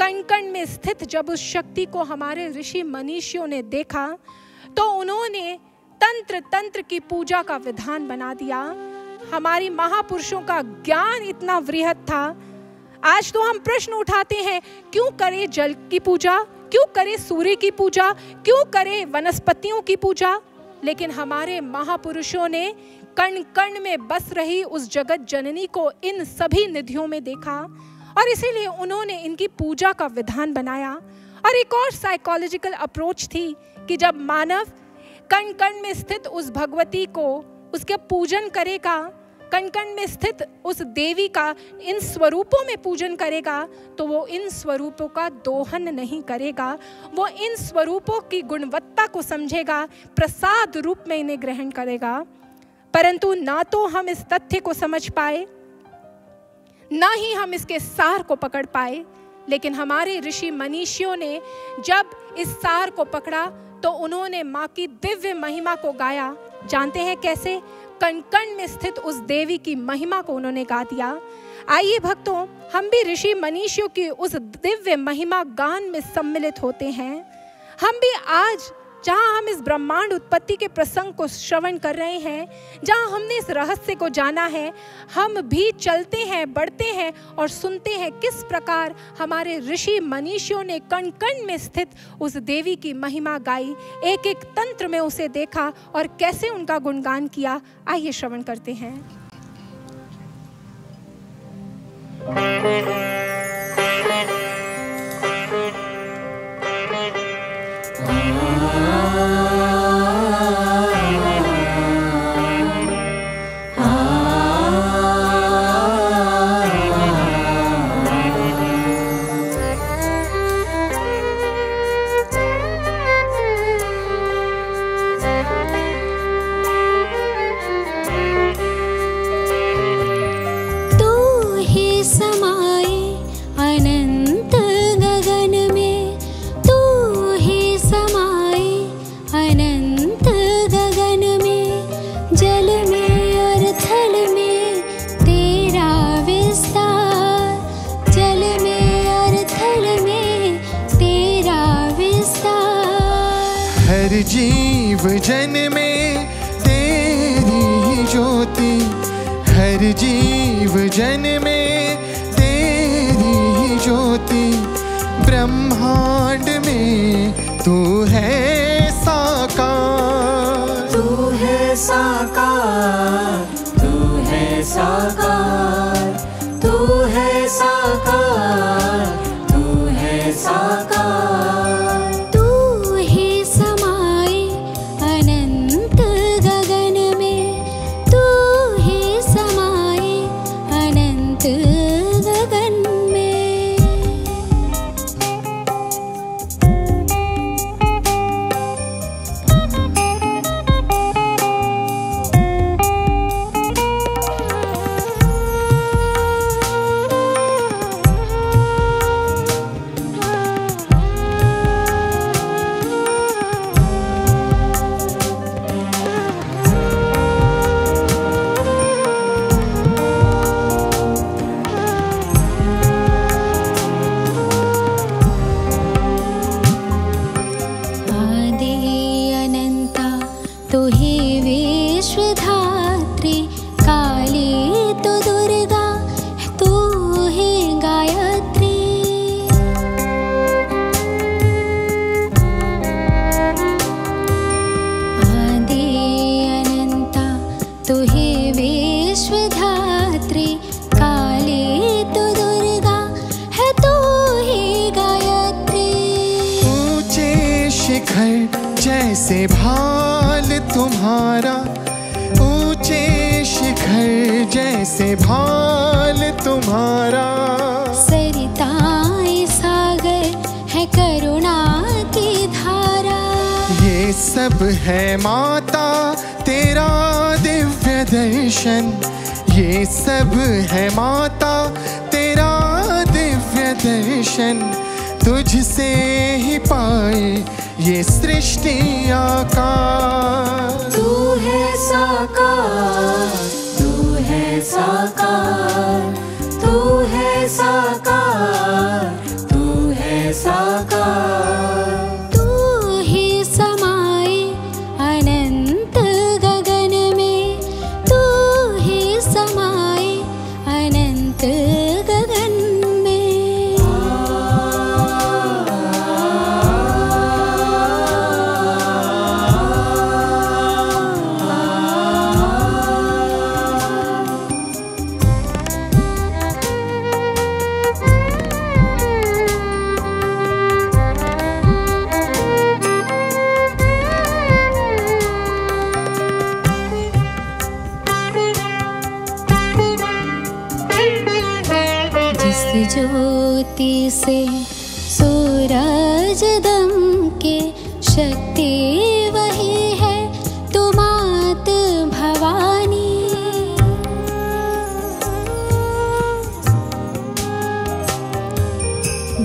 कण-कण में स्थित जब उस शक्ति को हमारे ऋषि मनीषियों ने देखा तो उन्होंने तंत्र तंत्र की पूजा का विधान बना दिया। हमारी महापुरुषों का ज्ञान इतना वृहत था। आज तो हम प्रश्न उठाते हैं, क्यों करें जल की पूजा, क्यों करें सूर्य की पूजा, क्यों करें वनस्पतियों की पूजा। लेकिन हमारे महापुरुषों ने कण कण में बस रही उस जगत जननी को इन सभी निधियों में देखा और इसीलिए उन्होंने इनकी पूजा का विधान बनाया। और एक और साइकोलॉजिकल अप्रोच थी कि जब मानव कण कण में स्थित उस भगवती को, उसके पूजन करेगा, कण कण में स्थित उस देवी का इन स्वरूपों में पूजन करेगा, तो वो इन स्वरूपों का दोहन नहीं करेगा, वो इन स्वरूपों की गुणवत्ता को समझेगा, प्रसाद रूप में इन्हें ग्रहण करेगा। परंतु ना तो हम इस तथ्य को समझ पाए, ना ही हम इसके सार को पकड़ पाए। लेकिन हमारे ऋषि मनीषियों ने जब इस सार को पकड़ा तो उन्होंने माँ की दिव्य महिमा को गाया। जानते हैं कैसे? कण-कण में स्थित उस देवी की महिमा को उन्होंने गा दिया। आइए भक्तों, हम भी ऋषि मनीषियों की उस दिव्य महिमा गान में सम्मिलित होते हैं। हम भी आज, जहाँ हम इस ब्रह्मांड उत्पत्ति के प्रसंग को श्रवण कर रहे हैं, जहाँ हमने इस रहस्य को जाना है, हम भी चलते हैं, बढ़ते हैं और सुनते हैं किस प्रकार हमारे ऋषि मनीषियों ने कण कण में स्थित उस देवी की महिमा गाई, एक एक तंत्र में उसे देखा और कैसे उनका गुणगान किया। आइए श्रवण करते हैं। जन में तेरी ज्योति, हर जीव जन में तेरी ज्योति, ब्रह्मांड में तू है साकार, तू है साकार, तू है साकार, तू है साकार, तू है साकार। तू ही विश्वधात्री। शिखर जैसे भाल तुम्हारा, ऊंचे शिखर जैसे भाल तुम्हारा। सरिताए सागर है करुणा की धारा। ये सब है माता तेरा दिव्य दर्शन। ये सब है माता तेरा दिव्य दर्शन। तुझसे ही पाए ये सृष्टि आकार। तू है साकार, तू है साकार, तू है साकार, तू है साकार। तू ही समाए अनंत गगन में, तू ही समाए अनंत गगन में। जिस ज्योति से सूरज दम के शक्ति वही है तू मात भवानी।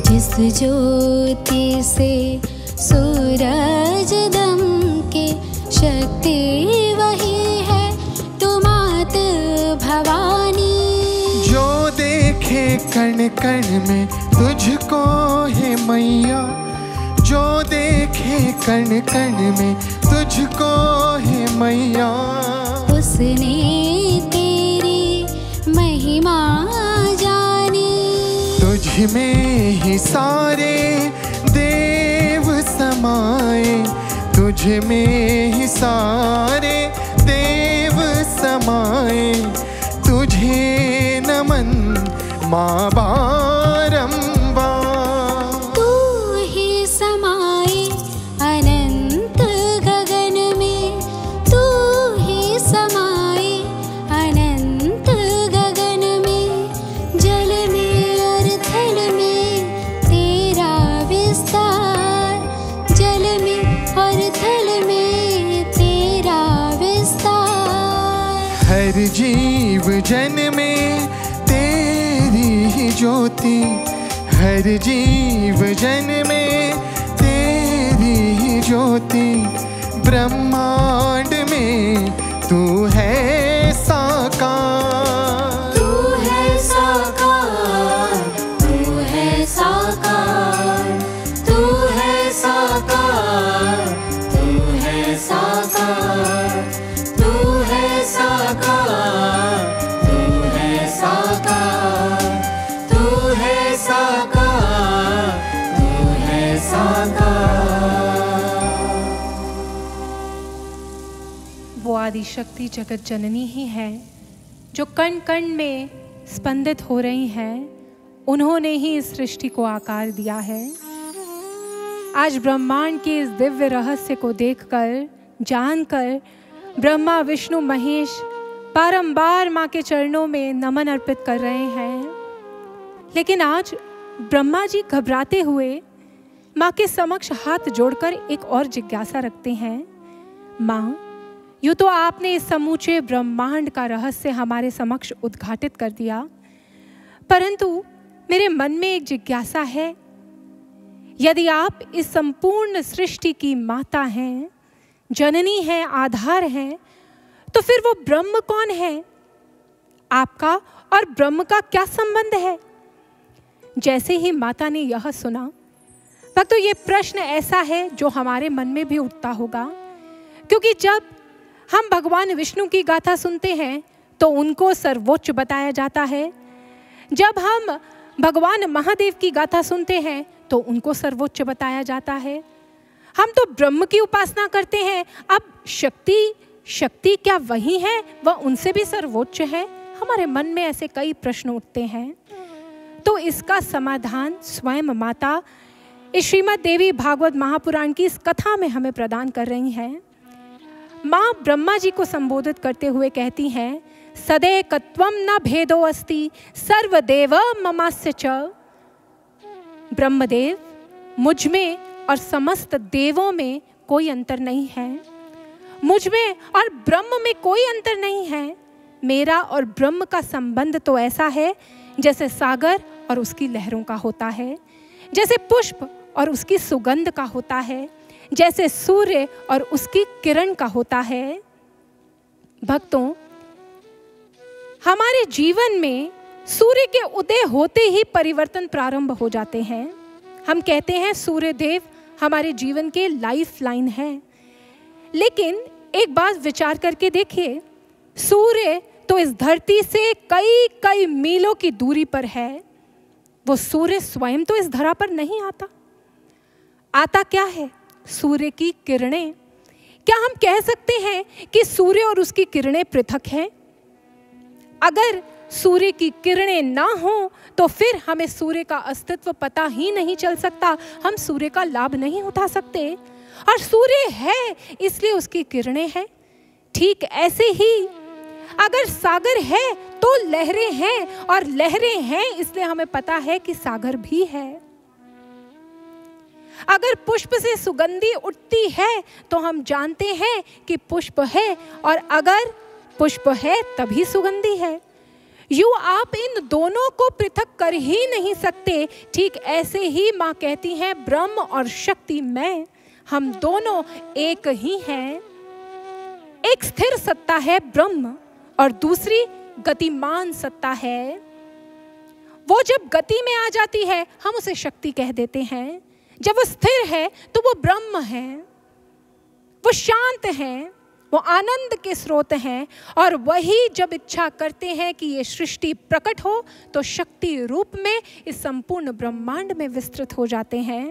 जिस ज्योति से सूरज दम के शक्ति वही है तू मात भवानी। कण कण में तुझको है मैया। जो देखे कण कण में तुझको है मैया। उसने तेरी महिमा जानी। तुझ में ही सारे देव समाए। तुझ में ही सारे देव समाए। तुझे नमन माँ बारंबार। तू ही समाए अनंत गगन में, तू ही समाए अनंत गगन में। जल में और थल में तेरा विस्तार। जल में और थल में तेरा विस्तार। हर जीव जन में ज्योति। हर जीव जन में तेरी ही ज्योति। ब्रह्मांड में तू है साकार। तू है साकार, तू है साकार, तू है साकार, तू है साकार, तू है साकार, तू है साकार। वो आदि शक्ति जगत जननी ही है जो कण कण में स्पंदित हो रही हैं। उन्होंने ही इस सृष्टि को आकार दिया है। आज ब्रह्मांड के इस दिव्य रहस्य को देखकर, जानकर ब्रह्मा विष्णु महेश बारंबार माँ के चरणों में नमन अर्पित कर रहे हैं। लेकिन आज ब्रह्मा जी घबराते हुए माँ के समक्ष हाथ जोड़कर एक और जिज्ञासा रखते हैं। माँ, यूँ तो आपने इस समूचे ब्रह्मांड का रहस्य हमारे समक्ष उद्घाटित कर दिया, परंतु मेरे मन में एक जिज्ञासा है। यदि आप इस संपूर्ण सृष्टि की माता हैं, जननी हैं, आधार हैं, तो फिर वो ब्रह्म कौन है? आपका और ब्रह्म का क्या संबंध है? जैसे ही माता ने यह सुना, भक्तो ये प्रश्न ऐसा है जो हमारे मन में भी उठता होगा, क्योंकि जब हम भगवान विष्णु की गाथा सुनते हैं तो उनको सर्वोच्च बताया जाता है। जब हम भगवान महादेव की गाथा सुनते हैं तो उनको सर्वोच्च बताया जाता है। हम तो ब्रह्म की उपासना करते हैं। अब शक्ति क्या वही है, वह उनसे भी सर्वोच्च है? हमारे मन में ऐसे कई प्रश्न उठते हैं। तो इसका समाधान स्वयं माता इस श्रीमद् देवी भागवत महापुराण की इस कथा में हमें प्रदान कर रही हैं। माँ ब्रह्मा जी को संबोधित करते हुए कहती हैं, सदैकत्वम न भेदो अस्ति सर्वदेव ममास्य च। ब्रह्मदेव, मुझ में और समस्त देवों में कोई अंतर नहीं है, मुझ में और ब्रह्म में कोई अंतर नहीं है। मेरा और ब्रह्म का संबंध तो ऐसा है जैसे सागर और उसकी लहरों का होता है, जैसे पुष्प और उसकी सुगंध का होता है, जैसे सूर्य और उसकी किरण का होता है। भक्तों, हमारे जीवन में सूर्य के उदय होते ही परिवर्तन प्रारंभ हो जाते हैं। हम कहते हैं सूर्य देव हमारे जीवन के लाइफ लाइन है, लेकिन एक बात विचार करके देखिए, सूर्य तो इस धरती से कई कई मीलों की दूरी पर है। वो सूर्य स्वयं तो इस धरा पर नहीं आता। आता क्या है? सूर्य की किरणें। क्या हम कह सकते हैं कि सूर्य और उसकी किरणें पृथक हैं? अगर सूर्य की किरणें ना हों तो फिर हमें सूर्य का अस्तित्व पता ही नहीं चल सकता, हम सूर्य का लाभ नहीं उठा सकते। और सूर्य है इसलिए उसकी किरणें हैं। ठीक ऐसे ही अगर सागर है तो लहरें हैं, और लहरें हैं इसलिए हमें पता है कि सागर भी है। अगर पुष्प से सुगंधी उठती है तो हम जानते हैं कि पुष्प है, और अगर पुष्प है तभी सुगंधी है। यूं आप इन दोनों को पृथक कर ही नहीं सकते। ठीक ऐसे ही माँ कहती हैं, ब्रह्म और शक्ति में हम दोनों एक ही हैं। एक स्थिर सत्ता है ब्रह्म और दूसरी गतिमान सत्ता है। वो जब गति में आ जाती है हम उसे शक्ति कह देते हैं, जब वो स्थिर है तो वो ब्रह्म है, वो शांत है, वो आनंद के स्रोत हैं। और वही जब इच्छा करते हैं कि ये सृष्टि प्रकट हो तो शक्ति रूप में इस संपूर्ण ब्रह्मांड में विस्तृत हो जाते हैं।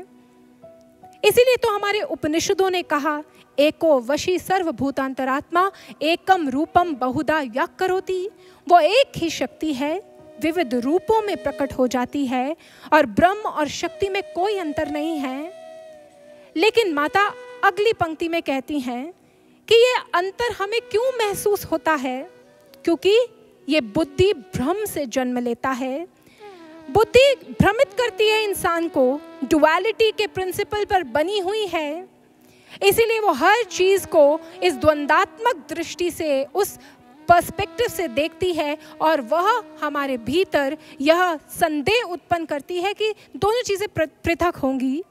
इसीलिए तो हमारे उपनिषदों ने कहा, एको वशी सर्वभूतांतरात्मा एकम रूपम बहुधा या करोति। वो एक ही शक्ति है, विविध रूपों में प्रकट हो जाती है, और ब्रह्म और शक्ति में कोई अंतर नहीं है। लेकिन माता अगली पंक्ति में कहती हैं कि ये अंतर हमें क्यों महसूस होता है? क्योंकि ये बुद्धि भ्रम से जन्म लेता है। बुद्धि भ्रमित करती है इंसान को, डुअलिटी के प्रिंसिपल पर बनी हुई है, इसीलिए वो हर चीज़ को इस द्वंदात्मक दृष्टि से, उस पर्सपेक्टिव से देखती है, और वह हमारे भीतर यह संदेह उत्पन्न करती है कि दोनों चीज़ें पृथक होंगी।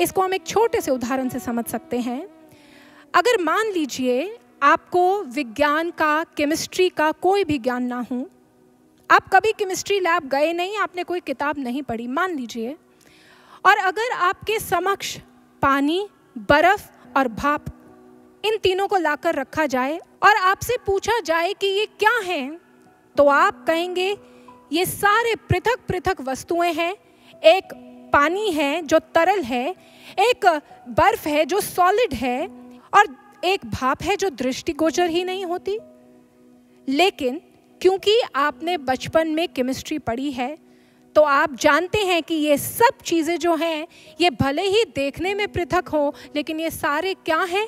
इसको हम एक छोटे से उदाहरण से समझ सकते हैं। अगर मान लीजिए आपको विज्ञान का, केमिस्ट्री का कोई भी ज्ञान ना हो, आप कभी केमिस्ट्री लैब गए नहीं, आपने कोई किताब नहीं पढ़ी मान लीजिए, और अगर आपके समक्ष पानी, बर्फ और भाप, इन तीनों को लाकर रखा जाए और आपसे पूछा जाए कि ये क्या हैं, तो आप कहेंगे ये सारे पृथक पृथक वस्तुएं हैं। एक पानी है जो तरल है, एक बर्फ है जो सॉलिड है, और एक भाप है जो दृष्टिगोचर ही नहीं होती। लेकिन क्योंकि आपने बचपन में केमिस्ट्री पढ़ी है तो आप जानते हैं कि ये सब चीज़ें जो हैं, ये भले ही देखने में पृथक हो, लेकिन ये सारे क्या हैं?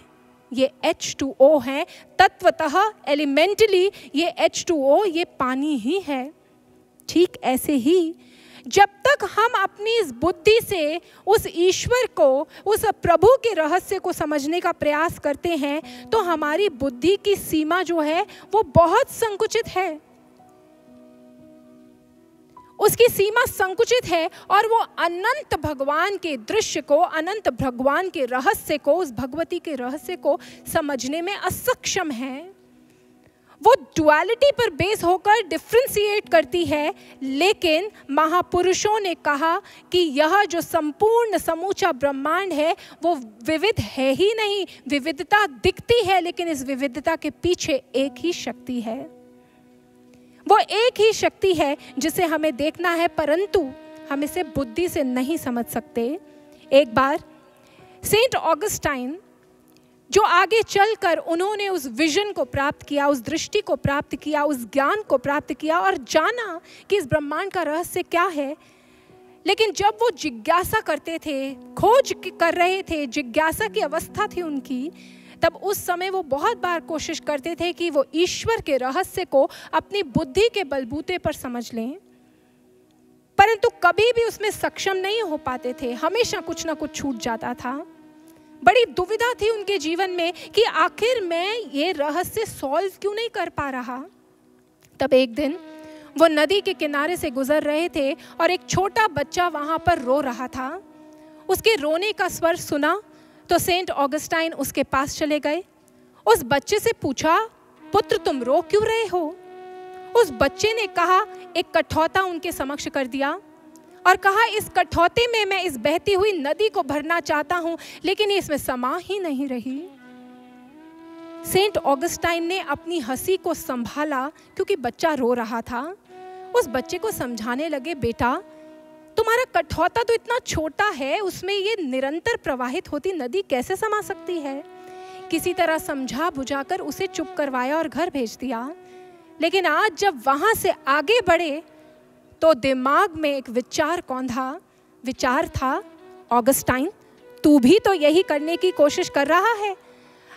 ये H2O है, तत्वतः एलिमेंटली ये H2O, ये पानी ही है। ठीक ऐसे ही जब तक हम अपनी इस बुद्धि से उस ईश्वर को, उस प्रभु के रहस्य को समझने का प्रयास करते हैं, तो हमारी बुद्धि की सीमा जो है वो बहुत संकुचित है, उसकी सीमा संकुचित है, और वो अनंत भगवान के दृश्य को, अनंत भगवान के रहस्य को, उस भगवती के रहस्य को समझने में असक्षम है। वो डुअलिटी पर बेस होकर डिफ्रेंशिएट करती है। लेकिन महापुरुषों ने कहा कि यह जो संपूर्ण समूचा ब्रह्मांड है वो विविध है ही नहीं, विविधता दिखती है, लेकिन इस विविधता के पीछे एक ही शक्ति है। वो एक ही शक्ति है जिसे हमें देखना है, परंतु हम इसे बुद्धि से नहीं समझ सकते। एक बार सेंट ऑगस्टाइन, जो आगे चलकर उन्होंने उस विजन को प्राप्त किया, उस दृष्टि को प्राप्त किया, उस ज्ञान को प्राप्त किया और जाना कि इस ब्रह्मांड का रहस्य क्या है, लेकिन जब वो जिज्ञासा करते थे, खोज कर रहे थे, जिज्ञासा की अवस्था थी उनकी, तब उस समय वो बहुत बार कोशिश करते थे कि वो ईश्वर के रहस्य को अपनी बुद्धि के बलबूते पर समझ लें, परंतु कभी भी उसमें सक्षम नहीं हो पाते थे। हमेशा कुछ ना कुछ छूट जाता था। बड़ी दुविधा थी उनके जीवन में कि आखिर मैं ये रहस्य सॉल्व क्यों नहीं कर पा रहा। तब एक दिन वो नदी के किनारे से गुजर रहे थे और एक छोटा बच्चा वहाँ पर रो रहा था। उसके रोने का स्वर सुना तो सेंट ऑगस्टाइन उसके पास चले गए। उस बच्चे से पूछा, पुत्र तुम रो क्यों रहे हो? उस बच्चे ने कहा, एक कठौता उनके समक्ष कर दिया और कहा, इस कठौते में मैं इस बहती हुई नदी को भरना चाहता हूं, लेकिन इसमें समा ही नहीं रही। सेंट ऑगस्टाइन ने अपनी हंसी को संभाला क्योंकि बच्चा रो रहा था। उस बच्चे को समझाने लगे, बेटा तुम्हारा कठौता तो इतना छोटा है, उसमें ये निरंतर प्रवाहित होती नदी कैसे समा सकती है? किसी तरह समझा बुझाकर उसे चुप करवाया और घर भेज दिया। लेकिन आज जब वहाँ से आगे बढ़े तो दिमाग में एक विचार कौंधा। विचार था, ऑगस्टाइन तू भी तो यही करने की कोशिश कर रहा है,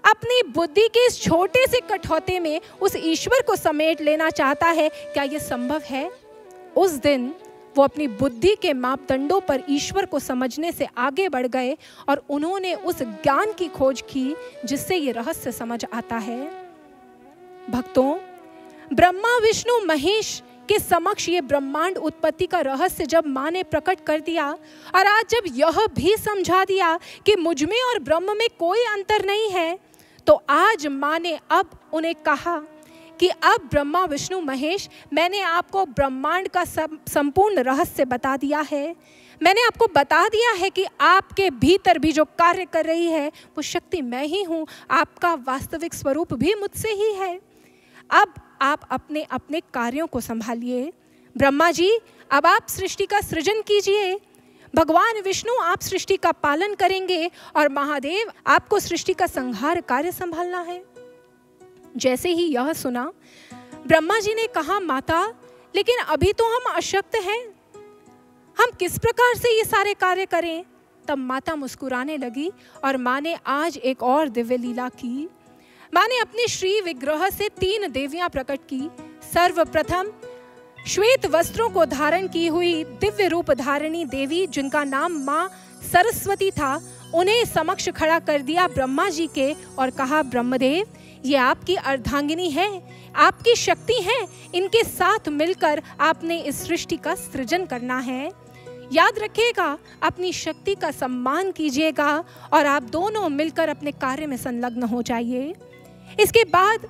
अपनी बुद्धि के इस छोटे से कठौते में उस ईश्वर को समेट लेना चाहता है, क्या ये संभव है? उस दिन वो अपनी बुद्धि के मापदंडों पर ईश्वर को समझने से आगे बढ़ गए और उन्होंने उस ज्ञान की खोज की जिससे ये रहस्य समझ आता है। भक्तों, ब्रह्मा विष्णु महेश के समक्ष ये ब्रह्मांड उत्पत्ति का रहस्य जब माँ ने प्रकट कर दिया और आज जब यह भी समझा दिया कि मुझ में और ब्रह्म में कोई अंतर नहीं है, तो आज माँ ने अब उन्हें कहा कि अब ब्रह्मा विष्णु महेश, मैंने आपको ब्रह्मांड का संपूर्ण रहस्य बता दिया है। मैंने आपको बता दिया है कि आपके भीतर भी जो कार्य कर रही है वो शक्ति मैं ही हूँ, आपका वास्तविक स्वरूप भी मुझसे ही है। अब आप अपने अपने कार्यों को संभालिए। ब्रह्मा जी, अब आप सृष्टि का सृजन कीजिए। भगवान विष्णु, आप सृष्टि का पालन करेंगे। और महादेव, आपको सृष्टि का संहार कार्य संभालना है। जैसे ही यह सुना, ब्रह्मा जी ने कहा, माता लेकिन अभी तो हम अशक्त हैं, हम किस प्रकार से ये सारे कार्य करें? तब माता मुस्कुराने लगी और माँ ने आज एक और दिव्य लीला की। माँ ने अपने श्री विग्रह से तीन देवियां प्रकट की। सर्वप्रथम श्वेत वस्त्रों को धारण की हुई दिव्य रूप धारिणी देवी, जिनका नाम माँ सरस्वती था, उन्हें समक्ष खड़ा कर दिया ब्रह्मा जी के और कहा, ब्रह्मदेव ये आपकी अर्धांगिनी है, आपकी शक्ति है, इनके साथ मिलकर आपने इस सृष्टि का सृजन करना है। याद रखिएगा, अपनी शक्ति का सम्मान कीजिएगा और आप दोनों मिलकर अपने कार्य में संलग्न हो जाइए। इसके बाद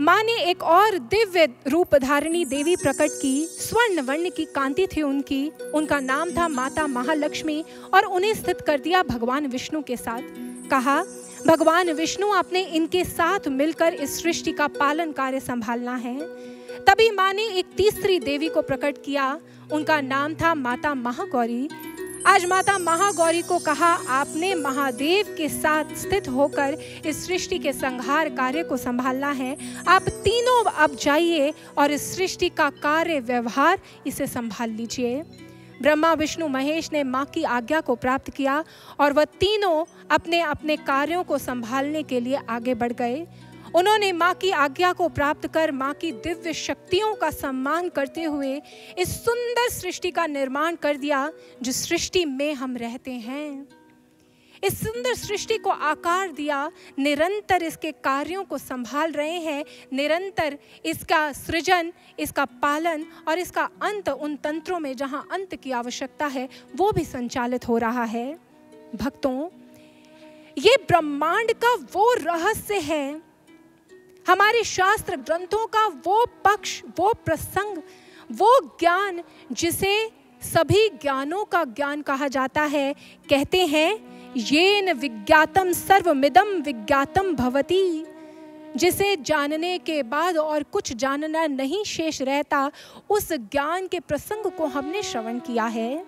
माँ ने एक और दिव्य रूप धारिणी देवी प्रकट की। स्वर्ण वर्ण की कांति थी उनकी, उनका नाम था माता महालक्ष्मी और उन्हें स्थित कर दिया भगवान विष्णु के साथ। कहा, भगवान विष्णु आपने इनके साथ मिलकर इस सृष्टि का पालन कार्य संभालना है। तभी माँ ने एक तीसरी देवी को प्रकट किया, उनका नाम था माता महागौरी। आज माता महागौरी को कहा, आपने महादेव के साथ स्थित होकर इस सृष्टि के संहार कार्य को संभालना है। आप तीनों अब जाइए और इस सृष्टि का कार्य व्यवहार इसे संभाल लीजिए। ब्रह्मा विष्णु महेश ने माँ की आज्ञा को प्राप्त किया और वह तीनों अपने अपने कार्यों को संभालने के लिए आगे बढ़ गए। उन्होंने माँ की आज्ञा को प्राप्त कर माँ की दिव्य शक्तियों का सम्मान करते हुए इस सुंदर सृष्टि का निर्माण कर दिया जिस सृष्टि में हम रहते हैं। इस सुंदर सृष्टि को आकार दिया, निरंतर इसके कार्यों को संभाल रहे हैं, निरंतर इसका सृजन, इसका पालन और इसका अंत, उन तंत्रों में जहाँ अंत की आवश्यकता है वो भी संचालित हो रहा है। भक्तों, ये ब्रह्मांड का वो रहस्य है, हमारे शास्त्र ग्रंथों का वो पक्ष, वो प्रसंग, वो ज्ञान जिसे सभी ज्ञानों का ज्ञान कहा जाता है। कहते हैं, येन विज्ञातम सर्वमिदं विज्ञातम भवति, जिसे जानने के बाद और कुछ जानना नहीं शेष रहता, उस ज्ञान के प्रसंग को हमने श्रवण किया है।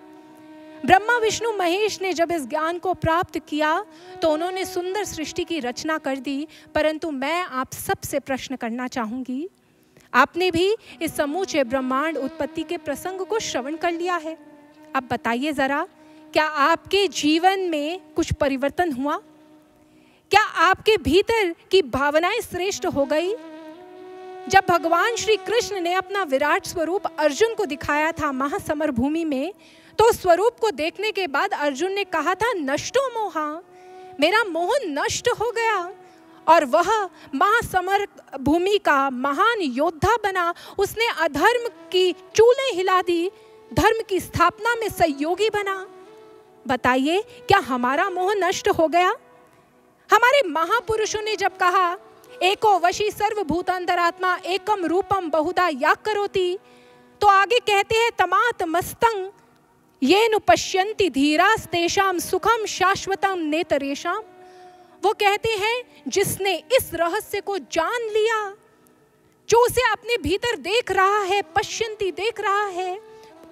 ब्रह्मा विष्णु महेश ने जब इस ज्ञान को प्राप्त किया तो उन्होंने सुंदर सृष्टि की रचना कर दी। परंतु मैं आप सबसे प्रश्न करना चाहूँगी, आपने भी इस समूचे ब्रह्मांड उत्पत्ति के प्रसंग को श्रवण कर लिया है, आप बताइए ज़रा, क्या आपके जीवन में कुछ परिवर्तन हुआ? क्या आपके भीतर की भावनाएं श्रेष्ठ हो गई? जब भगवान श्री कृष्ण ने अपना विराट स्वरूप अर्जुन को दिखाया था महासमर भूमि में, तो स्वरूप को देखने के बाद अर्जुन ने कहा था, नष्टो मोहा, मेरा मोह नष्ट हो गया। और वह महासमर भूमि का महान योद्धा बना। उसने अधर्म की चूलें हिला दी, धर्म की स्थापना में सहयोगी बना। बताइए, क्या हमारा मोह नष्ट हो गया? हमारे महापुरुषों ने जब कहा, एको वशी सर्वभूतांतरात्मा एकम रूपम बहुधा या करोति, तो आगे कहते हैं, तमात मस्तंग ये नु पश्यन्ति धीरास्तेषाम सुखम शाश्वतम नेतरेशम। वो कहते हैं, जिसने इस रहस्य को जान लिया, जो उसे अपने भीतर देख रहा है, पश्यन्ति देख रहा है,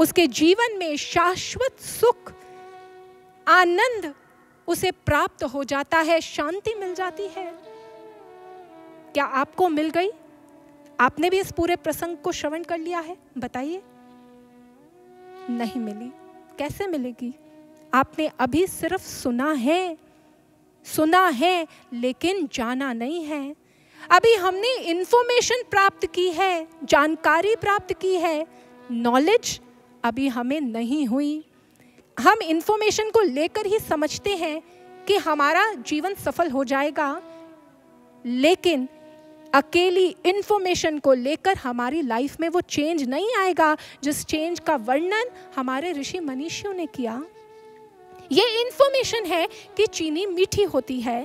उसके जीवन में शाश्वत सुख आनंद उसे प्राप्त हो जाता है, शांति मिल जाती है। क्या आपको मिल गई? आपने भी इस पूरे प्रसंग को श्रवण कर लिया है? बताइए। नहीं मिली। कैसे मिलेगी? आपने अभी सिर्फ सुना है, सुना है, लेकिन जाना नहीं है। अभी हमने इन्फॉर्मेशन प्राप्त की है, जानकारी प्राप्त की है, नॉलेज अभी हमें नहीं हुई। हम इन्फॉर्मेशन को लेकर ही समझते हैं कि हमारा जीवन सफल हो जाएगा, लेकिन अकेली इन्फॉर्मेशन को लेकर हमारी लाइफ में वो चेंज नहीं आएगा जिस चेंज का वर्णन हमारे ऋषि मनीषियों ने किया। ये इन्फॉर्मेशन है कि चीनी मीठी होती है।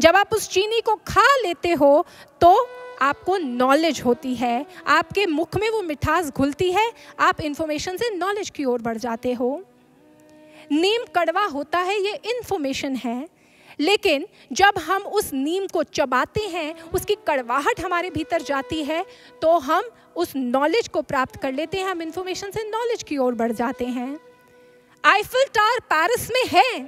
जब आप उस चीनी को खा लेते हो तो आपको नॉलेज होती है, आपके मुख में वो मिठास घुलती है, आप इन्फॉर्मेशन से नॉलेज की ओर बढ़ जाते हो। नीम कड़वा होता है, ये इन्फॉर्मेशन है, लेकिन जब हम उस नीम को चबाते हैं, उसकी कड़वाहट हमारे भीतर जाती है, तो हम उस नॉलेज को प्राप्त कर लेते हैं, हम इन्फॉर्मेशन से नॉलेज की ओर बढ़ जाते हैं। आईफिल टावर पेरिस में है,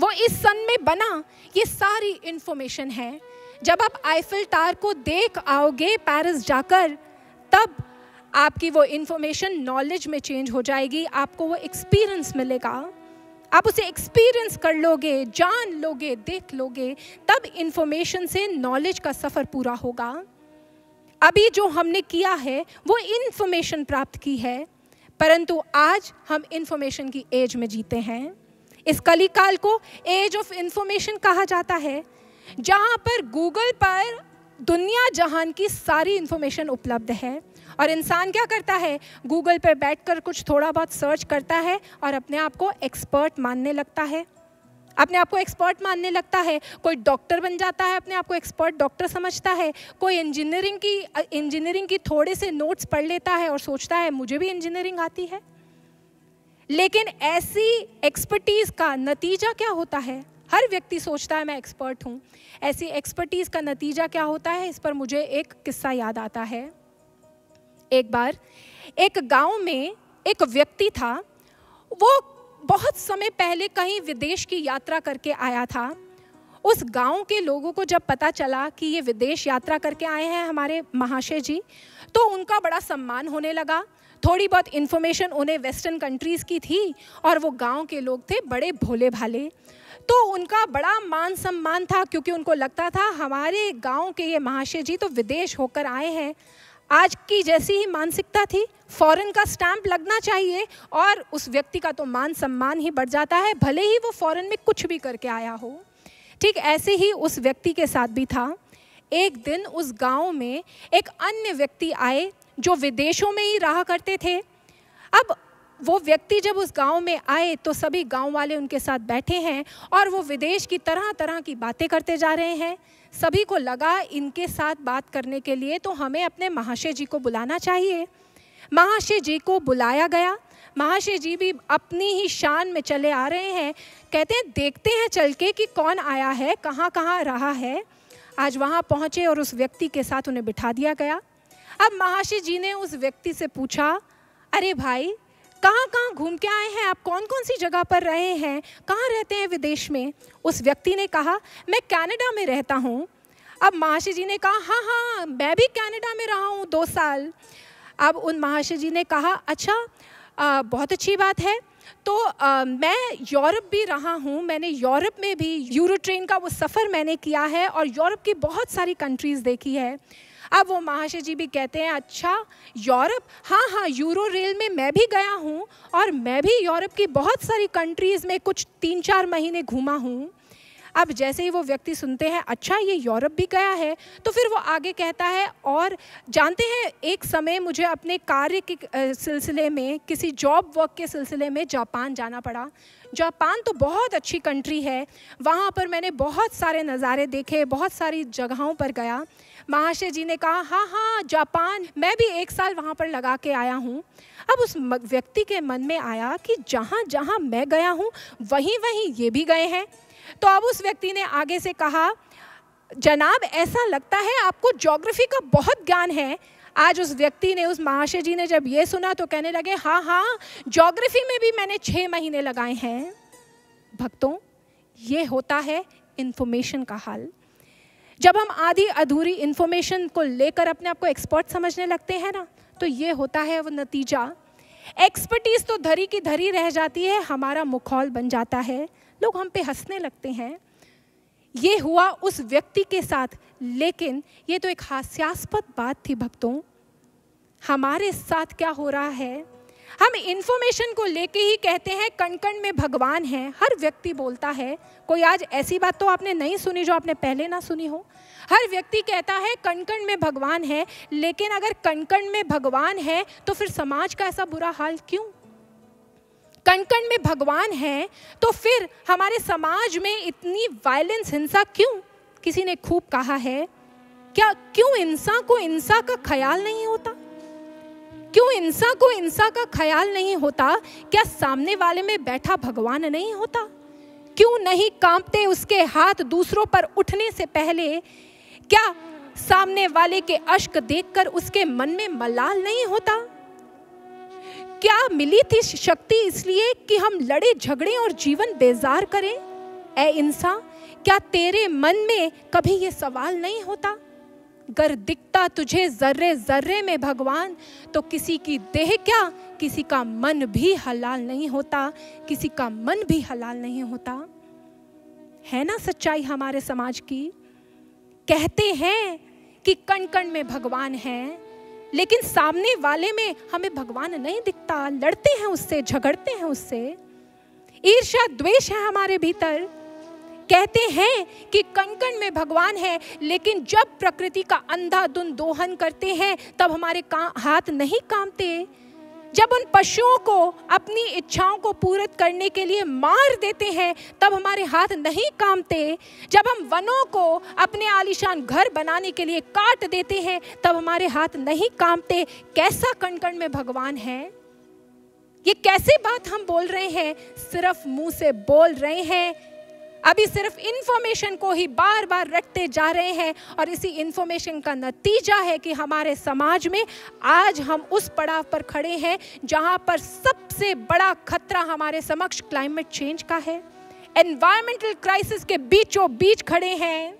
वो इस सन में बना, ये सारी इन्फॉर्मेशन है। जब आप आईफिल टावर को देख आओगे पेरिस जाकर, तब आपकी वो इन्फॉर्मेशन नॉलेज में चेंज हो जाएगी, आपको वो एक्सपीरियंस मिलेगा, आप उसे एक्सपीरियंस कर लोगे, जान लोगे, देख लोगे, तब इन्फॉर्मेशन से नॉलेज का सफ़र पूरा होगा। अभी जो हमने किया है वो इन्फॉर्मेशन प्राप्त की है, परंतु आज हम इन्फॉर्मेशन की एज में जीते हैं। इस कलिकाल को एज ऑफ इन्फॉर्मेशन कहा जाता है, जहाँ पर गूगल पर दुनिया जहान की सारी इन्फॉर्मेशन उपलब्ध है। और इंसान क्या करता है, गूगल पर बैठकर कुछ थोड़ा बहुत सर्च करता है और अपने आप को एक्सपर्ट मानने लगता है, अपने आप को एक्सपर्ट मानने लगता है। कोई डॉक्टर बन जाता है, अपने आप को एक्सपर्ट डॉक्टर समझता है। कोई इंजीनियरिंग की थोड़े से नोट्स पढ़ लेता है और सोचता है मुझे भी इंजीनियरिंग आती है। लेकिन ऐसी एक्सपर्टीज़ का नतीजा क्या होता है? हर व्यक्ति सोचता है मैं एक्सपर्ट हूँ। ऐसी एक्सपर्टीज़ का नतीजा क्या होता है? इस पर मुझे एक किस्सा याद आता है। एक बार एक गांव में एक व्यक्ति था, वो बहुत समय पहले कहीं विदेश की यात्रा करके आया था। उस गांव के लोगों को जब पता चला कि ये विदेश यात्रा करके आए हैं हमारे महाशय जी, तो उनका बड़ा सम्मान होने लगा। थोड़ी बहुत इन्फॉर्मेशन उन्हें वेस्टर्न कंट्रीज़ की थी और वो गांव के लोग थे बड़े भोले भाले, तो उनका बड़ा मान सम्मान था, क्योंकि उनको लगता था हमारे गाँव के ये महाशय जी तो विदेश होकर आए हैं। आज की जैसी ही मानसिकता थी, फॉरेन का स्टैंप लगना चाहिए और उस व्यक्ति का तो मान सम्मान ही बढ़ जाता है, भले ही वो फॉरेन में कुछ भी करके आया हो। ठीक ऐसे ही उस व्यक्ति के साथ भी था। एक दिन उस गांव में एक अन्य व्यक्ति आए जो विदेशों में ही रहा करते थे। अब वो व्यक्ति जब उस गांव में आए तो सभी गांव वाले उनके साथ बैठे हैं और वो विदेश की तरह तरह की बातें करते जा रहे हैं। सभी को लगा इनके साथ बात करने के लिए तो हमें अपने महाशय जी को बुलाना चाहिए। महाशय जी को बुलाया गया। महाशय जी भी अपनी ही शान में चले आ रहे हैं, कहते हैं देखते हैं चल के कि कौन आया है, कहाँ कहाँ रहा है। आज वहाँ पहुँचे और उस व्यक्ति के साथ उन्हें बिठा दिया गया। अब महाशय जी ने उस व्यक्ति से पूछा, अरे भाई कहाँ कहाँ घूम के आए हैं आप, कौन कौन सी जगह पर रहे हैं, कहाँ रहते हैं विदेश में? उस व्यक्ति ने कहा मैं कनाडा में रहता हूँ। अब महाशय जी ने कहा हाँ हाँ मैं भी कनाडा में रहा हूँ 2 साल। अब उन महाशय जी ने कहा अच्छा बहुत अच्छी बात है। तो मैं यूरोप भी रहा हूँ, मैंने यूरोप में भी यूरो ट्रेन का वो सफ़र मैंने किया है और यूरोप की बहुत सारी कंट्रीज़ देखी है। अब वो महाशय जी भी कहते हैं अच्छा यूरोप, हाँ हाँ यूरो रेल में मैं भी गया हूँ और मैं भी यूरोप की बहुत सारी कंट्रीज़ में कुछ 3-4 महीने घूमा हूँ। अब जैसे ही वो व्यक्ति सुनते हैं अच्छा ये यूरोप भी गया है, तो फिर वो आगे कहता है और जानते हैं एक समय मुझे अपने कार्य के सिलसिले में, किसी जॉब वर्क के सिलसिले में जापान जाना पड़ा। जापान तो बहुत अच्छी कंट्री है, वहाँ पर मैंने बहुत सारे नज़ारे देखे, बहुत सारी जगहों पर गया। महाशय जी ने कहा हाँ हाँ जापान, मैं भी 1 साल वहाँ पर लगा के आया हूँ। अब उस व्यक्ति के मन में आया कि जहाँ जहाँ मैं गया हूँ वहीं वहीं ये भी गए हैं। तो अब उस व्यक्ति ने आगे से कहा जनाब ऐसा लगता है आपको ज्योग्राफी का बहुत ज्ञान है। आज उस व्यक्ति ने, उस महाशय जी ने जब ये सुना तो कहने लगे हाँ हाँ ज्योग्राफी में भी मैंने 6 महीने लगाए हैं। भक्तों ये होता है इन्फॉर्मेशन का हाल। जब हम आधी अधूरी इन्फॉर्मेशन को लेकर अपने आप को एक्सपर्ट समझने लगते हैं ना, तो ये होता है वो नतीजा। एक्सपर्टीज़ तो धरी की धरी रह जाती है, हमारा मुखौल बन जाता है, लोग हम पे हंसने लगते हैं। ये हुआ उस व्यक्ति के साथ, लेकिन ये तो एक हास्यास्पद बात थी भक्तों। हमारे साथ क्या हो रहा है, हम इन्फॉर्मेशन को लेके ही कहते हैं कण कण में भगवान है, हर व्यक्ति बोलता है। कोई आज ऐसी बात तो आपने नहीं सुनी जो आपने पहले ना सुनी हो। हर व्यक्ति कहता है कण कण में भगवान है, लेकिन अगर कण कण में भगवान है तो फिर समाज का ऐसा बुरा हाल क्यों? कण कण में भगवान है तो फिर हमारे समाज में इतनी वायलेंस, हिंसा क्यों? किसी ने खूब कहा है क्या, क्यों इंसान को इंसान का ख्याल नहीं होता? क्यों इंसान को इंसान का ख्याल नहीं होता? क्या सामने वाले में बैठा भगवान नहीं होता? क्यों नहीं कांपते उसके हाथ दूसरों पर उठने से पहले? क्या सामने वाले के अश्क देखकर उसके मन में मलाल नहीं होता? क्या मिली थी शक्ति इसलिए कि हम लड़े झगड़े और जीवन बेजार करें? ऐ इंसान, क्या तेरे मन में कभी ये सवाल नहीं होता? गर दिखता तुझे जर्रे जर्रे में भगवान, तो किसी की देह क्या, किसी का मन भी हलाल नहीं होता, किसी का मन भी हलाल नहीं होता। है ना सच्चाई हमारे समाज की? कहते हैं कि कण कण में भगवान है, लेकिन सामने वाले में हमें भगवान नहीं दिखता, लड़ते हैं उससे, झगड़ते हैं उससे। ईर्ष्या द्वेष है हमारे भीतर। कहते हैं कि कण कण में भगवान है, लेकिन जब प्रकृति का अंधाधुंध दोहन करते हैं तब हमारे हाथ नहीं कांपते। जब उन पशुओं को अपनी इच्छाओं को पूरा करने के लिए मार देते हैं तब हमारे हाथ नहीं कांपते। जब हम वनों को अपने आलीशान घर बनाने के लिए काट देते हैं तब हमारे हाथ नहीं कांपते। कैसा कण कण में भगवान है? ये कैसी बात हम बोल रहे हैं? सिर्फ मुंह से बोल रहे हैं, अभी सिर्फ इन्फॉर्मेशन को ही बार बार रटते जा रहे हैं। और इसी इन्फॉर्मेशन का नतीजा है कि हमारे समाज में आज हम उस पड़ाव पर खड़े हैं जहां पर सबसे बड़ा खतरा हमारे समक्ष क्लाइमेट चेंज का है। एनवायरमेंटल क्राइसिस के बीचों बीच खड़े हैं,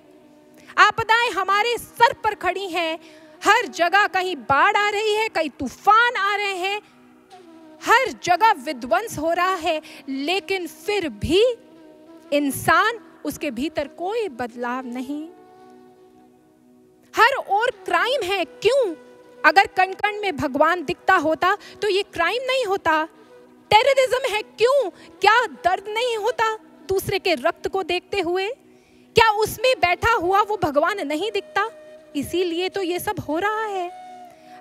आपदाएं हमारे सर पर खड़ी हैं। हर जगह कहीं बाढ़ आ रही है, कहीं तूफान आ रहे हैं, हर जगह विध्वंस हो रहा है, लेकिन फिर भी इंसान, उसके भीतर कोई बदलाव नहीं। हर ओर क्राइम है, क्यों? अगर कण कण में भगवान दिखता होता तो ये क्राइम नहीं होता। टेररिज्म है, क्यों? क्या दर्द नहीं होता दूसरे के रक्त को देखते हुए? क्या उसमें बैठा हुआ वो भगवान नहीं दिखता? इसीलिए तो ये सब हो रहा है।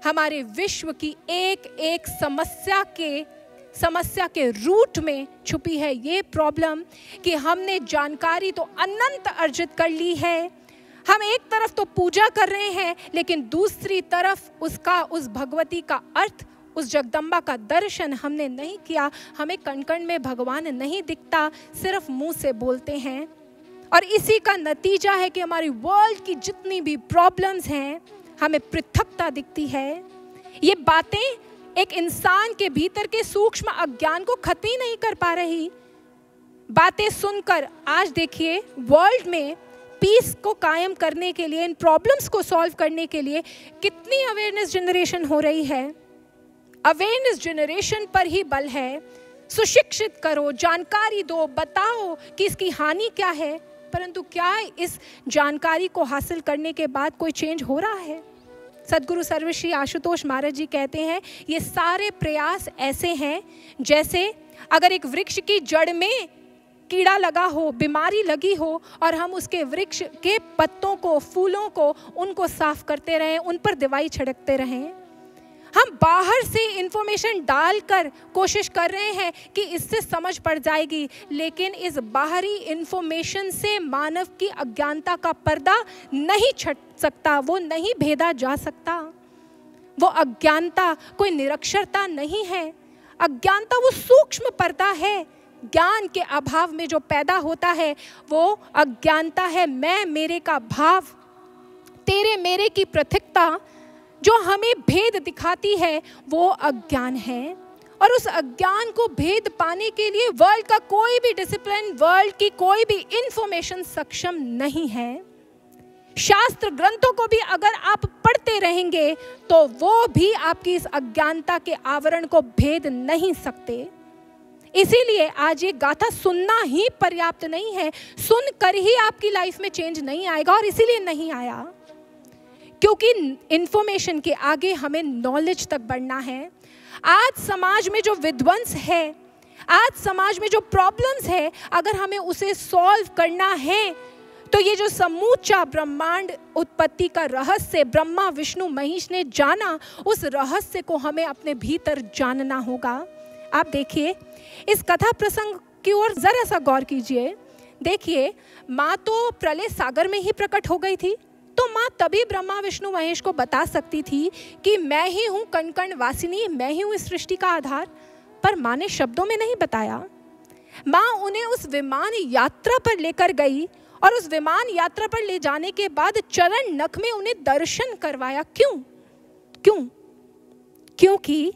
हमारे विश्व की एक एक समस्या के रूट में छुपी है ये प्रॉब्लम कि हमने जानकारी तो अनंत अर्जित कर ली है। हम एक तरफ तो पूजा कर रहे हैं, लेकिन दूसरी तरफ उसका, उस भगवती का अर्थ, उस जगदम्बा का दर्शन हमने नहीं किया। हमें कण कण में भगवान नहीं दिखता, सिर्फ मुंह से बोलते हैं। और इसी का नतीजा है कि हमारी वर्ल्ड की जितनी भी प्रॉब्लम्स हैं, हमें पृथकता दिखती है। ये बातें एक इंसान के भीतर के सूक्ष्म अज्ञान को खत्म ही नहीं कर पा रही। बातें सुनकर आज देखिए वर्ल्ड में पीस को कायम करने के लिए, इन प्रॉब्लम्स को सॉल्व करने के लिए कितनी अवेयरनेस जनरेशन हो रही है। अवेयरनेस जनरेशन पर ही बल है। सुशिक्षित करो, जानकारी दो, बताओ कि इसकी हानि क्या है, परंतु क्या इस जानकारी को हासिल करने के बाद कोई चेंज हो रहा है? सदगुरु सर्वश्री आशुतोष महाराज जी कहते हैं ये सारे प्रयास ऐसे हैं जैसे अगर एक वृक्ष की जड़ में कीड़ा लगा हो, बीमारी लगी हो और हम उसके वृक्ष के पत्तों को, फूलों को, उनको साफ करते रहें, उन पर दवाई छिड़कते रहें। हम बाहर से इंफॉर्मेशन डालकर कोशिश कर रहे हैं कि इससे समझ पड़ जाएगी, लेकिन इस बाहरी इंफॉर्मेशन से मानव की अज्ञानता का पर्दा नहीं छट सकता, वो नहीं भेदा जा सकता। वो अज्ञानता कोई निरक्षरता नहीं है, अज्ञानता वो सूक्ष्म पर्दा है। ज्ञान के अभाव में जो पैदा होता है वो अज्ञानता है। मैं मेरे का भाव, तेरे मेरे की पृथकता जो हमें भेद दिखाती है वो अज्ञान है। और उस अज्ञान को भेद पाने के लिए वर्ल्ड का कोई भी डिसिप्लिन, वर्ल्ड की कोई भी इंफॉर्मेशन सक्षम नहीं है। शास्त्र ग्रंथों को भी अगर आप पढ़ते रहेंगे तो वो भी आपकी इस अज्ञानता के आवरण को भेद नहीं सकते। इसीलिए आज ये गाथा सुनना ही पर्याप्त नहीं है, सुनकर ही आपकी लाइफ में चेंज नहीं आएगा, और इसीलिए नहीं आया क्योंकि इन्फॉर्मेशन के आगे हमें नॉलेज तक बढ़ना है। आज समाज में जो विध्वंस है, आज समाज में जो प्रॉब्लम्स है, अगर हमें उसे सॉल्व करना है तो ये जो समूचा ब्रह्मांड उत्पत्ति का रहस्य ब्रह्मा विष्णु महेश ने जाना, उस रहस्य को हमें अपने भीतर जानना होगा। आप देखिए इस कथा प्रसंग की ओर ज़रा सा गौर कीजिए। देखिए माँ तो प्रलय सागर में ही प्रकट हो गई थी, तो माँ तभी ब्रह्मा विष्णु महेश को बता सकती थी कि मैं ही हूँ कण कण वासिनी, मैं ही हूँ इस सृष्टि का आधार। पर माँ ने शब्दों में नहीं बताया। माँ उन्हें उस विमान यात्रा पर लेकर गई और उस विमान यात्रा पर ले जाने के बाद चरण नख में उन्हें दर्शन करवाया। क्यों? क्योंकि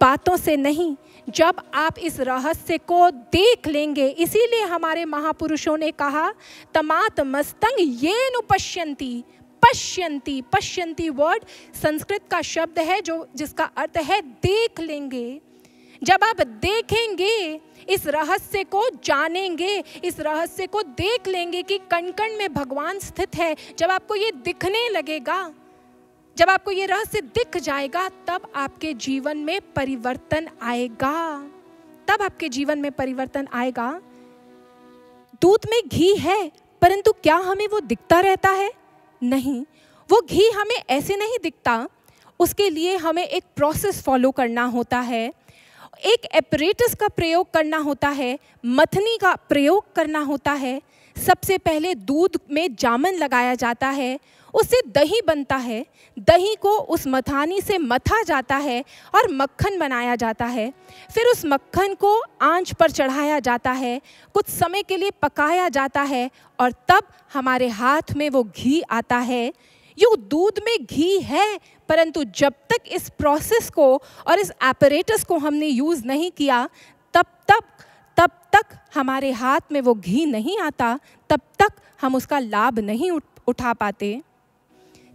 बातों से नहीं, जब आप इस रहस्य को देख लेंगे। इसीलिए हमारे महापुरुषों ने कहा तमात मस्तंग येन उपश्यंती। पश्यंती, पश्यंती वर्ड संस्कृत का शब्द है जो जिसका अर्थ है देख लेंगे। जब आप देखेंगे, इस रहस्य को जानेंगे, इस रहस्य को देख लेंगे कि कण कण में भगवान स्थित है, जब आपको ये दिखने लगेगा, जब आपको ये रहस्य दिख जाएगा, तब आपके जीवन में परिवर्तन आएगा, तब आपके जीवन में परिवर्तन आएगा। दूध में घी है, परंतु क्या हमें वो दिखता रहता है? नहीं, वो घी हमें ऐसे नहीं दिखता। उसके लिए हमें एक प्रोसेस फॉलो करना होता है, एक एपरेटस का प्रयोग करना होता है, मथनी का प्रयोग करना होता है। सबसे पहले दूध में जामन लगाया जाता है, उससे दही बनता है, दही को उस मथानी से मथा जाता है और मक्खन बनाया जाता है। फिर उस मक्खन को आंच पर चढ़ाया जाता है, कुछ समय के लिए पकाया जाता है और तब हमारे हाथ में वो घी आता है। यूँ दूध में घी है, परंतु जब तक इस प्रोसेस को और इस एपरेटस को हमने यूज़ नहीं किया, तब तक हमारे हाथ में वो घी नहीं आता, तब तक हम उसका लाभ नहीं उठा पाते।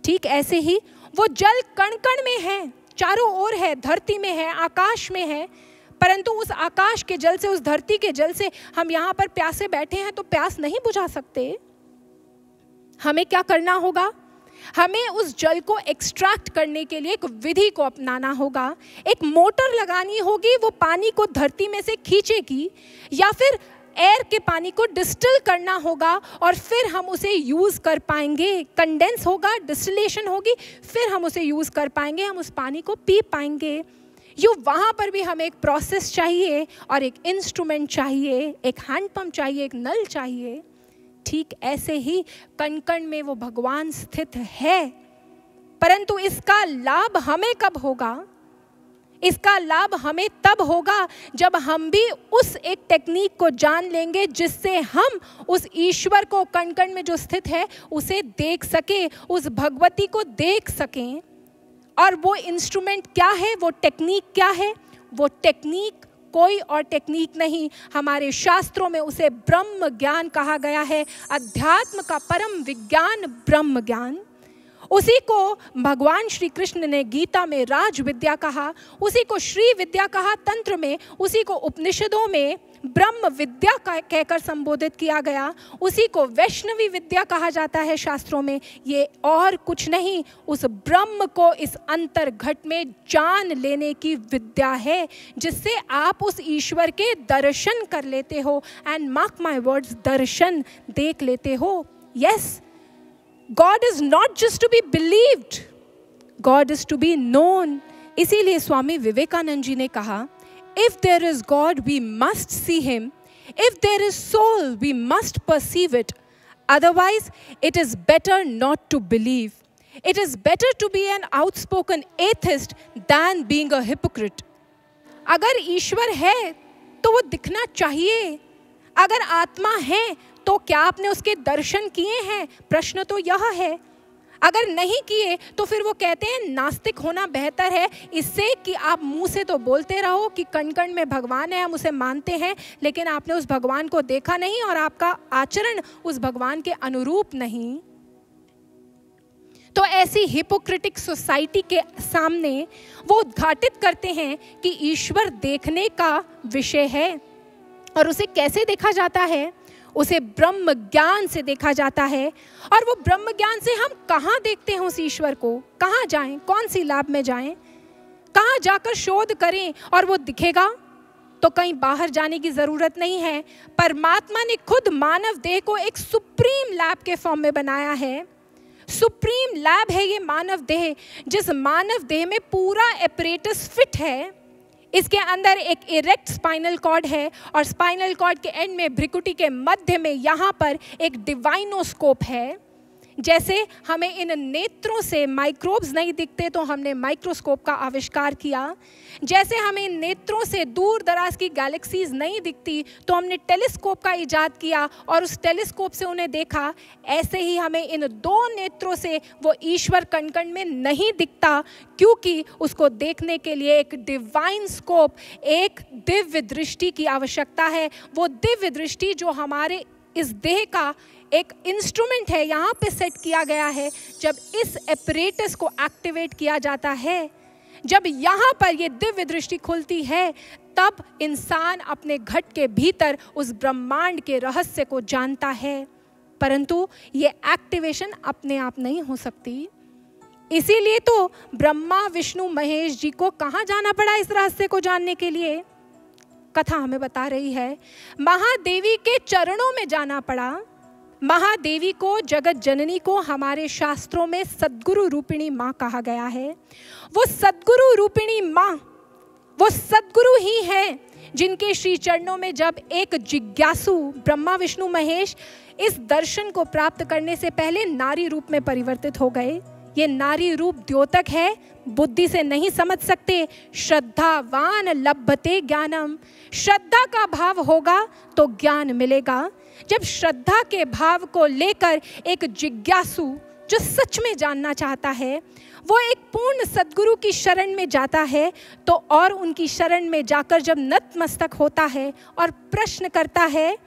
ठीक ऐसे ही वो जल कण कण में है, चारों ओर है, धरती में है, आकाश में है, परंतु उस आकाश के जल से, उस धरती के जल से हम यहाँ पर प्यासे बैठे हैं तो प्यास नहीं बुझा सकते। हमें क्या करना होगा? हमें उस जल को एक्सट्रैक्ट करने के लिए एक विधि को अपनाना होगा। एक मोटर लगानी होगी, वो पानी को धरती में से खींचेगी, या फिर एयर के पानी को डिस्टिल करना होगा और फिर हम उसे यूज़ कर पाएंगे। कंडेंस होगा, डिस्टिलेशन होगी, फिर हम उसे यूज़ कर पाएंगे, हम उस पानी को पी पाएंगे। वहाँ पर भी हमें एक प्रोसेस चाहिए और एक इंस्ट्रूमेंट चाहिए, एक हैंडपम्प चाहिए, एक नल चाहिए। ठीक ऐसे ही कण कण में वो भगवान स्थित है, परंतु इसका लाभ हमें कब होगा? इसका लाभ हमें तब होगा जब हम भी उस एक टेक्निक को जान लेंगे जिससे हम उस ईश्वर को कण कण में जो स्थित है उसे देख सकें, उस भगवती को देख सकें। और वो इंस्ट्रूमेंट क्या है, वो टेक्निक क्या है? वो टेक्निक कोई और टेक्निक नहीं, हमारे शास्त्रों में उसे ब्रह्म ज्ञान कहा गया है। अध्यात्म का परम विज्ञान ब्रह्म ज्ञान। उसी को भगवान श्री कृष्ण ने गीता में राज विद्या कहा, उसी को श्री विद्या कहा तंत्र में, उसी को उपनिषदों में ब्रह्म विद्या कहकर संबोधित किया गया, उसी को वैष्णवी विद्या कहा जाता है शास्त्रों में। ये और कुछ नहीं, उस ब्रह्म को इस अंतर्घट में जान लेने की विद्या है, जिससे आप उस ईश्वर के दर्शन कर लेते हो। एंड मार्क माय वर्ड्स, दर्शन देख लेते हो। Yes, God is not just to be believed, God is to be known. इसीलिए स्वामी विवेकानंद जी ने कहा, if there is God, we must see Him. If there is soul, we must perceive it. Otherwise, it is better not to believe. It is better to be an outspoken atheist than being a hypocrite. अगर ईश्वर है तो वो दिखना चाहिए, अगर आत्मा है तो क्या आपने उसके दर्शन किए हैं? प्रश्न तो यह है। अगर नहीं किए तो फिर वो कहते हैं नास्तिक होना बेहतर है, इससे कि आप मुंह से तो बोलते रहो कि कण कण में भगवान है, हम उसे मानते हैं, लेकिन आपने उस भगवान को देखा नहीं और आपका आचरण उस भगवान के अनुरूप नहीं। तो ऐसी हिपोक्रिटिक सोसाइटी के सामने वो उद्घाटित करते हैं कि ईश्वर देखने का विषय है। और उसे कैसे देखा जाता है? उसे ब्रह्म ज्ञान से देखा जाता है। और वो ब्रह्म ज्ञान से हम कहाँ देखते हैं उस ईश्वर को? कहाँ जाएं, कौन सी लैब में जाएं, कहाँ जाकर शोध करें और वो दिखेगा? तो कहीं बाहर जाने की ज़रूरत नहीं है। परमात्मा ने खुद मानव देह को एक सुप्रीम लैब के फॉर्म में बनाया है। सुप्रीम लैब है ये मानव देह, जिस मानव देह में पूरा एपरेटस फिट है। इसके अंदर एक इरेक्ट स्पाइनल कॉर्ड है और स्पाइनल कॉर्ड के एंड में, भ्रिकुटी के मध्य में, यहाँ पर एक डिवाइनोस्कोप है। जैसे हमें इन नेत्रों से माइक्रोब्स नहीं दिखते तो हमने माइक्रोस्कोप का आविष्कार किया। जैसे हमें इन नेत्रों से दूर दराज की गैलेक्सीज नहीं दिखती तो हमने टेलीस्कोप का इजाद किया और उस टेलीस्कोप से उन्हें देखा। ऐसे ही हमें इन दो नेत्रों से वो ईश्वर कण-कण में नहीं दिखता, क्योंकि उसको देखने के लिए एक डिवाइन स्कोप, एक दिव्य दृष्टि की आवश्यकता है। वो दिव्य दृष्टि जो हमारे इस देह का एक इंस्ट्रूमेंट है, यहाँ पे सेट किया गया है। जब इस एपरेटस को एक्टिवेट किया जाता है, जब यहाँ पर ये दिव्य दृष्टि खुलती है, तब इंसान अपने घट के भीतर उस ब्रह्मांड के रहस्य को जानता है। परंतु ये एक्टिवेशन अपने आप नहीं हो सकती। इसीलिए तो ब्रह्मा विष्णु महेश जी को कहाँ जाना पड़ा इस रहस्य को जानने के लिए? कथा हमें बता रही है, महादेवी के चरणों में जाना पड़ा। महादेवी को, जगत जननी को हमारे शास्त्रों में सद्गुरु रूपिणी माँ कहा गया है। वो सद्गुरु रूपिणी माँ, वो सद्गुरु ही हैं जिनके श्री चरणों में जब एक जिज्ञासु ब्रह्मा विष्णु महेश इस दर्शन को प्राप्त करने से पहले नारी रूप में परिवर्तित हो गए। ये नारी रूप द्योतक है, बुद्धि से नहीं समझ सकते। श्रद्धावान लभते ज्ञानम, श्रद्धा का भाव होगा तो ज्ञान मिलेगा। जब श्रद्धा के भाव को लेकर एक जिज्ञासु जो सच में जानना चाहता है, वो एक पूर्ण सद्गुरु की शरण में जाता है, तो और उनकी शरण में जाकर जब नतमस्तक होता है और प्रश्न करता है,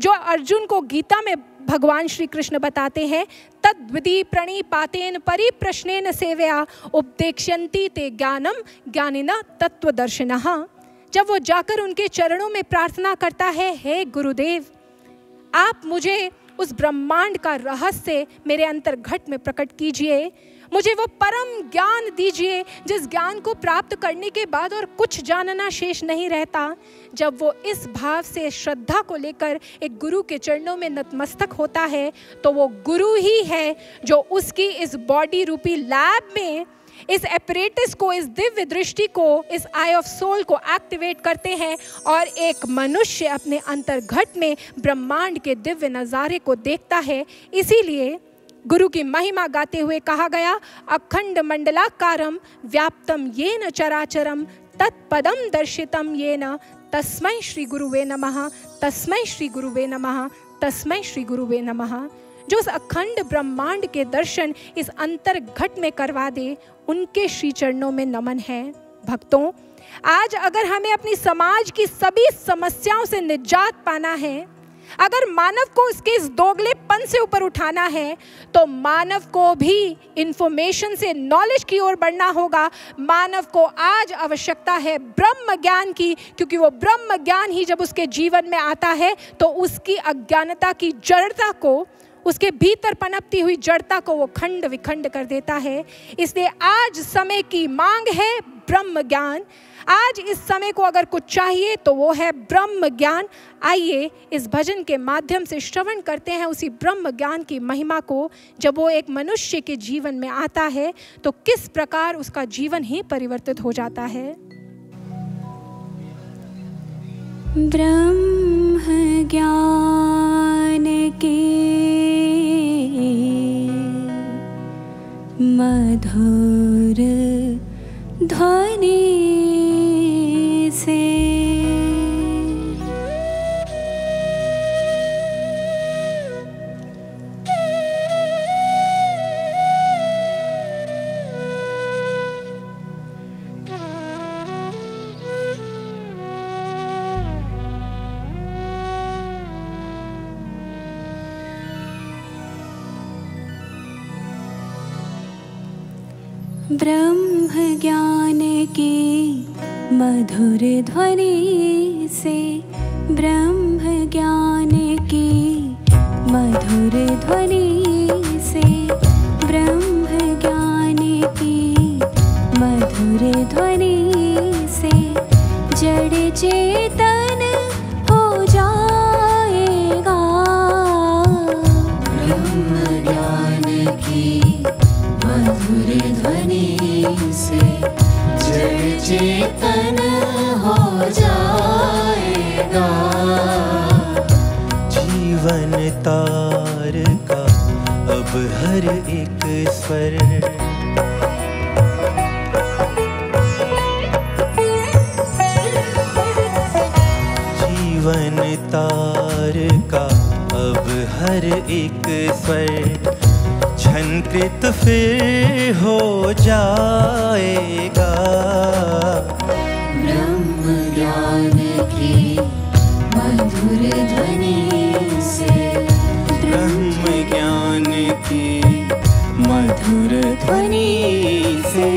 जो अर्जुन को गीता में भगवान श्री कृष्ण बताते हैं, तद्विधि प्रणिपातेन परिप्रश्नेन सेवया उपदेक्ष्यन्ति ते ज्ञानम ज्ञानिना तत्वदर्शिनः। जब वो जाकर उनके चरणों में प्रार्थना करता है, हे गुरुदेव, आप मुझे उस ब्रह्मांड का रहस्य मेरे अंतर्घट में प्रकट कीजिए, मुझे वो परम ज्ञान दीजिए जिस ज्ञान को प्राप्त करने के बाद और कुछ जानना शेष नहीं रहता। जब वो इस भाव से श्रद्धा को लेकर एक गुरु के चरणों में नतमस्तक होता है, तो वो गुरु ही है जो उसकी इस बॉडी रूपी लैब में इस एपरेटस को, इस दिव्य दृष्टि को, इस आई ऑफ सोल को एक्टिवेट करते हैं और एक मनुष्य अपने अंतर्घट में ब्रह्मांड के दिव्य नज़ारे को देखता है। इसीलिए गुरु की महिमा गाते हुए कहा गया, अखंड मंडलाकारम व्याप्तम येन चराचरम तत्पदम दर्शितम येन तस्मै श्री गुरुवे नमः, तस्मै श्री गुरुवे नमः, तस्मै श्री गुरुवे नमः। जो उस अखंड ब्रह्मांड के दर्शन इस अंतर्घट में करवा दे, उनके श्री चरणों में नमन है। भक्तों, आज अगर हमें अपनी समाज की सभी समस्याओं से निजात पाना है, अगर मानव को उसके इस दोगलेपन से ऊपर उठाना है तो मानव को भी इंफॉर्मेशन से नॉलेज की ओर बढ़ना होगा। मानव को आज आवश्यकता है ब्रह्म ज्ञान की, क्योंकि वो ब्रह्म ज्ञान ही जब उसके जीवन में आता है तो उसकी अज्ञानता की जड़ता को, उसके भीतर पनपती हुई जड़ता को वो खंड विखंड कर देता है। इसलिए आज समय की मांग है ब्रह्म ज्ञान। आज इस समय को अगर कुछ चाहिए तो वो है ब्रह्म ज्ञान। आइए इस भजन के माध्यम से श्रवण करते हैं उसी ब्रह्म ज्ञान की महिमा को। जब वो एक मनुष्य के जीवन में आता है तो किस प्रकार उसका जीवन ही परिवर्तित हो जाता है। ब्रह्म ज्ञान के मधुर ध्वनि से ब्रह्म ज्ञान की मधुर ध्वनि से, ब्रह्म ज्ञान की मधुर ध्वनि से, ब्रह्म ज्ञान की मधुर ध्वनि से जड़ चेतन हो जाएगा। ब्रह्म ज्ञान की मधुर ध्वनि से जड़ चेतन हो जाएगा। जीवन तार का अब हर एक स्वर, जीवन तार का अब हर एक स्वर क्षणकृत फिर हो जाएगा। ब्रह्म ज्ञान की मधुर ध्वनि से, ब्रह्म ज्ञान की मधुर ध्वनि से।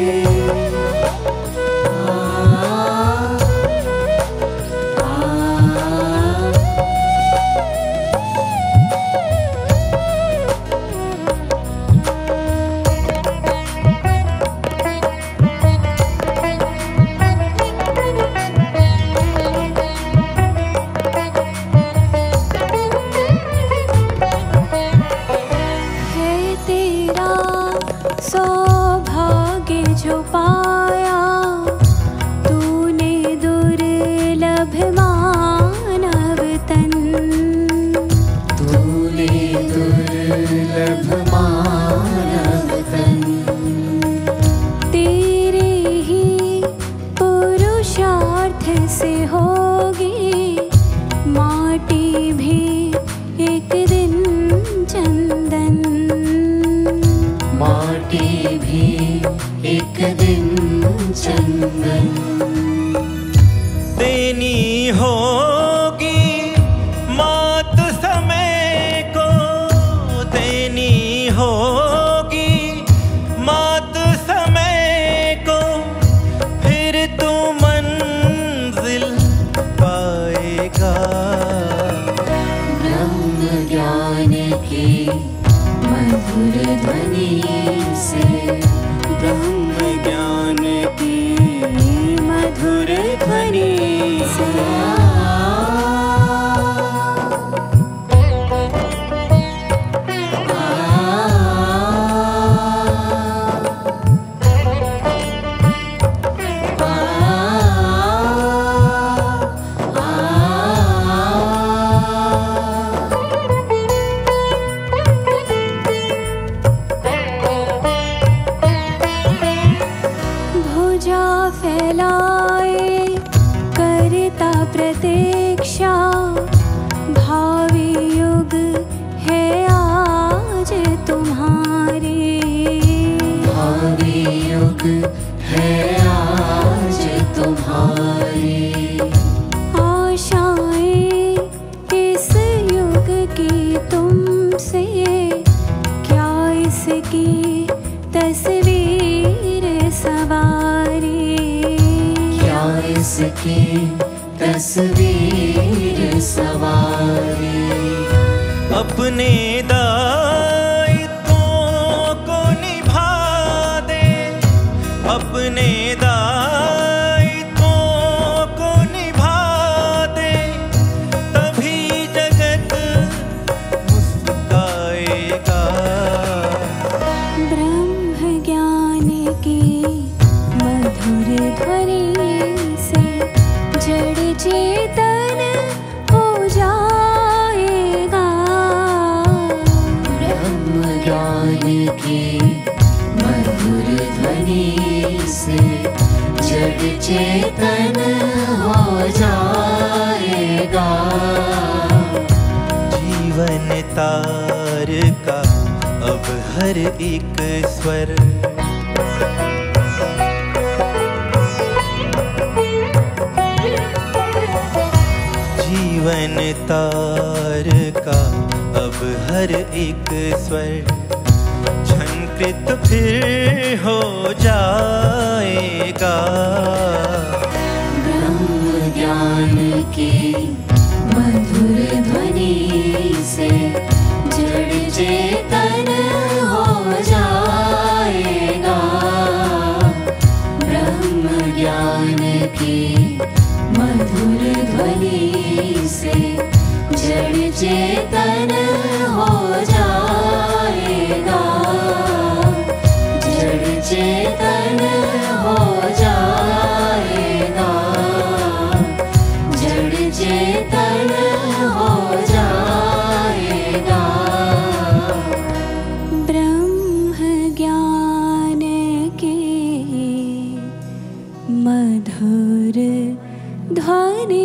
आशाएं इस युग सवारे, क्या इसकी तस्वीर सवारे। अपने दायित्वों को निभा दे, अपने दायित्वों को निभा दे, तभी जगत मुस्कुराएगा। ब्रह्म ज्ञान की मधुर ध्वनि से जड़ चेतन हो जाएगा। ब्रह्म ज्ञान की मधुर ध्वनि से जड़ चेतन हो जाएगा। जीवन तार का अब हर एक स्वर, जीवन तार का अब हर एक स्वर, क्षणकृत फिर हो जाएगा। ब्रह्म ज्ञान की मधुर ध्वनि से जड़ चेतन हो जाएगा। ब्रह्म ज्ञान की मधुर ध्वनि से जड़ चेतन हो जाएगा। जड़ चेतन हो जाएगा। जड़ चेतन हो जाएगा। ब्रह्म ज्ञान के मधुर ध्वनि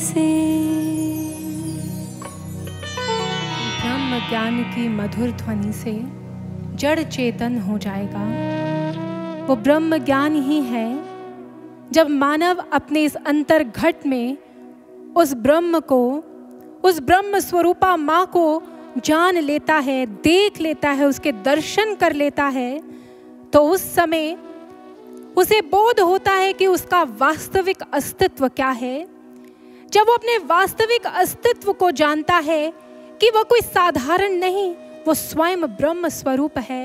से। ब्रह्म ज्ञान की मधुर ध्वनि से जड़ चेतन हो जाएगा। वो ब्रह्म ज्ञान ही है जब मानव अपने इस अंतर्घट में उस ब्रह्म को, उस ब्रह्म स्वरूपा माँ को जान लेता है, देख लेता है, उसके दर्शन कर लेता है, तो उस समय उसे बोध होता है कि उसका वास्तविक अस्तित्व क्या है। जब वो अपने वास्तविक अस्तित्व को जानता है कि वह कोई साधारण नहीं, वो स्वयं ब्रह्म स्वरूप है,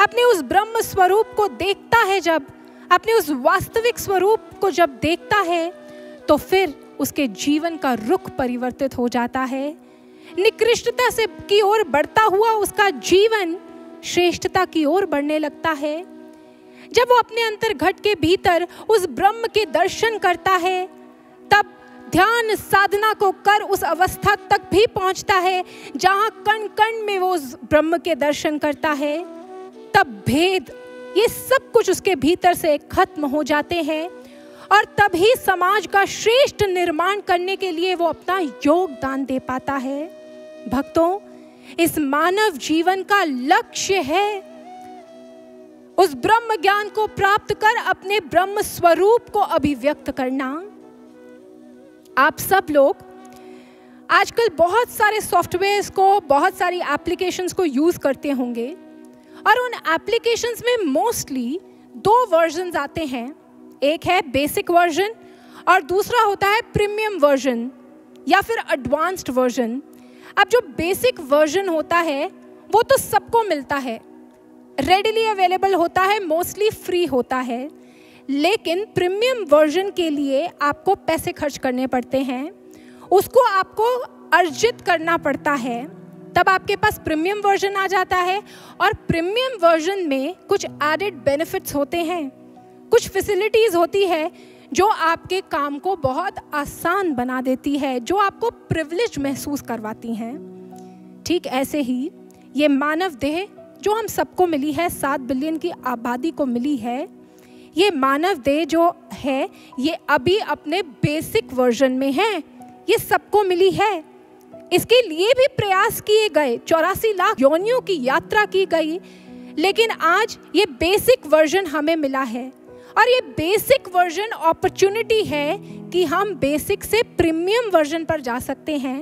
अपने उस ब्रह्म स्वरूप को देखता है, जब अपने उस वास्तविक स्वरूप को जब देखता है, तो फिर उसके जीवन का रुख परिवर्तित हो जाता है। निकृष्टता से की ओर बढ़ता हुआ उसका जीवन श्रेष्ठता की ओर बढ़ने लगता है। जब वो अपने अंतर्घट के भीतर उस ब्रह्म के दर्शन करता है, तब ध्यान साधना को कर उस अवस्था तक भी पहुंचता है जहां कण कण में वो उस ब्रह्म के दर्शन करता है। तब भेद ये सब कुछ उसके भीतर से खत्म हो जाते हैं और तभी समाज का श्रेष्ठ निर्माण करने के लिए वो अपना योगदान दे पाता है। भक्तों, इस मानव जीवन का लक्ष्य है उस ब्रह्म ज्ञान को प्राप्त कर अपने ब्रह्म स्वरूप को अभिव्यक्त करना। आप सब लोग आजकल बहुत सारे सॉफ्टवेयर्स को, बहुत सारी एप्लीकेशंस को यूज़ करते होंगे और उन एप्लीकेशंस में मोस्टली दो वर्जन्स आते हैं। एक है बेसिक वर्जन और दूसरा होता है प्रीमियम वर्जन या फिर एडवांस्ड वर्जन। अब जो बेसिक वर्जन होता है वो तो सबको मिलता है, रेडिली अवेलेबल होता है, मोस्टली फ्री होता है। लेकिन प्रीमियम वर्जन के लिए आपको पैसे खर्च करने पड़ते हैं, उसको आपको अर्जित करना पड़ता है, तब आपके पास प्रीमियम वर्जन आ जाता है। और प्रीमियम वर्जन में कुछ एडेड बेनिफिट्स होते हैं, कुछ फैसिलिटीज़ होती है जो आपके काम को बहुत आसान बना देती है, जो आपको प्रिविलेज महसूस करवाती हैं। ठीक ऐसे ही ये मानव देह जो हम सबको मिली है, 7 बिलियन की आबादी को मिली है, ये मानव देह जो है ये अभी अपने बेसिक वर्जन में है, ये सबको मिली है। इसके लिए भी प्रयास किए गए, 84 लाख योनियों की यात्रा की गई, लेकिन आज ये बेसिक वर्जन हमें मिला है। और ये बेसिक वर्जन अपॉर्चुनिटी है कि हम बेसिक से प्रीमियम वर्जन पर जा सकते हैं।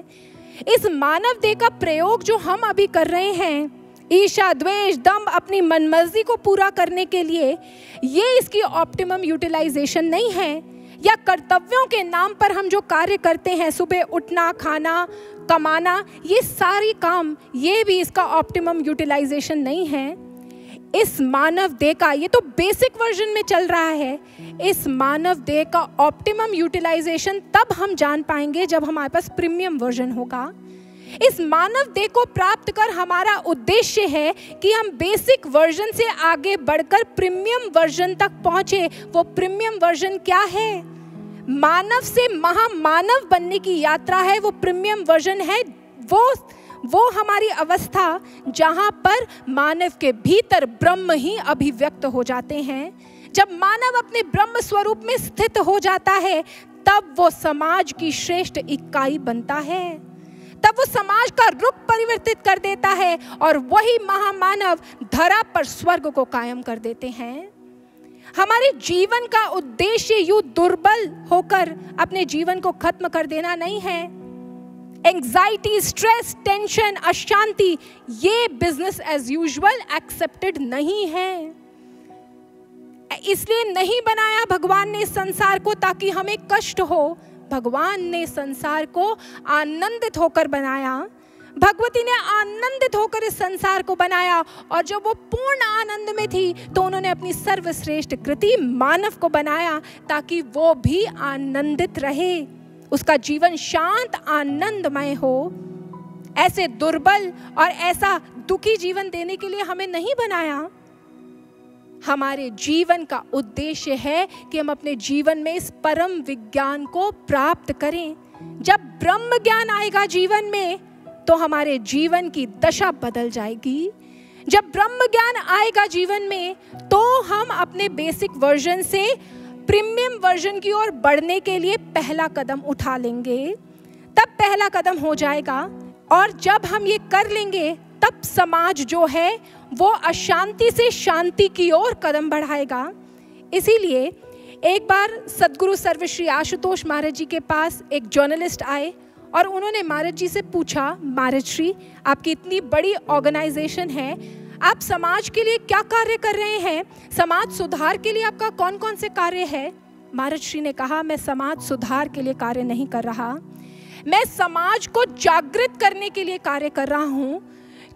इस मानव देह का प्रयोग जो हम अभी कर रहे हैं, ईर्ष्या, द्वेष, दम्भ अपनी मनमर्जी को पूरा करने के लिए, ये इसकी ऑप्टिमम यूटिलाइजेशन नहीं है। या कर्तव्यों के नाम पर हम जो कार्य करते हैं, सुबह उठना, खाना, कमाना, ये सारी काम, ये भी इसका ऑप्टिमम यूटिलाइजेशन नहीं है। इस मानव देह का, ये तो बेसिक वर्जन में चल रहा है, इस मानव देह का ऑप्टिमम यूटिलाइजेशन तब हम जान पाएंगे जब हमारे पास प्रीमियम वर्जन होगा। इस मानव देह को प्राप्त कर हमारा उद्देश्य है कि हम बेसिक वर्जन से आगे बढ़कर प्रीमियम वर्जन तक पहुंचे। वो प्रीमियम वर्जन क्या है? मानव से महामानव बनने की यात्रा है, वो प्रीमियम वर्जन है। वो हमारी अवस्था जहाँ पर मानव के भीतर ब्रह्म ही अभिव्यक्त हो जाते हैं। जब मानव अपने ब्रह्म स्वरूप में स्थित हो जाता है, तब वो समाज की श्रेष्ठ इकाई बनता है, तब वो समाज का रूप परिवर्तित कर देता है और वही महामानव धरा पर स्वर्ग को कायम कर देते हैं। हमारे जीवन का उद्देश्य यूं दुर्बल होकर अपने जीवन को खत्म कर देना नहीं है। एंग्जाइटी, स्ट्रेस, टेंशन, अशांति, ये बिजनेस एज यूजुअल एक्सेप्टेड नहीं है। इसलिए नहीं बनाया भगवान ने संसार को ताकि हमें कष्ट हो। भगवान ने संसार को आनंदित होकर बनाया। भगवती ने आनंदित होकर इस संसार को बनाया, और जब वो पूर्ण आनंद में थी तो उन्होंने अपनी सर्वश्रेष्ठ कृति मानव को बनाया ताकि वो भी आनंदित रहे, उसका जीवन शांत आनंदमय हो। ऐसे दुर्बल और ऐसा दुखी जीवन देने के लिए हमें नहीं बनाया। हमारे जीवन का उद्देश्य है कि हम अपने जीवन में इस परम विज्ञान को प्राप्त करें। जब ब्रह्म ज्ञान आएगा जीवन में, तो हमारे जीवन की दशा बदल जाएगी। जब ब्रह्म ज्ञान आएगा जीवन में, तो हम अपने बेसिक वर्जन से प्रीमियम वर्जन की ओर बढ़ने के लिए पहला कदम उठा लेंगे। तब पहला कदम हो जाएगा, और जब हम ये कर लेंगे तब समाज जो है वो अशांति से शांति की ओर कदम बढ़ाएगा। इसीलिए एक बार सदगुरु सर्व श्री आशुतोष महाराज जी के पास एक जर्नलिस्ट आए और उन्होंने महाराज जी से पूछा, महाराज श्री, आपकी इतनी बड़ी ऑर्गेनाइजेशन है, आप समाज के लिए क्या कार्य कर रहे हैं? समाज सुधार के लिए आपका कौन कौन से कार्य है? महाराज श्री ने कहा, मैं समाज सुधार के लिए कार्य नहीं कर रहा, मैं समाज को जागृत करने के लिए कार्य कर रहा हूँ।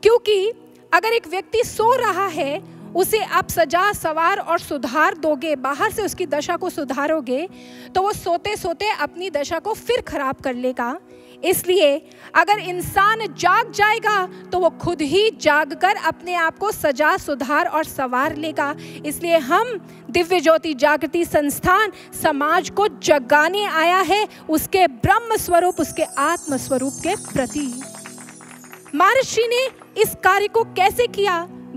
क्योंकि अगर एक व्यक्ति सो रहा है, उसे आप सजा, सवार और सुधार दोगे, बाहर से उसकी दशा को सुधारोगे, तो वो सोते सोते अपनी दशा को फिर खराब कर लेगा। इसलिए अगर इंसान जाग जाएगा तो वो खुद ही जागकर अपने आप को सजा, सुधार और सवार लेगा। इसलिए हम दिव्य ज्योति जागृति संस्थान समाज को जगाने आया है, उसके ब्रह्म स्वरूप, उसके आत्म स्वरूप के प्रति। महर्षि ने इस कार्य को कैसे किया?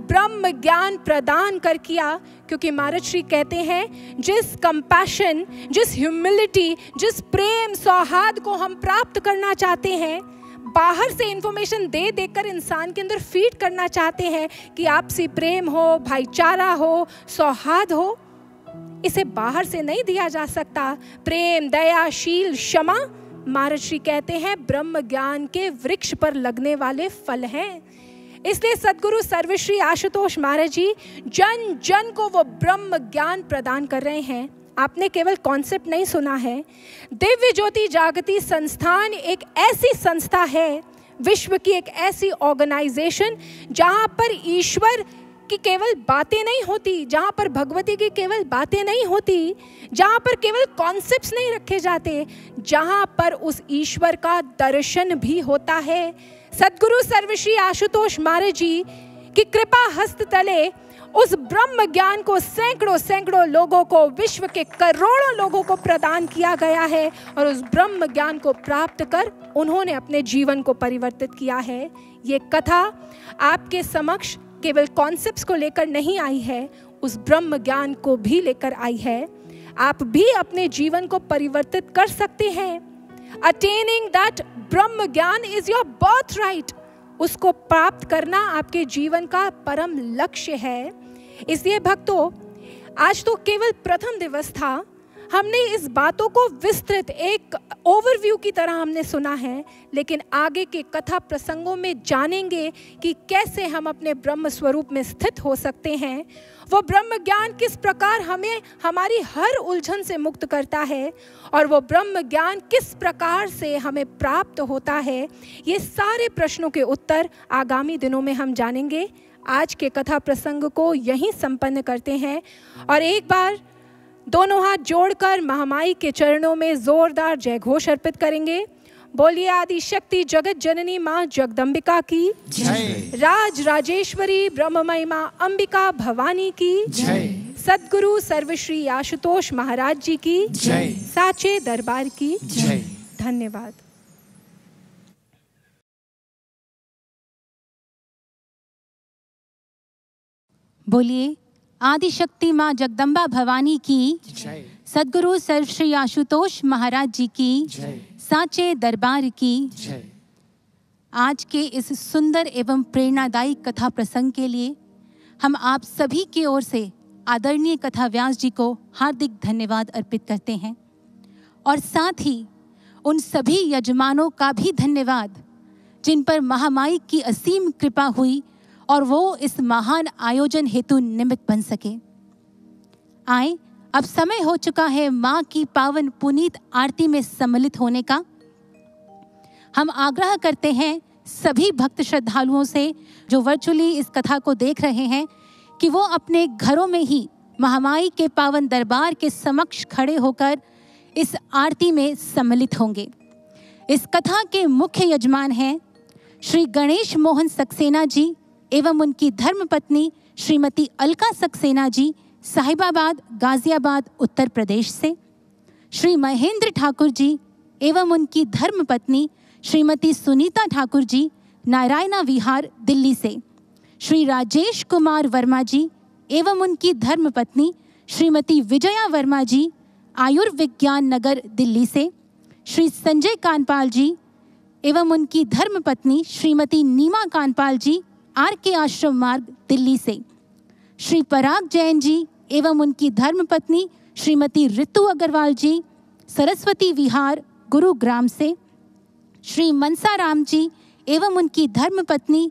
ब्रह्म ज्ञान प्रदान कर किया। क्योंकि महाराज श्री कहते हैं, जिस कंपैशन, जिस ह्यूमिलिटी, जिस प्रेम, सौहार्द को हम प्राप्त करना चाहते हैं, बाहर से इन्फॉर्मेशन दे देकर इंसान के अंदर फीड करना चाहते हैं कि आपसी प्रेम हो, भाईचारा हो, सौहार्द हो, इसे बाहर से नहीं दिया जा सकता। प्रेम, दया, शील, क्षमा, महाराज श्री कहते हैं, ब्रह्म ज्ञान के वृक्ष पर लगने वाले फल हैं। इसलिए सदगुरु सर्वश्री आशुतोष महाराज जी जन जन को वो ब्रह्म ज्ञान प्रदान कर रहे हैं। आपने केवल कॉन्सेप्ट नहीं सुना है। दिव्य ज्योति जागृति संस्थान एक ऐसी संस्था है, विश्व की एक ऐसी ऑर्गेनाइजेशन, जहाँ पर ईश्वर की केवल बातें नहीं होती, जहाँ पर भगवती की केवल बातें नहीं होती, जहाँ पर केवल कॉन्सेप्ट्स नहीं रखे जाते, जहाँ पर उस ईश्वर का दर्शन भी होता है। सदगुरु सर्वश्री आशुतोष महाराज जी की कृपा हस्त तले उस ब्रह्म ज्ञान को सैकड़ों सैकड़ों लोगों को, विश्व के करोड़ों लोगों को प्रदान किया गया है, और उस ब्रह्म ज्ञान को प्राप्त कर उन्होंने अपने जीवन को परिवर्तित किया है। ये कथा आपके समक्ष केवल कॉन्सेप्ट्स को लेकर नहीं आई है, उस ब्रह्म ज्ञान को भी लेकर आई है। आप भी अपने जीवन को परिवर्तित कर सकते हैं। Attaining that ब्रह्म ज्ञान is your birthright. उसको प्राप्त करना आपके जीवन का परम लक्ष्य है। इसलिए भक्तों, आज तो केवल प्रथम दिवस था, हमने इस बातों को विस्तृत एक ओवरव्यू की तरह हमने सुना है, लेकिन आगे के कथा प्रसंगों में जानेंगे कि कैसे हम अपने ब्रह्म स्वरूप में स्थित हो सकते हैं, वो ब्रह्म ज्ञान किस प्रकार हमें हमारी हर उलझन से मुक्त करता है और वो ब्रह्म ज्ञान किस प्रकार से हमें प्राप्त होता है। ये सारे प्रश्नों के उत्तर आगामी दिनों में हम जानेंगे। आज के कथा प्रसंग को यहीं संपन्न करते हैं और एक बार दोनों हाथ जोड़कर महामाई के चरणों में जोरदार जयघोष अर्पित करेंगे। बोलिए आदि शक्ति जगत जननी माँ जगदम्बिका की जय, राज राजेश्वरी ब्रह्ममयी माँ अंबिका भवानी की जय, सदगुरु सर्वश्री आशुतोष महाराज जी की जय, साचे दरबार की जय। धन्यवाद। बोलिए आदि शक्ति माँ जगदम्बा भवानी की जय, सदगुरु सर्व श्री आशुतोष महाराज जी की जय, साचे दरबार की जय। आज के इस सुंदर एवं प्रेरणादायी कथा प्रसंग के लिए हम आप सभी की ओर से आदरणीय कथा व्यास जी को हार्दिक धन्यवाद अर्पित करते हैं और साथ ही उन सभी यजमानों का भी धन्यवाद जिन पर महामाई की असीम कृपा हुई और वो इस महान आयोजन हेतु निमित्त बन सके। आए अब समय हो चुका है माँ की पावन पुनीत आरती में सम्मिलित होने का। हम आग्रह करते हैं सभी भक्त श्रद्धालुओं से जो वर्चुअली इस कथा को देख रहे हैं कि वो अपने घरों में ही महामाई के पावन दरबार के समक्ष खड़े होकर इस आरती में सम्मिलित होंगे। इस कथा के मुख्य यजमान हैं श्री गणेश मोहन सक्सेना जी एवं उनकी धर्मपत्नी श्रीमती अलका सक्सेना जी साहिबाबाद गाजियाबाद उत्तर प्रदेश से, श्री महेंद्र ठाकुर जी एवं उनकी धर्मपत्नी श्रीमती सुनीता ठाकुर जी नारायणा विहार दिल्ली से, श्री राजेश कुमार वर्मा जी एवं उनकी धर्मपत्नी श्रीमती विजया वर्मा जी आयुर्विज्ञान नगर दिल्ली से, श्री संजय कानपाल जी एवं उनकी धर्मपत्नी श्रीमती नीमा कानपाल जी आर के आश्रम मार्ग दिल्ली से, श्री पराग जैन जी एवं उनकी धर्मपत्नी श्रीमती ऋतु अग्रवाल जी सरस्वती विहार गुरुग्राम से, श्री मनसाराम जी एवं उनकी धर्मपत्नी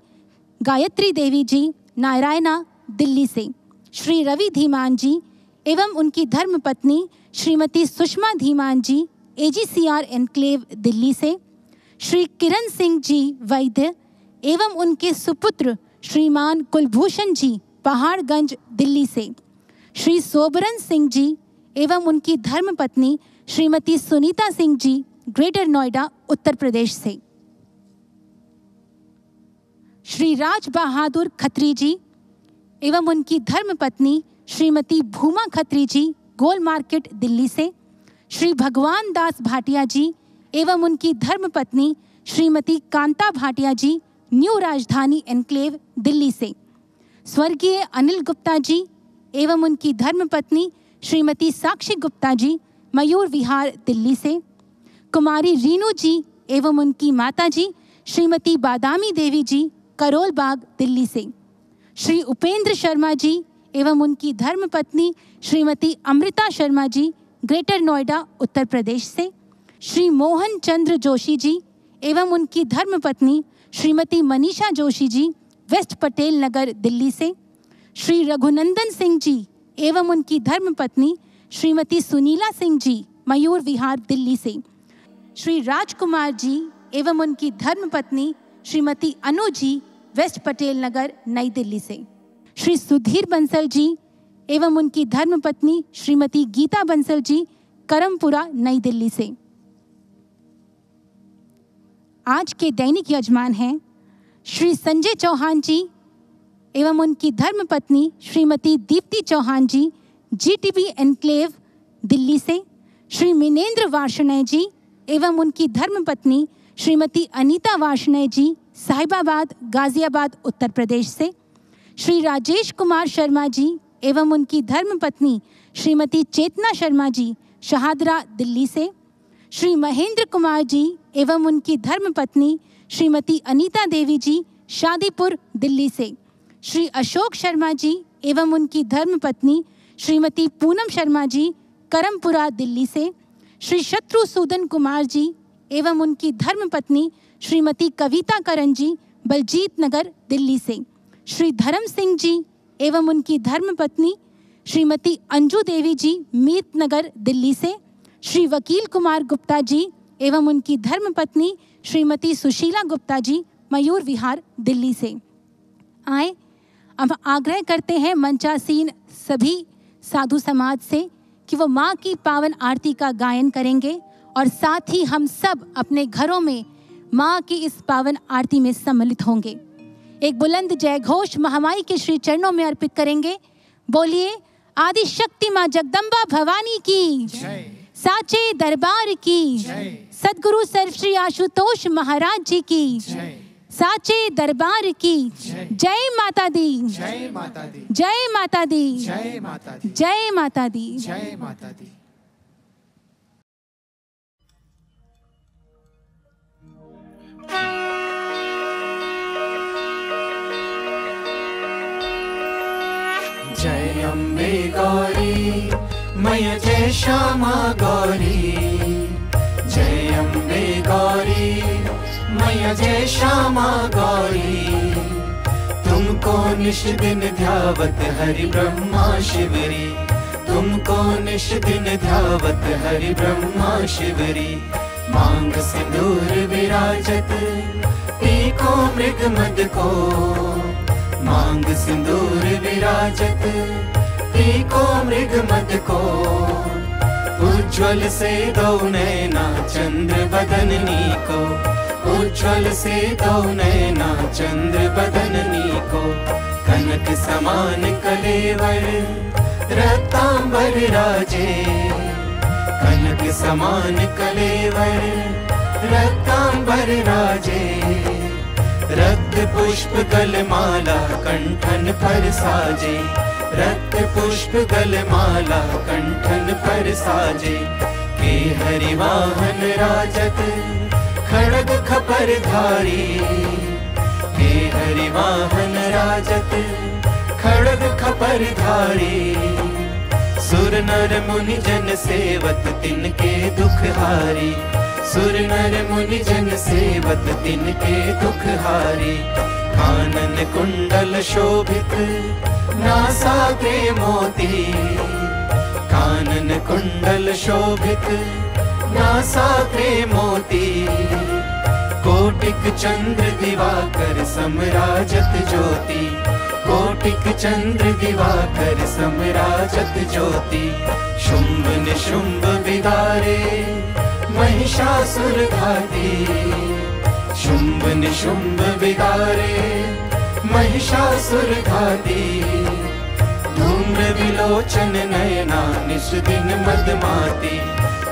गायत्री देवी जी नारायणा दिल्ली से, श्री रवि धीमान जी एवं उनकी धर्मपत्नी श्रीमती सुषमा धीमान जी एजीसीआर एनक्लेव दिल्ली से, श्री किरण सिंह जी वैद्य एवं उनके सुपुत्र श्रीमान कुलभूषण जी पहाड़गंज दिल्ली से, श्री सोबरन सिंह जी एवं उनकी धर्मपत्नी श्रीमती सुनीता सिंह जी ग्रेटर नोएडा उत्तर प्रदेश से, श्री राज बहादुर खत्री जी एवं उनकी धर्मपत्नी श्रीमती भूमा खत्री जी गोल मार्केट दिल्ली से, श्री भगवान दास भाटिया जी एवं उनकी धर्मपत्नी श्रीमती कांता भाटिया जी न्यू राजधानी एनक्लेव दिल्ली से, स्वर्गीय अनिल गुप्ता जी एवं उनकी धर्मपत्नी श्रीमती साक्षी गुप्ता जी मयूर विहार दिल्ली से, कुमारी रीनू जी एवं उनकी माता जी श्रीमती बादामी देवी जी करोल बाग दिल्ली से, श्री उपेंद्र शर्मा जी एवं उनकी धर्मपत्नी श्रीमती अमृता शर्मा जी ग्रेटर नोएडा उत्तर प्रदेश से, श्री मोहन चंद्र जोशी जी एवं उनकी धर्मपत्नी श्रीमती मनीषा जोशी जी वेस्ट पटेल नगर दिल्ली से, श्री रघुनंदन सिंह जी एवं उनकी धर्मपत्नी श्रीमती सुनीला सिंह जी मयूर विहार दिल्ली से, श्री राजकुमार जी एवं उनकी धर्मपत्नी श्रीमती अनु जी वेस्ट पटेल नगर नई दिल्ली से, श्री सुधीर बंसल जी एवं उनकी धर्मपत्नी श्रीमती गीता बंसल जी करमपुरा नई दिल्ली से। आज के दैनिक यजमान हैं श्री संजय चौहान जी एवं उनकी धर्मपत्नी श्रीमती दीप्ति चौहान जी जीटीबी एनक्लेव दिल्ली से, श्री मिनेंद्र वार्षणय जी एवं उनकी धर्मपत्नी श्रीमती अनीता वार्षणय जी साहिबाबाद गाजियाबाद उत्तर प्रदेश से, श्री राजेश कुमार शर्मा जी एवं उनकी धर्मपत्नी श्रीमती चेतना शर्मा जी शहादरा दिल्ली से, श्री महेंद्र कुमार जी एवं उनकी धर्मपत्नी श्रीमती अनीता देवी जी शादीपुर दिल्ली से, श्री अशोक शर्मा जी एवं उनकी धर्मपत्नी श्रीमती पूनम शर्मा जी करमपुरा दिल्ली से श्री शत्रु सूदन कुमार जी एवं उनकी धर्मपत्नी श्रीमती कविता करण जी बलजीत नगर दिल्ली से, श्री धर्म सिंह जी एवं उनकी धर्मपत्नी श्रीमती अंजू देवी जी मीत नगर दिल्ली से, श्री वकील कुमार गुप्ता जी एवं उनकी धर्मपत्नी श्रीमती सुशीला गुप्ता जी मयूर विहार दिल्ली से। आए अब आग्रह करते हैं मंचासीन सभी साधु समाज से कि वो माँ की पावन आरती का गायन करेंगे और साथ ही हम सब अपने घरों में माँ की इस पावन आरती में सम्मिलित होंगे। एक बुलंद जयघोष महामाई के श्री चरणों में अर्पित करेंगे। बोलिए आदि शक्ति माँ जगदम्बा भवानी की जय, साचे दरबार की जय, सदगुरु सर्व श्री आशुतोष महाराज जी की जय, साचे दरबार की जय, माता दी जय, माता दी जय, माता दी जय, माता दी जय, माता दी जय, माता दी। जय अम्बे गौरी मय जय श्यामा गौरी, जय अम्बे गौरी मय जय श्यामा गौरी, तुमको निश दिन ध्यावत हरि ब्रह्मा शिवरी, तुमको निश दिन ध्यावत हरि ब्रह्मा शिवरी, मांग सिंदूर विराजत पीको मृग मद को, मांग सिंदूर विराजत पीको मृग मद को, उज्ज्वल से दो नैना चंद्र बदननी को, उज्ज्वल से दो नैना चंद्र बदननी को, कनक समान कलेवर रतांबर राजे, कनक समान कलेवर रक्तांबर राजे, रक्त पुष्प गलमाला कंठन पर साजे, रक्त पुष्प गलमाला कंठन पर साजे, के हरिवाहन राजत खड़ग खपर धारी, के हरिवाहन राजत खड़ग खपर धारी, सुर नर मुनि जन सेवत तिनके दुख हारी, सुर नर मुनि जन सेवत तिनके दुख हारी, कानन कुंडल शोभित नासाग्रे मोती, कानन कुंडल शोभित नासाग्रे मोती, कोटिक चंद्र दिवाकर समराजत ज्योति, कोटिक चंद्र दिवाकर समराजत ज्योति, शुंभ निशुंभ विदारे महिषासुर घाती, शुंभ निशुंभ विदारे महिषासुर घाती, धूम्र विलोचन नयना निश दिन मदमाती,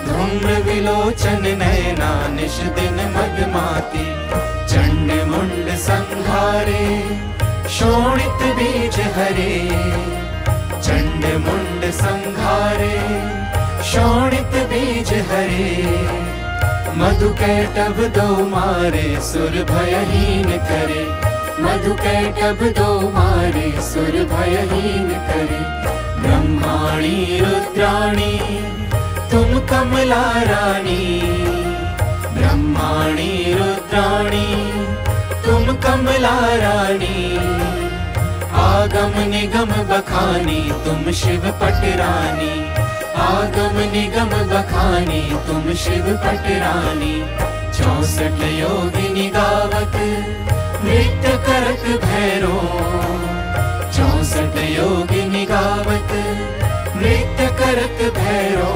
धूम्र विलोचन नैना निश दिन मदमाती, चंड मुंड संहारे शोणित बीज हरे, चंड मुंड संहारे शोणित बीज हरे, मधुकैटभ दो मारे सुर भयहीन करे, मधुकैटभ दो मारे सुर भयहीन करे, ब्रह्माणी रुद्राणी तुम कमला रानी, ब्रह्माणी रुद्राणी तुम कमला रानी, आगम निगम बखानी तुम शिव पटरानी, आगम निगम बखानी तुम शिव पटरानी, 64 योगिनी गावत नृत्य करत भैरो, 64 योगिनी गावत नृत्य करत भैरो,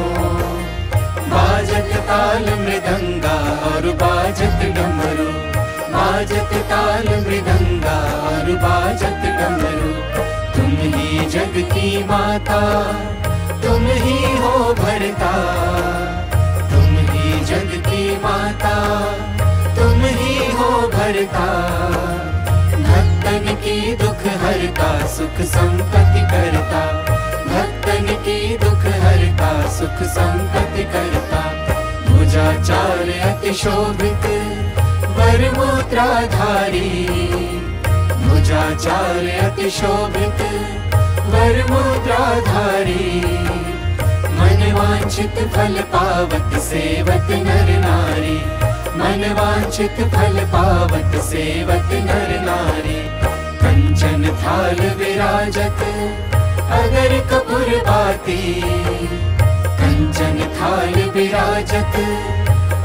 बाजत ताल मृदंगा और बाजत डमरू, बाजत ताल मृदंगा और बाजत डमरू, तुम ही जग की माता तुम ही हो भरता, तुम ही जग की माता तुम ही हो भरता, भक्तन की दुख हरता सुख संपत्ति करता, भक्तन की दुख हरता सुख संपत्ति करता, भुजाचार्य अतिशोभित वर मुद्राधारी, भुजाचार्य अतिशोभित वर मुद्राधारी, मनवा वांछित फल पावत सेवत नर नारी। मन वांछित फल पावत सेवत नर नारी। कंचन थाल विराजत अगर कपूर बाती। कंचन थाल विराजत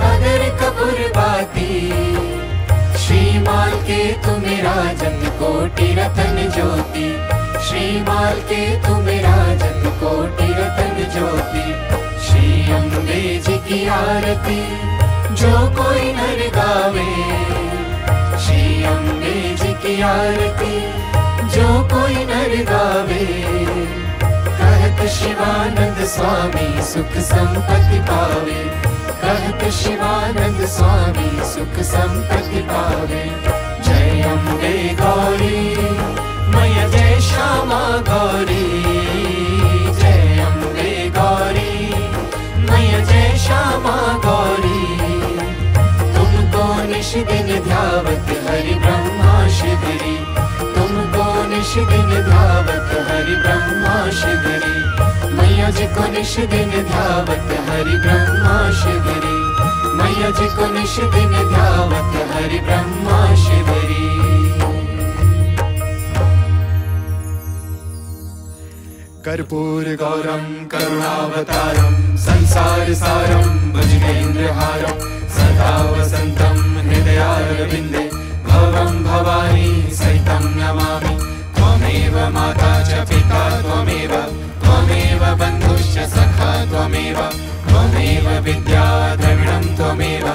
अगर कपूर बाती। श्रीमाल के तुम राजन कोटि रतन ज्योति। श्रीमाल के तुम राजन कोटि रतन ज्योति। श्री अम्बे जी की आरती जो कोई नर गावे। श्री अम्बे जी की आरती जो कोई नर गावे। कहत शिवानंद स्वामी सुख संपत्ति पावे। कहत शिवानंद स्वामी सुख संपत्ति पावे। जय अम्बे गौरी मैया जय श्यामा गौरी। जय अम्बे गौरी मैया जय श्यामा गौरी। तुमको निश दिन ध्यावत हरि ब्रह्मा शिवरी। तुमको निश दिन ध्यावत हरि ब्रह्मा शिवरी। मैया जी को निश दिन ध्यावत हरि ब्रह्मा शिवरी। मैया जी को निश दिन ध्यावत हरि ब्रह्मा शिवरी। कर्पूर गौरम करुणावतारम संसार सारम भुजगेन्द्रहारम। सदा वसंतम हृदयारविंदे भवम भवानी सहितं नमामि। त्वमेव माता च पिता त्वमेव। त्वमेव बन्धुश्च सखा त्वमेव। त्वमेव विद्या द्रविणं त्वमेव।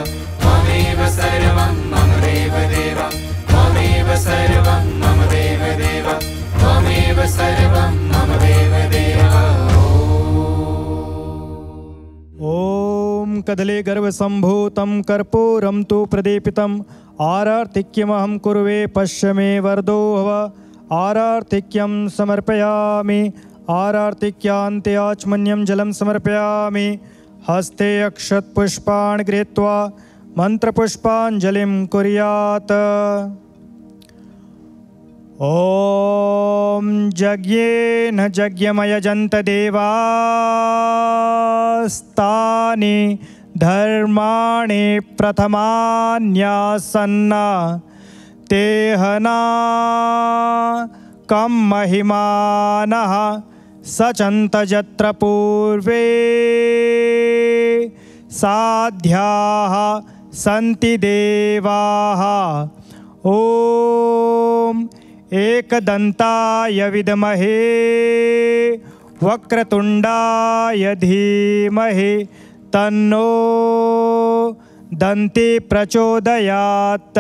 त्वमेव सर्वं मम देव देव। त्वमेव सर्वं मम देव देव। त्वमेव सर्वं मम देव देवा। ओम कदले गर्वसंभूतं कर्पूरं तु प्रदीपितं। आरार्तिक्यमहं कुर्वे पश्य मे वर्दोहव। आरार्तिक्यं समर्पयामि। आरार्तिक्यान्ते आचमन्यं जलं समर्पयामि। हस्ते अक्षतपुष्पाणि गृहीत्वा मंत्रपुष्पाञ्जलिं कुर्यात्। ओम जग्ये न जग्यमय जंत देवास्तानि धर्माणि प्रथमान्यासन्ना। तेहना कम महिमानः सचंत जत्र पूर्वे साध्याः सन्ति देवाः। ओम एकदंताय विद्महे वक्रतुंडाय धीमहि तन्नो दंति प्रचोदयात्।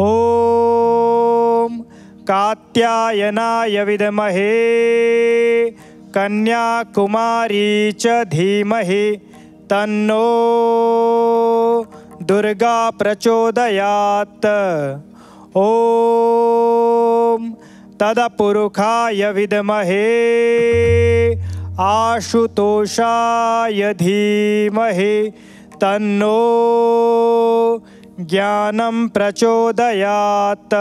ओम कात्यायनाय विद्महे कन्याकुमारी च धीमहि तन्नो दुर्गा प्रचोदयात्। ओम तदपुरुषाय विद्महे आशुतोषाय धीमहि तन्नो ज्ञानं प्रचोदयात्।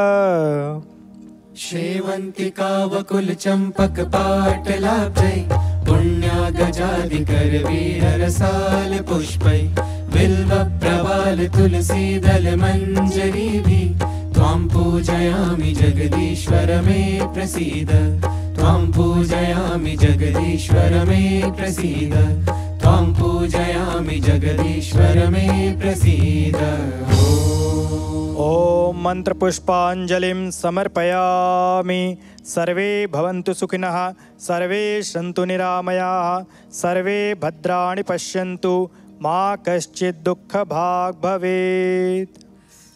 शेवंतिका वकुल चंपक पाटलाभै। पुण्या गजाधिकर वीर रसाल पुष्पै। बिल्व प्रवाल तुलसी दल मंजरी भी। त्वां पूजयामि जगदीश्वर मे प्रसीद। त्वां पूजयामि जगदीश्वर मे प्रसीद। त्वां पूजयामि जगदीश्वर मे प्रसीद। ओम मंत्र पुष्पांजलिं समर्पयामि। सर्वे भवन्तु सुखिनः। सर्वे सन्तु निरामयाः। सर्वे भद्राणि पश्यन्तु। मा कश्चित् दुःख भाग् भवेत्।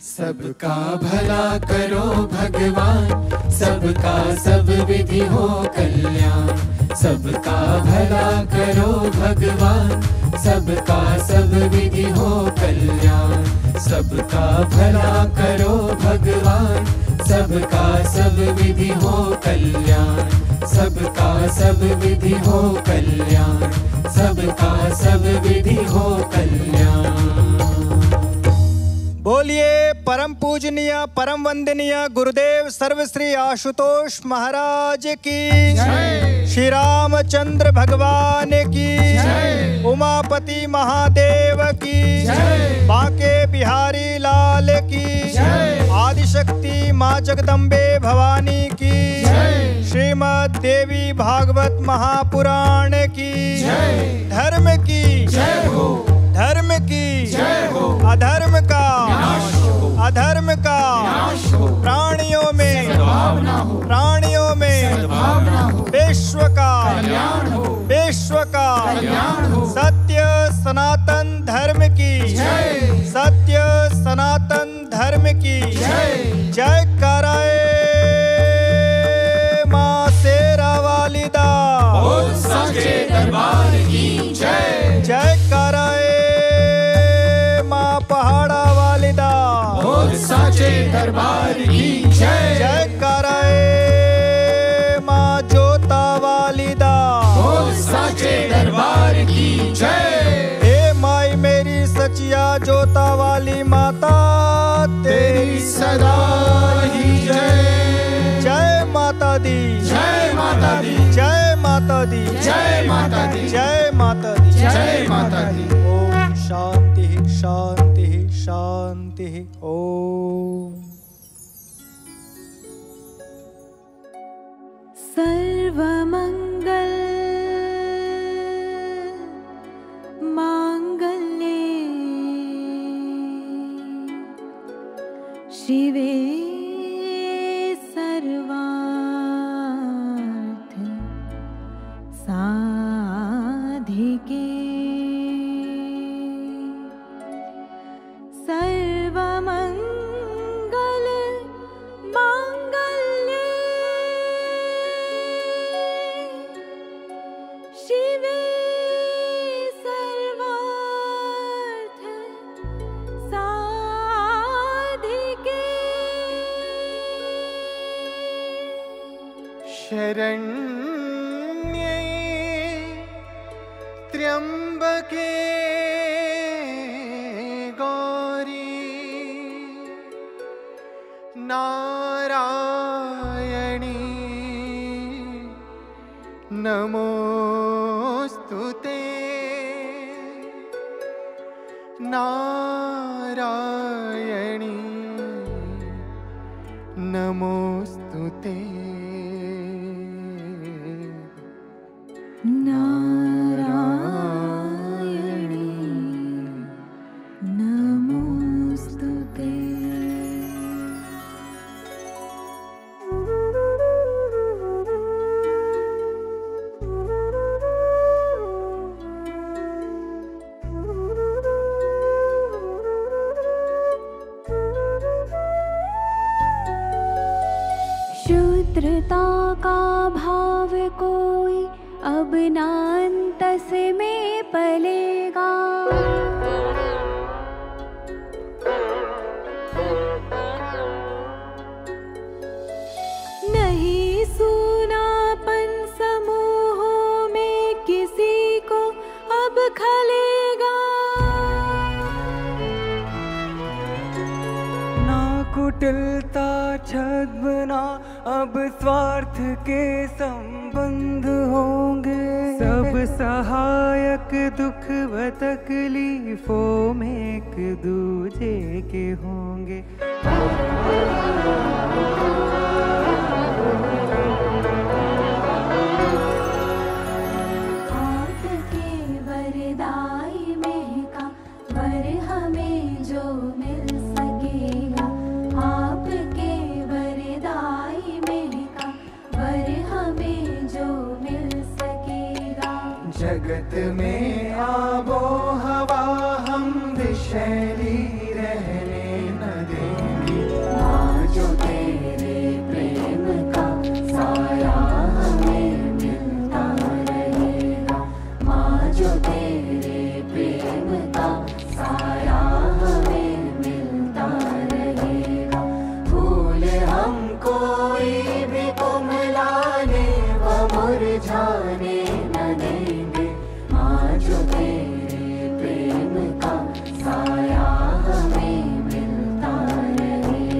सबका भला करो भगवान। सबका सब विधि हो कल्याण। सबका भला करो भगवान। सबका सब विधि हो कल्याण। सबका भला करो भगवान। सबका सब विधि हो कल्याण। सबका सब विधि हो कल्याण। सबका सब विधि हो कल्याण। बोलिए परम पूज पूजनीय परम वंदनीय गुरुदेव सर्व श्री आशुतोष महाराज की जय, श्री रामचंद्र भगवान की जय, उमापति महादेव की जय, बाके बिहारी लाल की जय, आदिशक्ति माँ जगदम्बे भवानी की जय, श्रीमद देवी भागवत महापुराण की जय, धर्म की जय हो, धर्म की जय हो, अधर्म का नाश हो, अधर्म का नाश हो, प्राणियों में सद्भावना हो, प्राणियों में सद्भावना हो, विश्व का कल्याण हो, विश्व का कल्याण हो, सत्य सनातन धर्म की जय, सत्य सनातन धर्म की जय, जय कराए माँ शेरा वालिदा बोल सके दरबार की जय, जय कराए पहाड़ा वालिदा बोल साचे दरबार की जय, जय कराए माँ जोता वालिदा बोल साचे दरबार की जय, हे माई मेरी सचिया जोता वाली माता तेरी सदा ही जय, जय माता दी, जय माता दी, जय माता दी, जय माता दी, जय माता दी, जय माता दी। ओम शांति शांति शांति। ओम सर्वमंगल मांगल्ये शिवे सर्वार्थ साधिके शरण्ये त्र्यंबके गौरी नारायणी नमोस्तुते, नारायणी नमोस्तुते, नारायणी नमोस्तुते। शूद्रता का भाव कोई अब नान्तस में पलेगा, नहीं सूनापन समूहों में किसी को अब खलेगा, ना कुटिलता छद्मना अब स्वार्थ के संबंध होंगे, सब सहायक दुख व तकलीफों में एक दूजे के होंगे। आपके वरदाई में का वर हमें जो मिल सकेगा, आपके वरदाई में का वर हमें जो मिल सकेगा। जगत में आबो हवा हम दिशैली रहने न देंगे, माँ जो तेरे प्रेम का साया हमें मिलता रहेगा, माँ जो तेरे प्रेम का साया हमें मिलता रहेगा, भूल हम कोई भी कुमलाने व मुरझाने न देंगे, जो तेरे प्रेम का साया हमें मिलता रहे।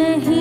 नहीं।